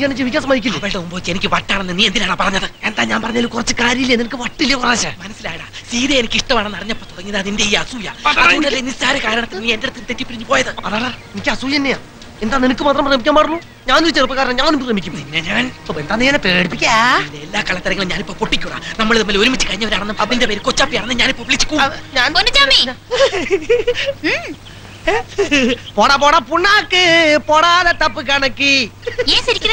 എനിക്ക് വിശ്വാസമായിക്കില്ല എനിക്ക് വട്ടാണെന്ന് നീ എന്തിനാണ് പറഞ്ഞത്? എന്താ ഞാൻ പറഞ്ഞതിൽ കുറച്ച് കാര്യമില്ല. നിനക്ക് വട്ടില്ലേ കുറച്ച് മനസ്സിലായടാ. സീത എനിക്ക് ഇഷ്ടമാണെന്ന് അറിഞ്ഞപ്പോ തുടങ്ങിയത് അതിന്റെ ഈ അസൂയ. നിസ്സാര കാരണത്തിന് നീ എന്റെ തെറ്റിപ്പിരിഞ്ഞു പോയത് എനിക്ക് അസൂയ തന്നെയാ. എന്താ നിനക്ക് മാത്രം പ്രേമിക്കാൻ പാടുള്ളൂ? ഞാനൊരു ചെറുപ്പക്കാരൻ, ഞാനും പ്രേമിക്കും. എല്ലാ കളത്തരങ്ങളും ഞാനിപ്പോ പൊട്ടിക്കൂടാ. നമ്മൾ തമ്മിൽ ഒരുമിച്ച് കഴിഞ്ഞവരാണെന്നും അതിന്റെ പേര് കൊച്ചാപ്പിയാണെന്ന് ഞാനിപ്പോ വിളിച്ചു. போடா போடா புண்ணாக்கு போடாத தப்பு கணக்கு. ஏன் சிரிக்கிற?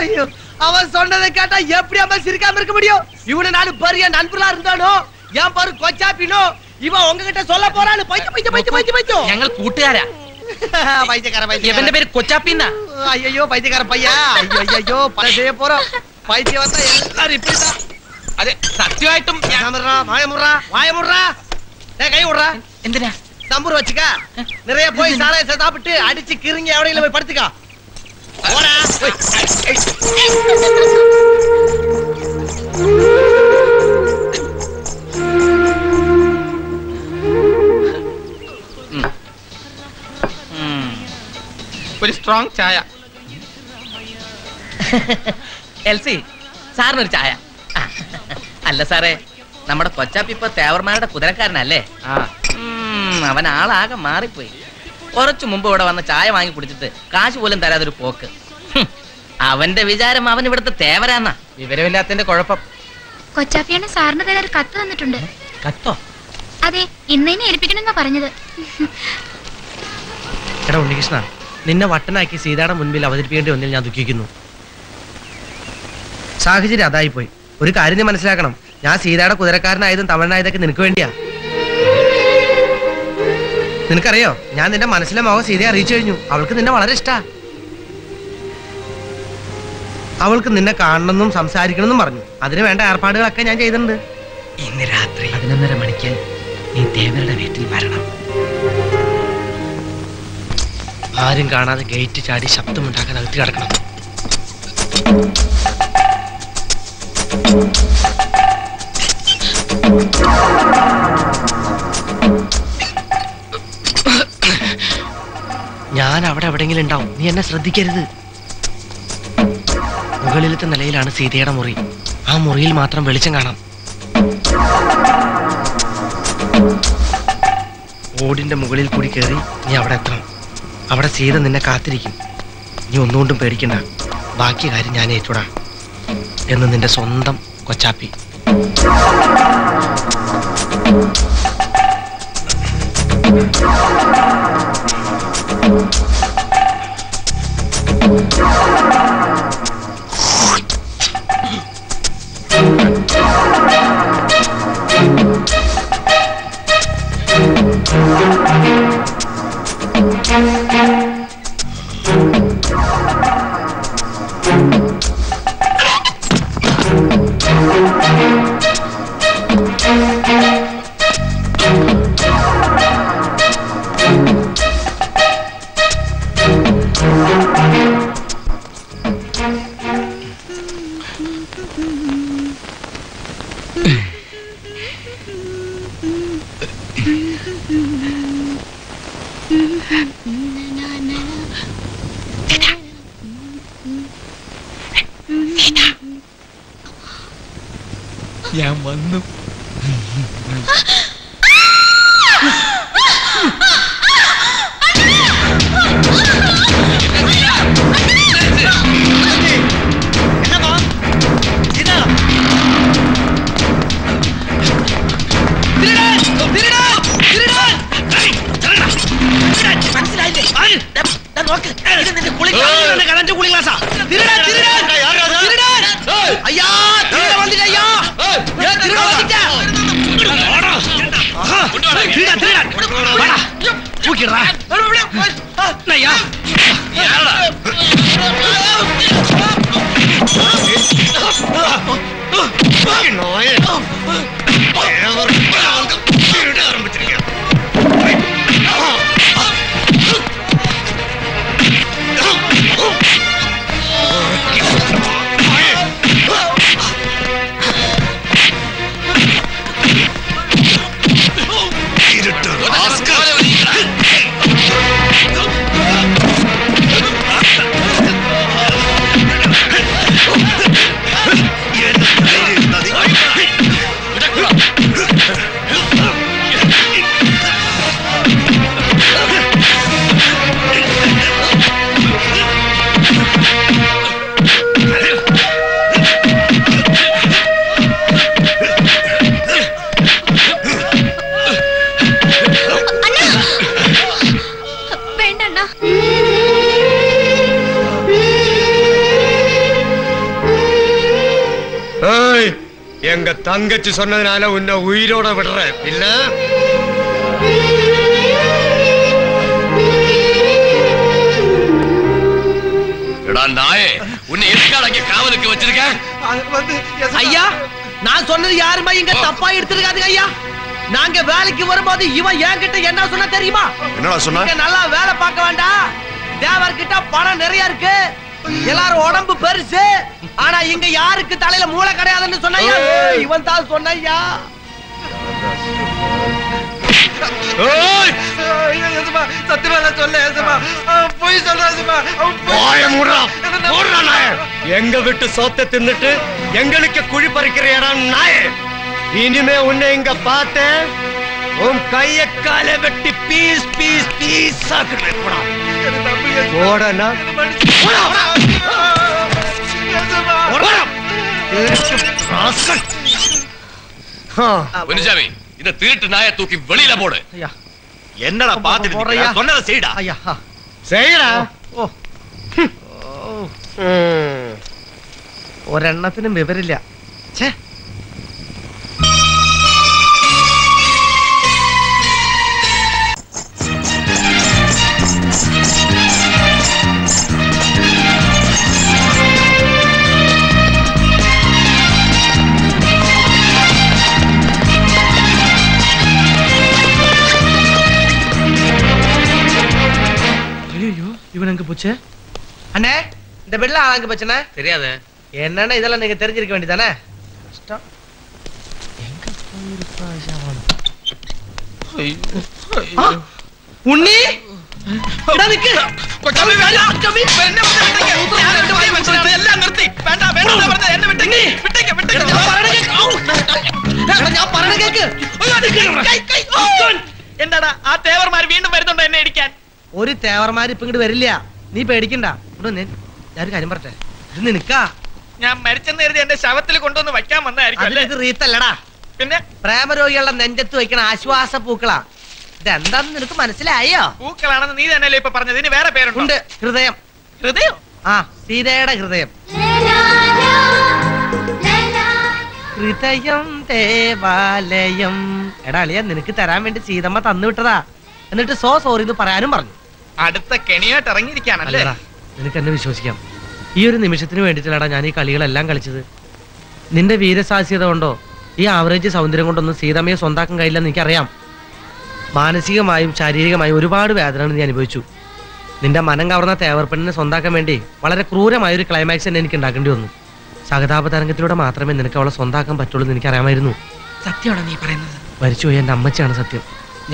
ஐயோ அவன் சொன்னதை கேட்டா எப்படி அம்மா சிரிக்காம இருக்க முடியும்? இவனை நாலு பெரிய நண்பர்களா இருந்தானோ ஏன் பாரு கொச்சாப்பினோ இவன் உங்ககிட்ட சொல்ல போறான்னு பைத்து பைத்து பைத்து பைத்து பைத்து எங்க கூட்டுகாரா பைத்தியக்கார பைத்திய இவன் பேரு கொச்சாப்பின்னா. ஐயோ பைத்தியக்கார பையா. ஐயோ ஐயோ பல செய்ய போறோம். பைத்திய வந்தா எல்லாரும் இப்படிதான். அது சத்தியமாயிட்டும் வாயமுறா வாயமுறா கை விடுறா. எந்திரா தம்பூர் வச்சுக்கா. நிறைய போய் சாராயத்தை சாப்பிட்டு அடிச்சு கிருங்கி எவடையில போய் படுத்துக்கா. ഒരു സ്ട്രോങ് ചായ. എൽസി സാറിനൊരു ചായ. അല്ല സാറേ, നമ്മുടെ കൊച്ചാപ്പി ഇപ്പൊ തേവർമാരുടെ കുതിരക്കാരനല്ലേ? അവൻ ആളാകെ മാറിപ്പോയി. കുറച്ചു മുമ്പ് ഇവിടെ വന്ന് ചായ വാങ്ങി കുടിച്ചിട്ട് കാശ് പോലും തരാതൊരു പോക്ക്. അവന്റെ വിചാരം അവൻ ഇവിടുത്തെ തേവരാന്നാ. വിവരമില്ലാത്തതിന്റെ കുഴപ്പം. കൊച്ചാപ്പിയാണ് സാറിന് തരാൻ കത്ത് തന്നിട്ടുണ്ട്. കത്തോ? അതെ, ഇന്നേനെ ഏൽപ്പിക്കണമെന്നാ പറഞ്ഞത്. എടാ ഉണ്ണികൃഷ്ണ, നിന്നെ വട്ടനാക്കി സീതയുടെ മുൻപിൽ അവതരിപ്പിക്കേണ്ടി വന്നതിൽ ഞാൻ ദുഃഖിക്കുന്നു. സാഹചര്യം അതായി പോയി. ഒരു കാര്യം നീ മനസ്സിലാക്കണം, ഞാൻ സീതയുടെ കുതിരക്കാരനായതും തമിഴനായതൊക്കെ നിനക്ക് വേണ്ടിയാ. നിനക്കറിയോ, ഞാൻ നിന്റെ മനസ്സിലെ മോഹം സീതയെ അറിയിച്ചു കഴിഞ്ഞു. അവൾക്ക് നിന്നെ വളരെ ഇഷ്ടാ. അവൾക്ക് നിന്നെ കാണണമെന്നും സംസാരിക്കണമെന്നും പറഞ്ഞു. അതിന് വേണ്ട ഏർപ്പാടുകളൊക്കെ ഞാൻ ചെയ്തിട്ടുണ്ട്. ഇന്ന് രാത്രി പതിനൊന്നര മണിക്ക് നീ ദേവരുടെ വീട്ടിൽ വരണം. ആരും കാണാതെ ഗേറ്റ് ചാടി ശബ്ദമുണ്ടാക്കാൻ അകത്ത് കിടക്കണം. ഞാൻ അവിടെ എവിടെയെങ്കിലും ഉണ്ടാവും. നീ എന്നെ ശ്രദ്ധിക്കരുത്. മുകളിലത്തെ നിലയിലാണ് സീതയുടെ മുറി. ആ മുറിയിൽ മാത്രം വെളിച്ചം കാണാം. ഓടിന്റെ മുകളിൽ കൂടി കയറി നീ അവിടെ എത്തണം. അവിടെ സീത നിന്നെ കാത്തിരിക്കും. നീ ഒന്നുകൊണ്ടും പേടിക്കണ്ട. ബാക്കി കാര്യം ഞാൻ ഏറ്റുടാ എന്ന് നിന്റെ സ്വന്തം കൊച്ചാപ്പി. தங்கச்சி சொன்னதுனால உன்னை உயிரோட விடுற இல்ல நாயே, உன்னை எதுக்காக காவலுக்கு வச்சிருக்க? ஐயா, நான் சொன்னது யாருமா இங்க தப்பா எடுத்துருக்காதுங்க ஐயா. நாங்க வேலைக்கு வரும்போது இவன் என்கிட்ட என்ன சொன்ன தெரியுமா? என்னடா சொன்ன? நல்லா வேலை பார்க்க வேண்டாம், தேவர்கிட்ட பணம் நிறைய இருக்கு, எல்லாரும் உடம்பு பெருசு, ஆனா இங்க யாருக்கு தலையில மூளை கிடையாதுன்னு சொன்னையா? இவன் தான் சொன்னையா. எங்க விட்டு சொத்தை தின்னுட்டு எங்களுக்கு குழி பறிக்கிற நாயே, இனிமே உன்னை இங்க பார்த்து உன் கைய கால வெட்டி பீஸ் பீஸ் பீஸ் போடனா திருட்டு நாய தூக்கி வெளியில போடு. என்னடா பாத்துட்டு ഒരെണ്ണത്തിനും വിവരില്ല. இவன் எங்க போச்சு? அண்ணே, இந்த பெட்ல ஆள் எங்க போச்சுண்ணே? தெரியாது. என்னன்னா இதெல்லாம் நீங்க தெரிஞ்சிருக்க வேண்டியதானே. எங்க போயிருப்பா சாமன்? ஐயோ உன்னி இடதுக்கு கம்மி வேணா, கம்மி என்ன விட்டுங்க? ரெண்டு வாய் வச்சிருக்கானே, எல்லாம் நிறுத்தி. வேண்டாம் வேண்டாம் வரதா, என்ன விட்டுங்க? விட்டுங்க விட்டுங்க. நான் பரணைக்கு நான் நான் பரணைக்கு ஐயோ அடிக்கு கை கை. என்னடா ஆ தேவர் மாதிரி വീണ്ടും വരുന്നുണ്ടോ എന്നെ ഇടിക്കാൻ? ഒരു തേവർമാര് ഇപ്പൊ ഇങ്ങോട്ട് വരില്ല, നീ പേടിക്കണ്ട. ഇവിടെ ഞാൻ കാര്യം പറട്ടെ, ഇത് നിനക്കാ. ഞാൻ മരിച്ചെന്ന് കരുതി എന്റെ ശവത്തിൽ കൊണ്ടുവന്ന് വയ്ക്കാൻ വന്നായിരിക്കും. റീത്തല്ലടാ, പിന്നെ പ്രേമരോഗികളുടെ നെഞ്ചത്ത് വയ്ക്കണ ആശ്വാസ പൂക്കളാ. ഇതെന്താന്ന് നിനക്ക് മനസ്സിലായോ? പൂക്കളാണെന്ന് നീ തന്നെയല്ലേ ഇപ്പൊ പറഞ്ഞത്. ഇതിന് വേറെ പേരുണ്ട്. ഹൃദയം. ഹൃദയം? ആ, സീതയുടെ ഹൃദയം. ഹൃദയം ദേവാലയം. എടാ അളിയ, നിനക്ക് തരാൻ വേണ്ടി സീതമ്മ തന്നു വിട്ടതാ. എന്നിട്ട് സോ സോറിന്ന് പറയാനും പറഞ്ഞു. അടുത്ത കെണിയായിട്ട് ഇറങ്ങിയിരിക്കാനല്ലേ? നിനക്ക് എന്നെ വിശ്വസിക്കാം. ഈ ഒരു നിമിഷത്തിന് വേണ്ടിയിട്ടാണ് ഞാൻ ഈ കളികളെല്ലാം കളിച്ചത്. നിന്റെ വീരസാഹസ്യത കൊണ്ടോ ഈ ആവറേജ് സൗന്ദര്യം കൊണ്ടൊന്നും സീതമ്മയെ സ്വന്താക്കാൻ കഴിയില്ലെന്ന് എനിക്കറിയാം. മാനസികമായും ശാരീരികമായും ഒരുപാട് വേദനകൾ നീ അനുഭവിച്ചു. നിന്റെ മനം കവർന്ന തേവർപ്പെണ്ണിനെ സ്വന്താക്കാൻ വേണ്ടി വളരെ ക്രൂരമായൊരു ക്ലൈമാക്സ് തന്നെ എനിക്ക് ഉണ്ടാക്കേണ്ടി വന്നു. സഹതാപതരംഗത്തിലൂടെ മാത്രമേ നിനക്ക് അവളെ സ്വന്താക്കാൻ പറ്റുള്ളൂ എന്ന് എനിക്കറിയാമായിരുന്നു. സത്യമാണോ നീ പറയുന്നത്? മരിച്ചുപോയി എൻ്റെ അമ്മച്ചാണ് സത്യം.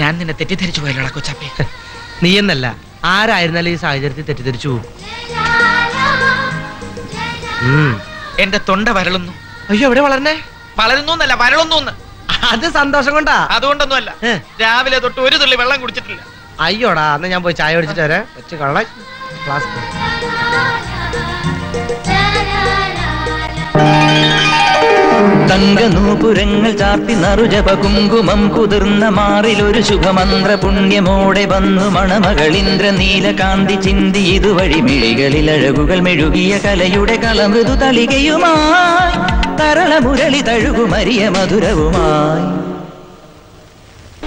ഞാൻ നിന്നെ തെറ്റിദ്ധരിച്ചു പോയല്ലോടാ കൊച്ചാപ്പി. നീ എന്നല്ല, ആരായിരുന്നാലും ഈ സാഹചര്യത്തിൽ തെറ്റിദ്ധരിച്ചു. എന്റെ തൊണ്ട വരളുന്നു. അയ്യോ, എവിടെ വളരണേ? വളരുന്നു എന്നല്ല, വരളുന്നു. അത് സന്തോഷം കൊണ്ടാ, അതുകൊണ്ടൊന്നും അല്ല. രാവിലെ തൊട്ട് ഒരു തുള്ളി വെള്ളം കുടിച്ചിട്ടില്ല. അയ്യോടാ, അന്ന് ഞാൻ പോയി ചായ കുടിച്ചിട്ട് വരാം. വെച്ച് കള്ള തങ്ക നൂപുരങ്ങൾ ചാർത്തി നറുജപ കുങ്കുമം കുതിർന്ന മാറിലൊരു ശുഭമന്ത്ര പുണ്യമോടെ വന്നു മണമകളിന്ദ്ര നീലകാന്തി ചിന്തി ഇതുവഴി മിഴികളിൽ അഴകുകൾ മെഴുകിയ കലയുടെ കളമൃതു തളികയുമായി തരള മുരളി തഴുകുമരിയ മധുരവുമായി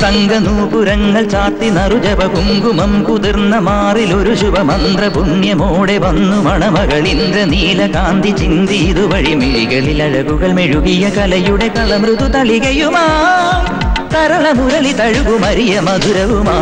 തങ്ക നൂപുരങ്ങൾ ചാത്തി നറുജപ കുങ്കുമം കുതിർന്ന മാറിൽ ഒരു ശുഭമന്ത്ര പുണ്യമോടെ വന്നു മണമകളിന്ദ്ര നീലകാന്തി ചിന്തി ഇതുവഴി മിഴികളിൽ അഴകുകൾ മെഴുകിയ കലയുടെ കളമൃതു തളികയുമാ തരള മുരളി തഴുകുമറിയ മധുരവുമാ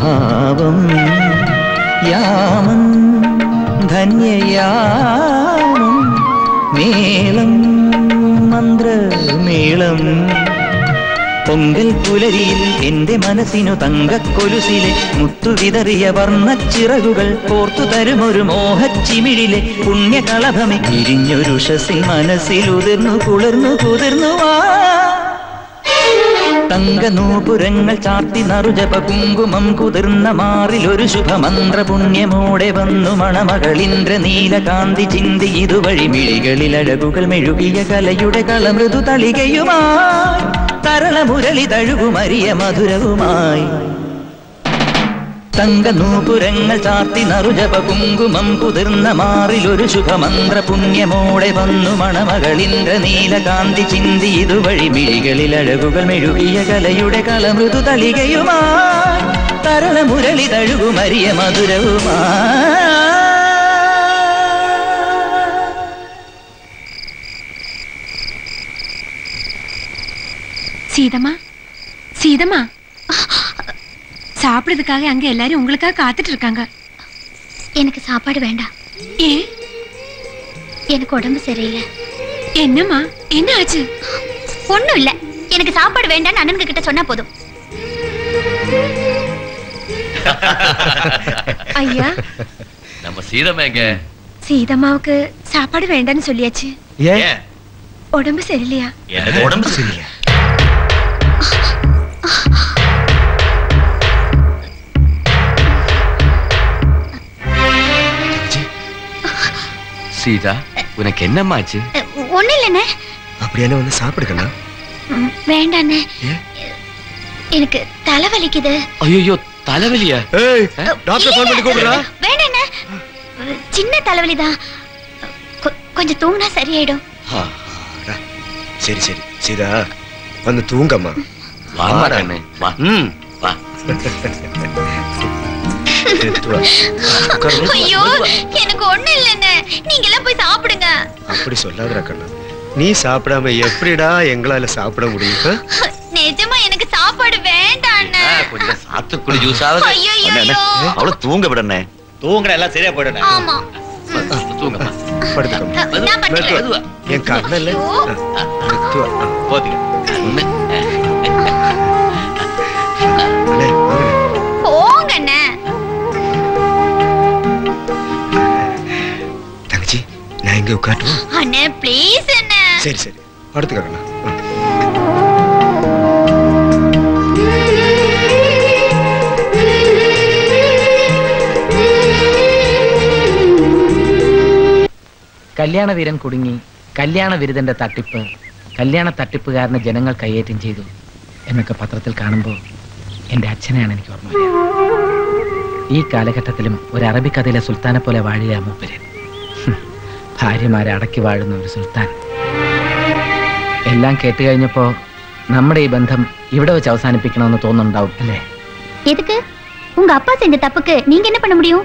भावं यामं धन्ययामं मेलं मन्द्रमेलं പൊങ്കൽ പുലരിയിൽ എന്റെ മനസ്സിനു തങ്കക്കൊലുസിലെ മുത്തുവിതറിയ വർണ്ണച്ചിറകുകൾ കോർത്തു തരുമൊരു മോഹച്ചിമിഴിലെ പുണ്യകളഭമേ തിരിഞ്ഞൊരുഷസിൽ മനസ്സിലുതിർന്നു കുളിർന്നു കുതിർന്നു വാ തങ്ക നൂപുരങ്ങൾ ചാർത്തി നറുജപ കുങ്കുമം കുതിർന്ന മാറിൽ ഒരു ശുഭമന്ത്ര പുണ്യമോടെ വന്നു മണമകളിന്ദ്ര നീലകാന്തി ചിന്തി ഇതുവഴി മിഴികളിൽ അഴകുകൾ മെഴുകിയ കലയുടെ കളമൃതു തളികയുമായി തരള മുരളി തഴുകുമറിയ മധുരവുമായി തങ്ക നൂപുരങ്ങൾ ചാർത്തി നറുജപ കുങ്കുമം കുതിർന്ന മാറിൽ ഒരു ശുഭമന്ത്ര പുണ്യമോടെ വന്നു മണമകളിന്ദ്ര നീലകാന്തി ചിന്തി ഇതുവഴി മിഴികളിൽ അഴകുകൾ മെഴുകിയ കലയുടെ കളമൃതു തളികയുമായി തരള മുരളി തഴുകുമറിയ മധുരവുമായി. சீதம்மா, சீதம்மா, சாப்பிடுறதுக்காக அங்க எல்லாரும் உங்களுக்காக காத்துட்டு இருக்காங்க. எனக்கு சாப்பாடு வேண்டாம். ஏ, எனக்கு உடம்பு சரியில்லை. என்னம்மா, என்ன ஆச்சு? ஒண்ணும் இல்ல, எனக்கு சாப்பாடு வேண்டாம்னு அண்ணனுக்கு கிட்ட சொன்னா போதும். ஐயா, நம்ம சீதம்மா எங்க? சீதம்மாவுக்கு சாப்பாடு வேண்டாம்னு சொல்லியாச்சு. ஏன்? உடம்பு சரியில்லையா? எனக்கு உடம்பு சரியில்லை. சீதா, உனக்கு என்னம்மா ஆச்சு? ஒண்ணு இல்லண்ணே. அப்படியே வந்து சாப்பிடுங்கண்ணா. வேண்டாண்ணே, எனக்கு தலைவலிக்குது. ஐயோ, தலைவலியா? ஏய், டாக்டர் ஃபோன் பண்ணி கூப்பிடுறா. வேண்டாண்ணே, சின்ன தலைவலிதான், கொஞ்சம் தூங்கினா சரியாயிடும். சரி சரி சீதா, வந்து தூங்கம்மா. வாமாண்ணே, வா. ம், வா. ஐயோ, எனக்கு ஒண்ணு இல்லண்ணே, நீங்கெல்லாம் போய் சாப்பிடுங்க. அப்படி சொல்லாதடா கண்ணா, நீ சாப்பிடாம எப்படிடா எங்களால சாப்பிட முடியும்? நிஜமா எனக்கு சாப்பாடு வேண்டாண்ணே. கொஞ்சம் சாத்துக்குடி ஜூஸ் ஆவது. ஐயோ, அவள தூங்க விடனே. தூங்கற எல்லாம் சரியா போய்டனே. ஆமா, தூங்கமா, படுத்துக்கம்மா. நான் படுத்துறேன். என் கண்ணல்ல படுத்து போடி. போங்கண்ணே. இங்கே உட்காட்டு அண்ணே, ப்ளீஸ் அண்ணே. சரி சரி, படுத்துக்கண்ணா. കല്യാണ വീരൻ കുടുങ്ങി. കല്യാണ വിരുദ്ധന്റെ തട്ടിപ്പ്, കല്യാണ തട്ടിപ്പുകാരനെ ജനങ്ങൾ കയ്യേറ്റം ചെയ്തു എന്നൊക്കെ പത്രത്തിൽ കാണുമ്പോൾ എൻ്റെ അച്ഛനെയാണ് എനിക്ക് ഓർമ്മ. ഈ കാലഘട്ടത്തിലും ഒരു അറബിക്കഥയിലെ സുൽത്താനെ പോലെ വാഴുക മൂപ്പര്. ഭാര്യമാരെ അടക്കി വാഴുന്ന ഒരു സുൽത്താൻ. എല്ലാം കേട്ട് കഴിഞ്ഞപ്പോ നമ്മുടെ ഈ ബന്ധം ഇവിടെ വെച്ച് അവസാനിപ്പിക്കണമെന്ന് തോന്നുന്നുണ്ടാവും അല്ലേ? എതുക്ക് உங்க அப்பா செஞ்ச தப்புக்கு நீங்க என்ன பண்ண முடியும்?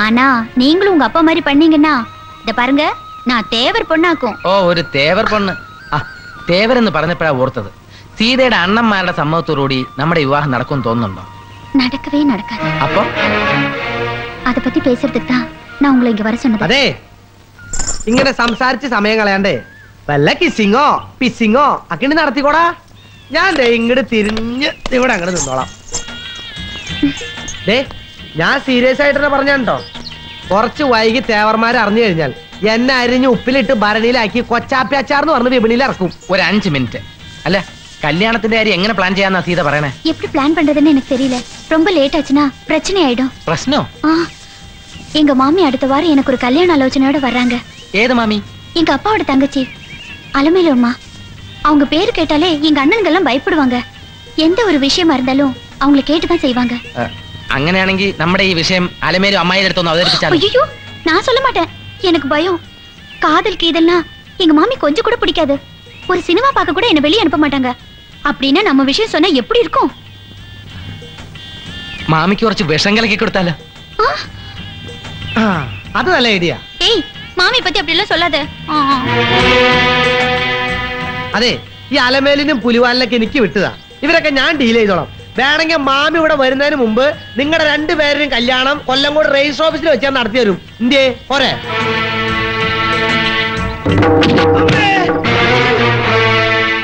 ஆனா நீங்களும் உங்க அப்பா மாதிரி பண்ணீங்கன்னா இத பாருங்க, நான் தேவர் பொண்ணாக்கும். ஓ, ஒரு தேவர் பொண்ணு. ആ, തേവർ എന്ന് പറഞ്ഞപ്പോഴാ ഓർത്തത്. സീതയുടെ അണ്ണന്മാരുടെ സമ്മതത്തോടുകൂടി നമ്മുടെ വിവാഹം നടക്കുമെന്ന് തോന്നുന്നുണ്ടോ? നടക്കവേ നടക്കാതെ. അപ്പൊ അതെ പറ്റി പേശുറതുക്ക് தான் நான் உங்களை இங்க வர சொன்னது. അതെ, ഇങ്ങനെ സംസാരിച്ച് സമയം കളയാണ്ടേ വല്ല കിസിങ്ങോ പിസിങ്ങോ അങ്ങനെ നടത്തിക്കോടാ. ഞാൻ ഇങ്ങോട്ട് തിരിഞ്ഞ് ഇവിടെ അങ്ങനെ നിന്നോളാം. ഞാൻ സീരിയസ് ആയിട്ട് പറഞ്ഞോ, കുറച്ച് വൈകി തേവർമാരെ അറിഞ്ഞു കഴിഞ്ഞാൽ എന്നെ അരിഞ്ഞ് ഉപ്പിലിട്ട് ഭരണിയിലാക്കി കൊച്ചാപ്പ്യാച്ചാർന്ന് പറഞ്ഞ് വിപണിയിൽ ഇറക്കും. ഒരു അഞ്ച് മിനിറ്റ്. അല്ല, കല്യാണത്തിന്റെ കാര്യം എങ്ങനെ പ്ലാൻ ചെയ്യാന്നാ സീത പറയണേ? എപ്പി പ്ലാൻ പണ്ടതെന്ന് എനിക്ക് തെരിയില്ല. ரொம்ப ലേറ്റ് ആச்சுனா പ്രശ്നയായിടും. പ്രശ്നോ? ആ. எங்க மாமி அடுத்த வாரம் எனக்கு ஒரு கல்யாண ஆலோசனையோட வராங்க. ஏது மாமி? எங்க அப்பாவோட தங்கச்சி அலமேலம்மா. அவங்க பேர் கேட்டாலே எங்க அண்ணன்கெல்லாம் பயப்படுவாங்க. எந்த ஒரு விஷயமா இருந்தாலும் அவங்கள கேட்டு தான் செய்வாங்க. അങ്ങനെയാണെങ്കിൽ നമ്മുടെ ഈ വിഷയം അലമേലു അമ്മായിയുടെ അടുത്തൊന്ന് അവതരിപ്പിച്ചാൽ? അയ്യോ, ഞാൻ சொல்ல மாட்டேன். எனக்கு பயம். காதல் கீதல்னா எங்க மாமி கொஞ்சம் கூட பிடிக்காது. ஒரு சினிமா பார்க்க கூட என்ன வெளிய அனுப்ப மாட்டாங்க. அப்படினா நம்ம விஷயம் சொன்னா எப்படி இருக்கும்? மாமிக்கு കുറച്ച് விஷம் கலக்கி கொடுத்தால? ஆ, அது நல்ல ஐடியா. ஏய், மாமி பத்தி அப்படி எல்லாம் சொல்லாத. அதே, ഈ അലമേലിനും പുലിവാലിനൊക്കെ എനിക്ക് വിട്ടുതാ. ഇവരൊക്കെ ഞാൻ ഡീൽ ചെയ്തോളാം. വേണമെങ്കിൽ മാമി ഇവിടെ വരുന്നതിന് മുമ്പ് നിങ്ങളുടെ രണ്ടുപേരും കല്യാണം കൊല്ലംകോട് റേസ് ഓഫീസിൽ വെച്ച് ഞാൻ നടത്തി തരും. ഇന്ത്യേ പോരെ?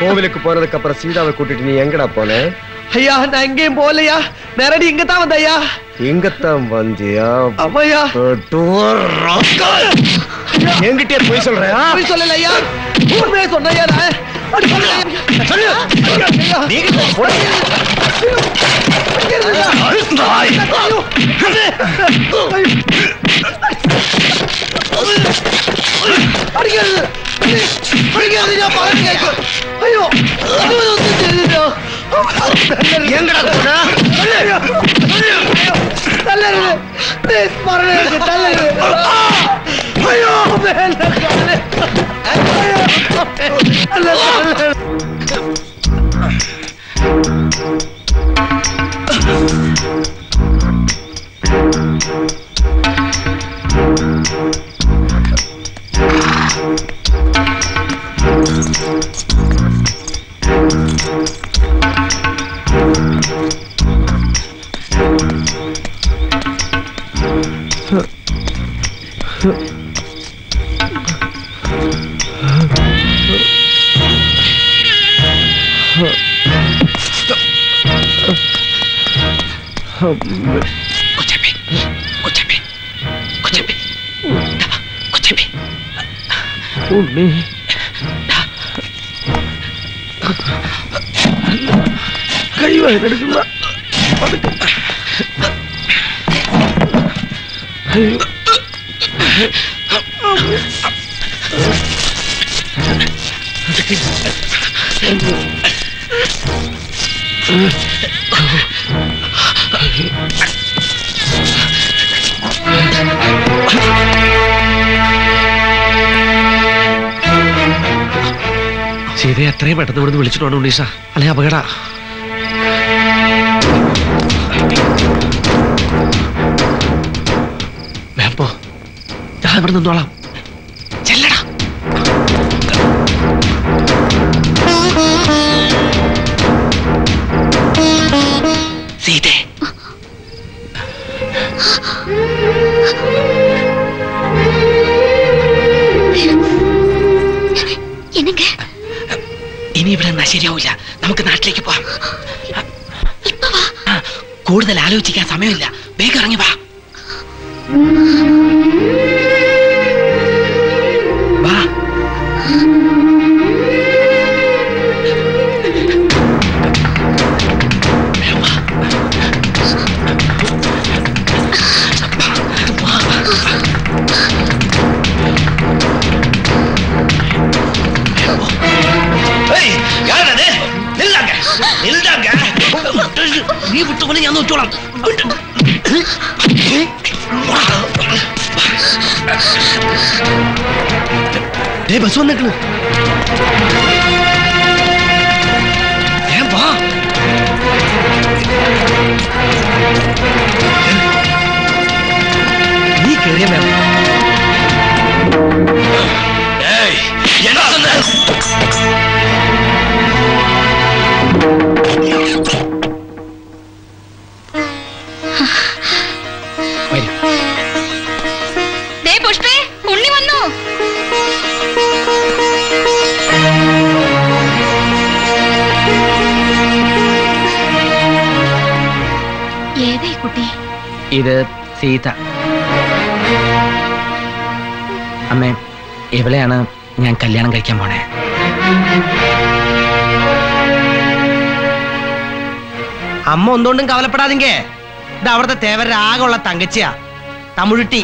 கோவிலுக்கு போறதுக்கு அப்புறம் சீதாவை கூட்டிட்டு நீ எங்கடா போன? ஐயா, நான் எங்கேயும் போலையா. நேரடி இங்கதான் வந்தையா. இங்கத்தான் வந்தியா? அம்மையா, என்கிட்டே போய் சொல்றேன். போய் சொல்லலையா? ஊர்மே சொன்னையா? സീതയെ എത്രയും പെട്ടെന്ന് ഇവിടുന്ന് വിളിച്ചിട്ടുണ്ട് ഉണ്ണീഷ. അല്ലെ അപകട. വേപ്പോ, ഞാൻ ഇവിടെ നിന്നോളാം. ചെല്ലടാ. സീതേ, ഇനി ഇവിടെ നിന്നാ ശരിയാവില്ല. നമുക്ക് നാട്ടിലേക്ക് പോവാം. കൂടുതൽ ആലോചിക്കാൻ സമയമില്ല. വേഗം ഇറങ്ങി വാ. ഇത് സീത. അമ്മേ, ഇവളെയാണ് ഞാൻ കല്യാണം കഴിക്കാൻ പോണേ. അമ്മ ഒന്നുകൊണ്ടും കവലപ്പെടാതെങ്കേ, ഇത് അവിടുത്തെ തേവരുടെ ആകെ ഉള്ള തങ്കച്ചിയാ, തമിഴ്ട്ടി.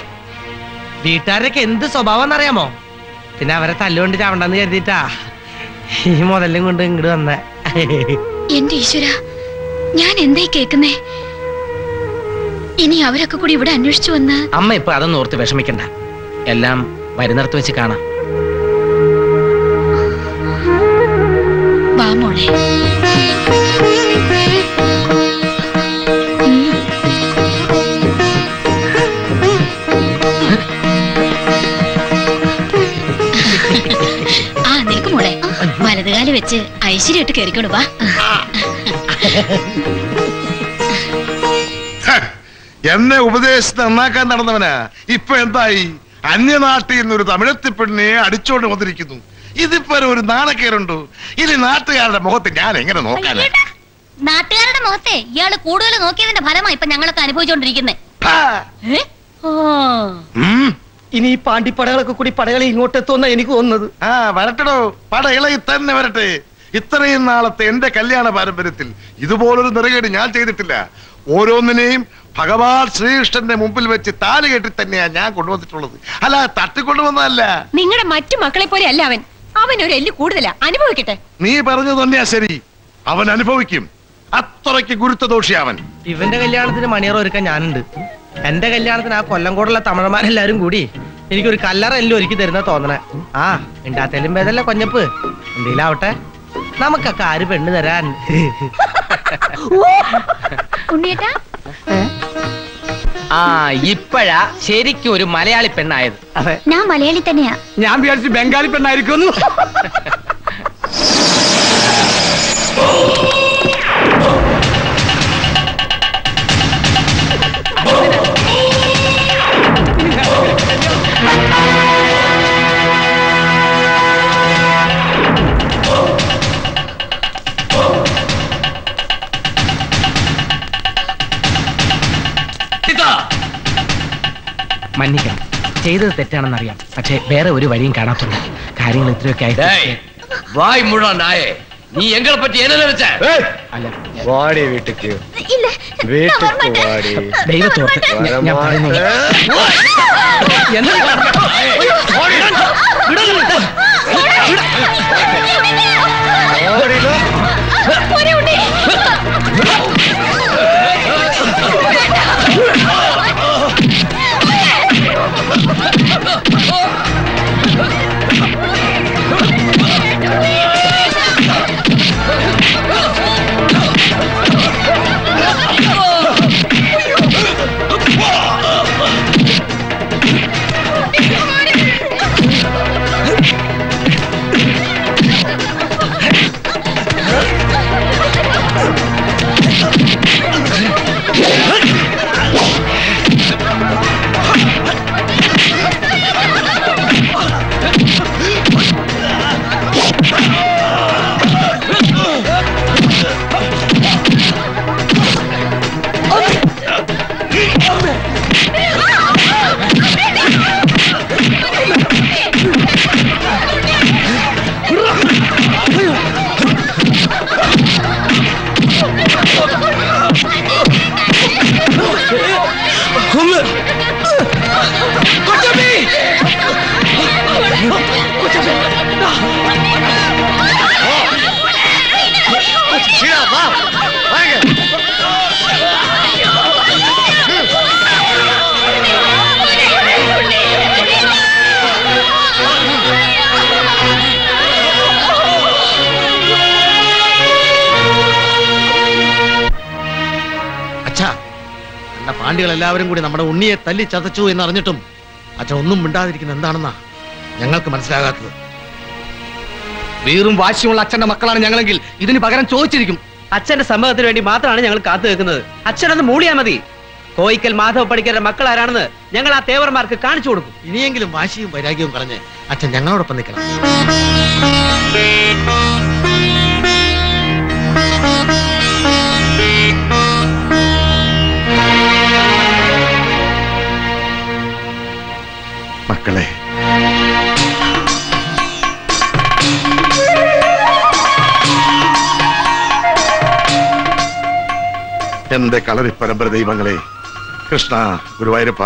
വീട്ടുകാരൊക്കെ എന്ത് സ്വഭാവം എന്നറിയാമോ? പിന്നെ അവരെ തല്ലുകൊണ്ട് ചാവണ്ടെന്ന് കരുതിട്ടാ ഈ മുതലും കൊണ്ട് ഇങ്ങോട്ട് വന്നേ. എന്റെ ഈശ്വര, ഞാൻ എന്തായി കേക്കുന്നേ? ഇനി അവരൊക്കെ കൂടി ഇവിടെ അന്വേഷിച്ചു വന്ന്. അമ്മ ഇപ്പൊ അതൊന്നും ഓർത്ത് വിഷമിക്കണ്ട, എല്ലാം വരുന്നിടത്ത് വെച്ച് കാണാം. വാ മോളെ. ആ നിൽക്ക് മോളെ, വലതുകാല് വെച്ച് ഐശ്വര്യമായിട്ട് കയറിക്കോളൂ. വാ. എന്നെ ഉപദേശിച്ച് നന്നാക്കാൻ നടന്നവനാ ഇപ്പൊ എന്തായി? അന്യനാട്ടിൽ നിന്നൊരു തമിഴത്തി പെണ്ണിനെ അടിച്ചോണ്ട് വന്നിരിക്കുന്നു. ഇതിപ്പോ ഒരു നാണക്കേടുണ്ടോ? ഇനി നാട്ടുകാരുടെ മുഖത്ത് ഞാൻ എങ്ങനെ നോക്കാൻ? നാട്ടുകാരുടെ മുഖത്തെ ഇയാള് കൂടുതൽ നോക്കിയതിന്റെ ഫലമായി ഇപ്പൊ ഞങ്ങളൊക്കെ അനുഭവിച്ചോണ്ടിരിക്കുന്നത്. ഇനി ഈ പാണ്ടിപ്പടകളൊക്കെ കൂടി പടകളി ഇങ്ങോട്ടെത്തുന്ന എനിക്ക് തോന്നുന്നത്. ആ വരട്ടടോ, പടകളി തന്നെ വരട്ടെ. ഇത്രയും നാളത്തെ എന്റെ കല്യാണ പാരമ്പര്യത്തിൽ ഇതുപോലൊരു നിറകേട് ഞാൻ ചെയ്തിട്ടില്ല. ഓരോന്നിനെയും ഭഗവാൻ ശ്രീകൃഷ്ണന്റെ മുമ്പിൽ വെച്ച് താലി കെട്ടി തന്നെയാ ഞാൻ കൊണ്ടുവന്നിട്ടുള്ളത്, അല്ല തട്ടിക്കൊണ്ടുവന്നതല്ല. നിങ്ങളുടെ മറ്റു മക്കളെ പോലെ അല്ല അവൻ. അവൻ ഒരു എല്ല് കൂടുതലാ, അനുഭവിക്കട്ടെ. നീ പറഞ്ഞു തന്നെയാ ശരി, അവൻ അനുഭവിക്കും. അത്രയ്ക്ക് ഗുരുത്വദോഷി അവൻ. ഇവന്റെ കല്യാണത്തിന് മണിയറ ഒരുക്കാൻ ഞാനുണ്ട്. എന്റെ കല്യാണത്തിന് ആ കൊല്ലംകോടുള്ള തമിഴന്മാരെല്ലാരും കൂടി എനിക്കൊരു കല്ലറ എല്ലാം ഒരുക്കി തരുന്ന തോന്നണേ. ആ ഉണ്ടാത്തലും ഭേദമല്ല കൊഞ്ഞപ്പ്. എന്തെങ്കിലാവട്ടെ, നമുക്കൊക്കെ ആര് പെണ്ണ് തരാൻ? ഉണ്ണിയേട്ടാ, ആ ഇപ്പഴാ ശരിക്കും ഒരു മലയാളി പെണ്ണായത്. ഞാൻ മലയാളി തന്നെയാ. ഞാൻ വിചാരിച്ചു ബംഗാളി പെണ്ണായിരിക്കുന്നു. മന്നിക്കണം, ചെയ്തത് തെറ്റാണെന്നറിയാം, പക്ഷെ വേറെ ഒരു വഴിയും കാണാത്തുണ്ട്. കാര്യങ്ങൾ ഇത്രയൊക്കെ ആയി. വായ് മുഴുവൻ നായേ, നീ എങ്ങളെ പറ്റി എന്നെ വെച്ചാ? അല്ല, വാടി വീട്ടിക്ക്, വീട്ടിക്ക് വാടി. ദൈവത്തോർത്ത് ഞാൻ പറയുന്നു. എല്ലാവരും കൂടി നമ്മുടെ ഉണ്ണിയെ തല്ലി ചതച്ചു എന്നറിഞ്ഞിട്ടും അച്ഛൻ ഒന്നും മിണ്ടാതിരിക്കുന്നത് എന്താണെന്നാ ഞങ്ങൾക്ക് മനസ്സിലാകാത്തത്. വീറും വാശിയുള്ള അച്ഛന്റെ മക്കളാണ് ഞങ്ങളെങ്കിൽ ഇതിന് പകരം ചോദിച്ചിരിക്കും. അച്ഛന്റെ സമ്മതത്തിന് വേണ്ടി മാത്രമാണ് ഞങ്ങൾ കാത്തു നിൽക്കുന്നത്. അച്ഛനൊന്ന് മൂളിയാ മതി. കോയിക്കൽ മാധവ പണിക്കരുടെ മക്കൾ ആരാണെന്ന് ഞങ്ങൾ ആ തേവർമാർക്ക് കാണിച്ചു കൊടുക്കും. ഇനിയെങ്കിലും വാശിയും വൈരാഗ്യവും കളഞ്ഞ് അച്ഛൻ ഞങ്ങളോടൊപ്പം നിൽക്കണം. மக்களே, എന്റെ കളരി പരമ്പര ദൈവങ്ങളെ, കൃഷ്ണ ഗുരുവായൂരപ്പ,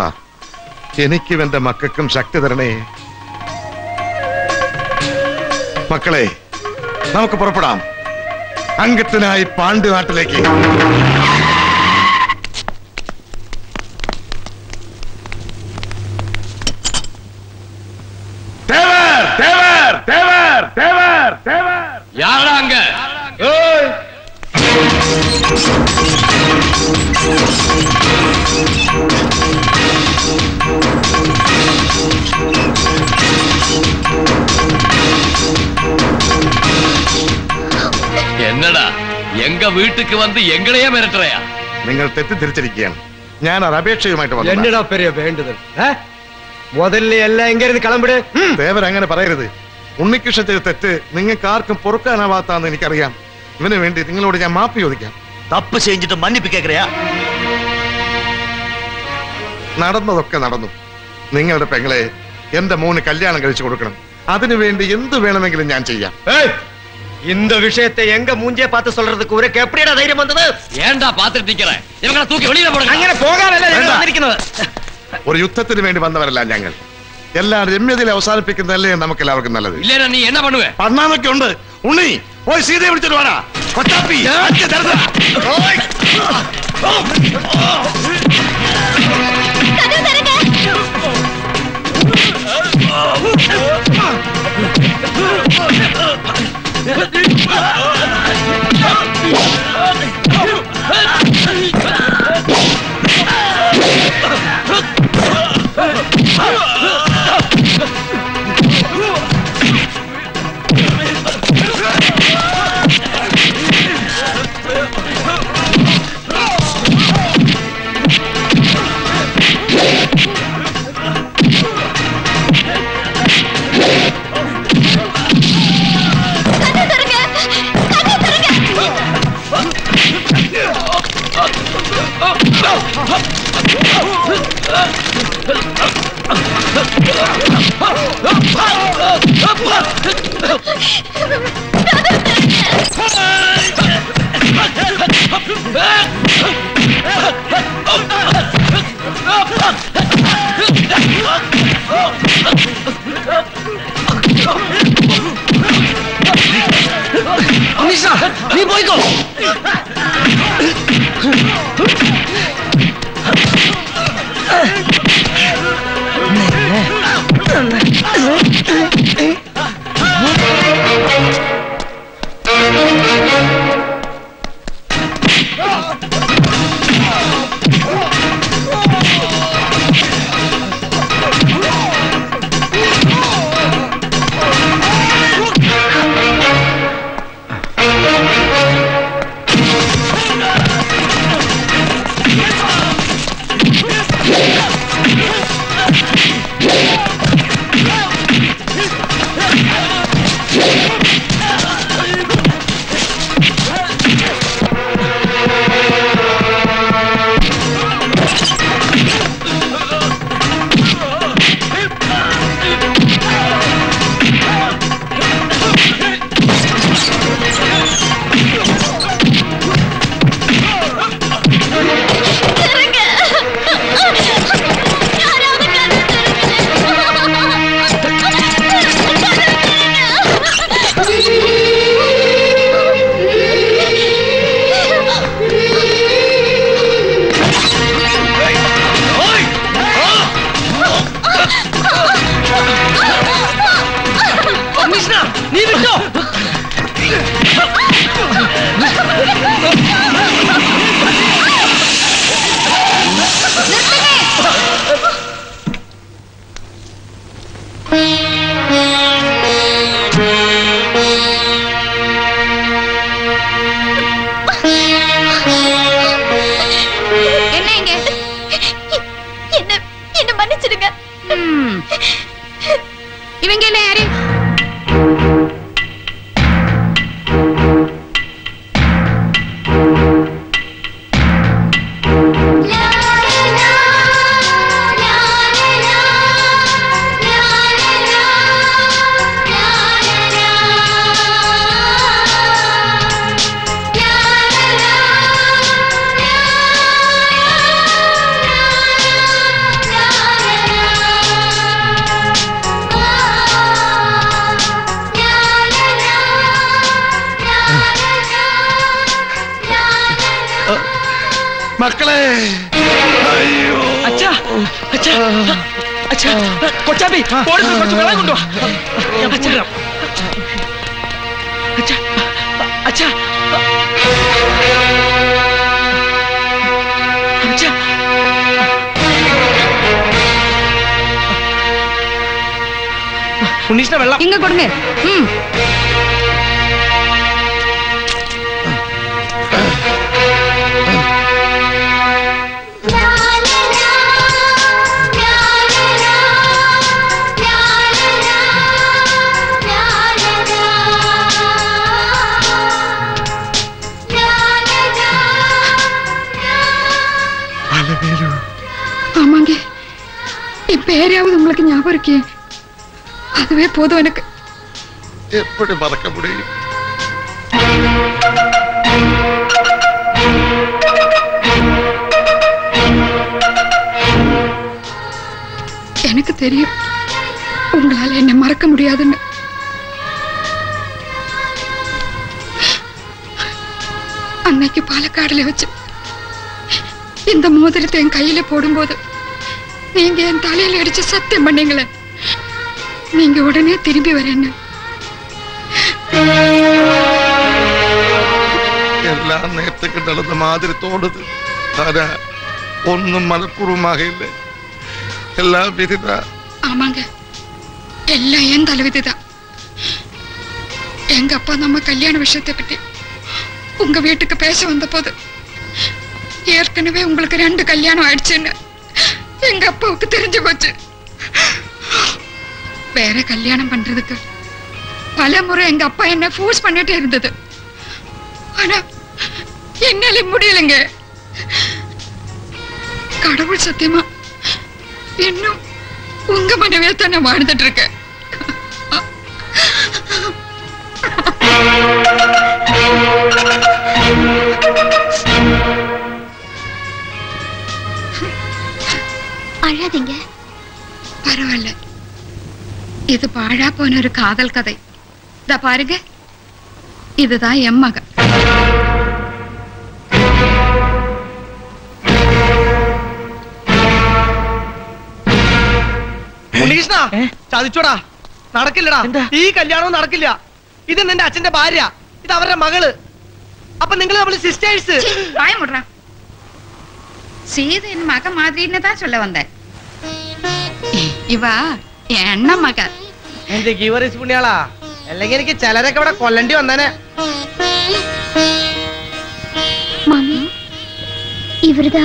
എനിക്കും എന്റെ മക്കൾക്കും ശക്തി തരണേ. മക്കളെ, നമുക്ക് പുറപ്പെടാം അംഗത്തിനായി പാണ്ഡ്യ നാട്ടിലേക്ക്. வீட்டுக்கு வந்து எங்களையே மிரட்டுறையா? நீங்கள் தெத்தித்திரிச்சிருக்கீங்க. ஞான அபேட்சையுமாயிட்டு வந்தேன். என்னடா பெரிய வேண்டுதல்? முதல்ல எல்லாம் எங்க இருந்து கிளம்பிடு. தேவர் അങ്ങനെ പറയരുത്. ഉണ്ണികൃഷ്ണൻ ചെയ്ത തെറ്റ് നിങ്ങൾക്ക് ആർക്കും പൊറുക്കാനാവാത്താന്ന് എനിക്കറിയാം. ഇവന് വേണ്ടി നിങ്ങളോട് ഞാൻ മാപ്പ് ചോദിക്കാം. തപ്പ് ചെയ്തിട്ട് മന്നിപ്പ് കേക്കറിയാ? നടന്നതൊക്കെ നടന്നു. നിങ്ങളുടെ പെങ്ങളെ എന്റെ മോന് കല്യാണം കഴിച്ചു കൊടുക്കണം. അതിനുവേണ്ടി എന്ത് വേണമെങ്കിലും ഞാൻ ചെയ്യാം. ഏയ്, இந்த விஷயத்தை எங்க மூஞ்சே பார்த்து சொல்றதுக்கு உனக்கு எப்படிடா தைரியம் வந்தது? ஏன்டா பாத்துட்டு நிக்கிற? இவங்கள தூக்கி வெளியில போடுங்க. அங்க போகாதல்ல, நீங்க வந்திருக்கிறது ஒரு யுத்தத்துக்கு வேண்டி வந்தவரல்ல. ഞങ്ങൾ எல்லாம் രമ്യതയിൽ അവസാനിപ്പിക്കുന്നല്ലേ നമുക്ക് എല്ലാവർക്കും നല്ലത്. ഇല്ലടാ, നീ என்ன பண்ணுവേ? பண்ணാനൊക്കെ ഉണ്ട്. ഉണ്ണി, പോയി സീതയെ വിളിച്ചിട്ട് വാടാ. കൊട്ടാപ്പി, അച്ഛ ദർദ. ഓയ്, കഥ തരങ്ങ. നീ പോയിക്കോ. மக்களே. ஐயோ அச்சா அச்சா அச்சா கொச்சாபி போடுங்க, கொஞ்சம் மேல கொண்டு வா. அச்சா அச்சா அச்சா அச்சா புனிஷ்னா வெள்ளம் இங்க கொடுங்க. ம் பேராவது உங்களுக்கு ஞாபகம் இருக்கே, அதுவே போதும் எனக்கு. எப்படி மறக்க முடியும்? எனக்கு தெரியும் உங்களால என்னை மறக்க முடியாதுன்னு. அன்னைக்கு பாலக்காடுல வச்சு இந்த மோதிரத்தை என் கையில போடும்போது நீங்க என் தலையில அடிச்சு சத்தியம் பண்ணீங்களே, நீங்க உடனே திரும்பி வரேன்னு. எல்லாம் நேரத்துக்கு நடந்த மாதிரி தோணுது, ஆனா ஒன்னும் மனப்பூர்வமாக இல்லை, எல்லாம் விதிதான். ஆமாங்க, எல்லாம் என் தலைவிதிதான். எங்க அப்பா நம்ம கல்யாண விஷயத்தை பற்றி உங்க வீட்டுக்கு பேச வந்த போது ஏற்கனவே உங்களுக்கு ரெண்டு கல்யாணம் ஆயிடுச்சுன்னு எங்க அப்பாவுக்கு தெரிஞ்சு போச்சு. வேற கல்யாணம் பண்றதுக்கு பல முறை எங்க அப்பா என்ன ஃபோர்ஸ் பண்ணிட்டே இருந்தது, ஆனா என்னால முடியலங்க. கடவுள் சத்தியமா இன்னும் உங்க மனைவியா தானே வாழ்ந்துட்டு இருக்க. அழாதீங்க, பரவாயில்ல. இது பாழா போன ஒரு காதல் கதை. இத பாருங்க, இதுதான் என் மக. മുനീഷ്ണാ ചതിച്ചോടാ, നടക്കില്ലടാ ഈ കല്യാണവും നടക്കില്ല. ഇത് നിന്റെ അച്ഛന്റെ ഭാര്യ, ഇത് അവരുടെ മകള്. അപ്പൊ നിങ്ങൾ നമ്മള് സിസ്റ്റേഴ്സ്. சீது என் மக மாதிரின்னு தான் சொல்ல வந்தேன். இவா என்ன மக? എന്റെ ഗീവറിസ് പുണ്യാളാ, അല്ലെങ്കിൽ എനിക്ക് ചിലരൊക്കെ ഇവിടെ കൊല്ലണ്ടി വന്നേനെ. മമ്മി ഇവരതാ.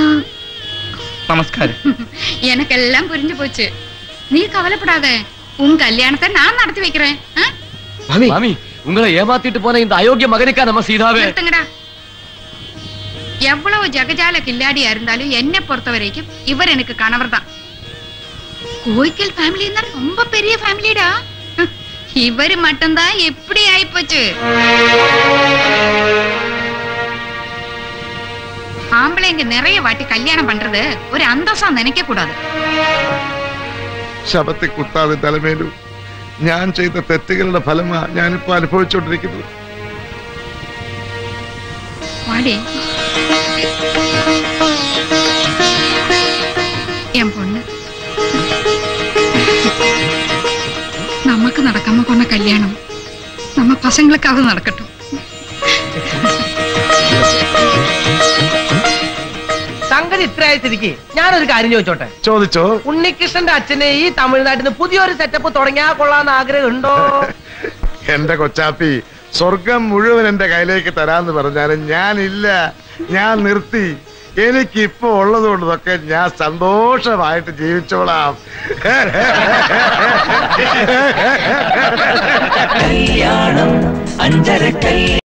നമസ്കാരം. എനിക്കെല്ലാം പുരിഞ്ഞു പോച്ചു, നീ കവലപ്പെടാതെ ഉൻ കല്യാണത്തെ ഞാൻ നടത്തി വെക്കறேன். മമ്മി മമ്മി ഉങ്ങളെ ഏമാത്തിട്ട് പോന இந்த അയോഗ്യ മകനേക്കാ നമ്മ സീതാവേ. எவ்வளவு ஜகஜால கில்லாடியா இருந்தாலும் என்னை பொறுத்த வரைக்கும் இவர் எனக்கு கணவர் தான். கோய்க்கல் ஃபேமிலி ரொம்ப பெரிய ஃபேமிலிடா, இவர் மட்டும்தான் எப்படி ஆயிப்போச்சு. ஆம்பளைங்க நிறைய வாட்டி கல்யாணம் பண்றது ஒரு அந்தசா நினைக்க கூடாது. ശബത്തെ കുത്താതെ തലമേലു ഞാൻ ചെയ്ത തെറ്റുകളുടെ ഫലമാ ഞാനിപ്പോ അനുഭവിച്ചോണ്ടിരിക്കുന്നത്. என் பொண்ணு, நமக்கு நடக்காம போன கல்யாணம் நம்ம பசங்களுக்காக நடக்கட்டும். സംഗതി ഇത്രയായിത്തിരിക്കെ ഞാനൊരു കാര്യം ചോദിച്ചോട്ടെ? ചോദിച്ചോ. ഉണ്ണികൃഷ്ണന്റെ അച്ഛനെ ഈ തമിഴ്നാട്ടിൽ നിന്ന് പുതിയൊരു സെറ്റപ്പ് തുടങ്ങിയാ കൊള്ളാന്ന് ആഗ്രഹം ഉണ്ടോ? എന്റെ കൊച്ചാപ്പി സ്വർഗം മുഴുവൻ എന്റെ കയ്യിലേക്ക് തരാന്ന് പറഞ്ഞാലും ഞാനില്ല, ഞാൻ നിർത്തി. എനിക്കിപ്പോ ഉള്ളത് കൊണ്ടതൊക്കെ ഞാൻ സന്തോഷമായിട്ട് ജീവിച്ചോളാം. കല്യാണം അഞ്ചര കല്യാണം.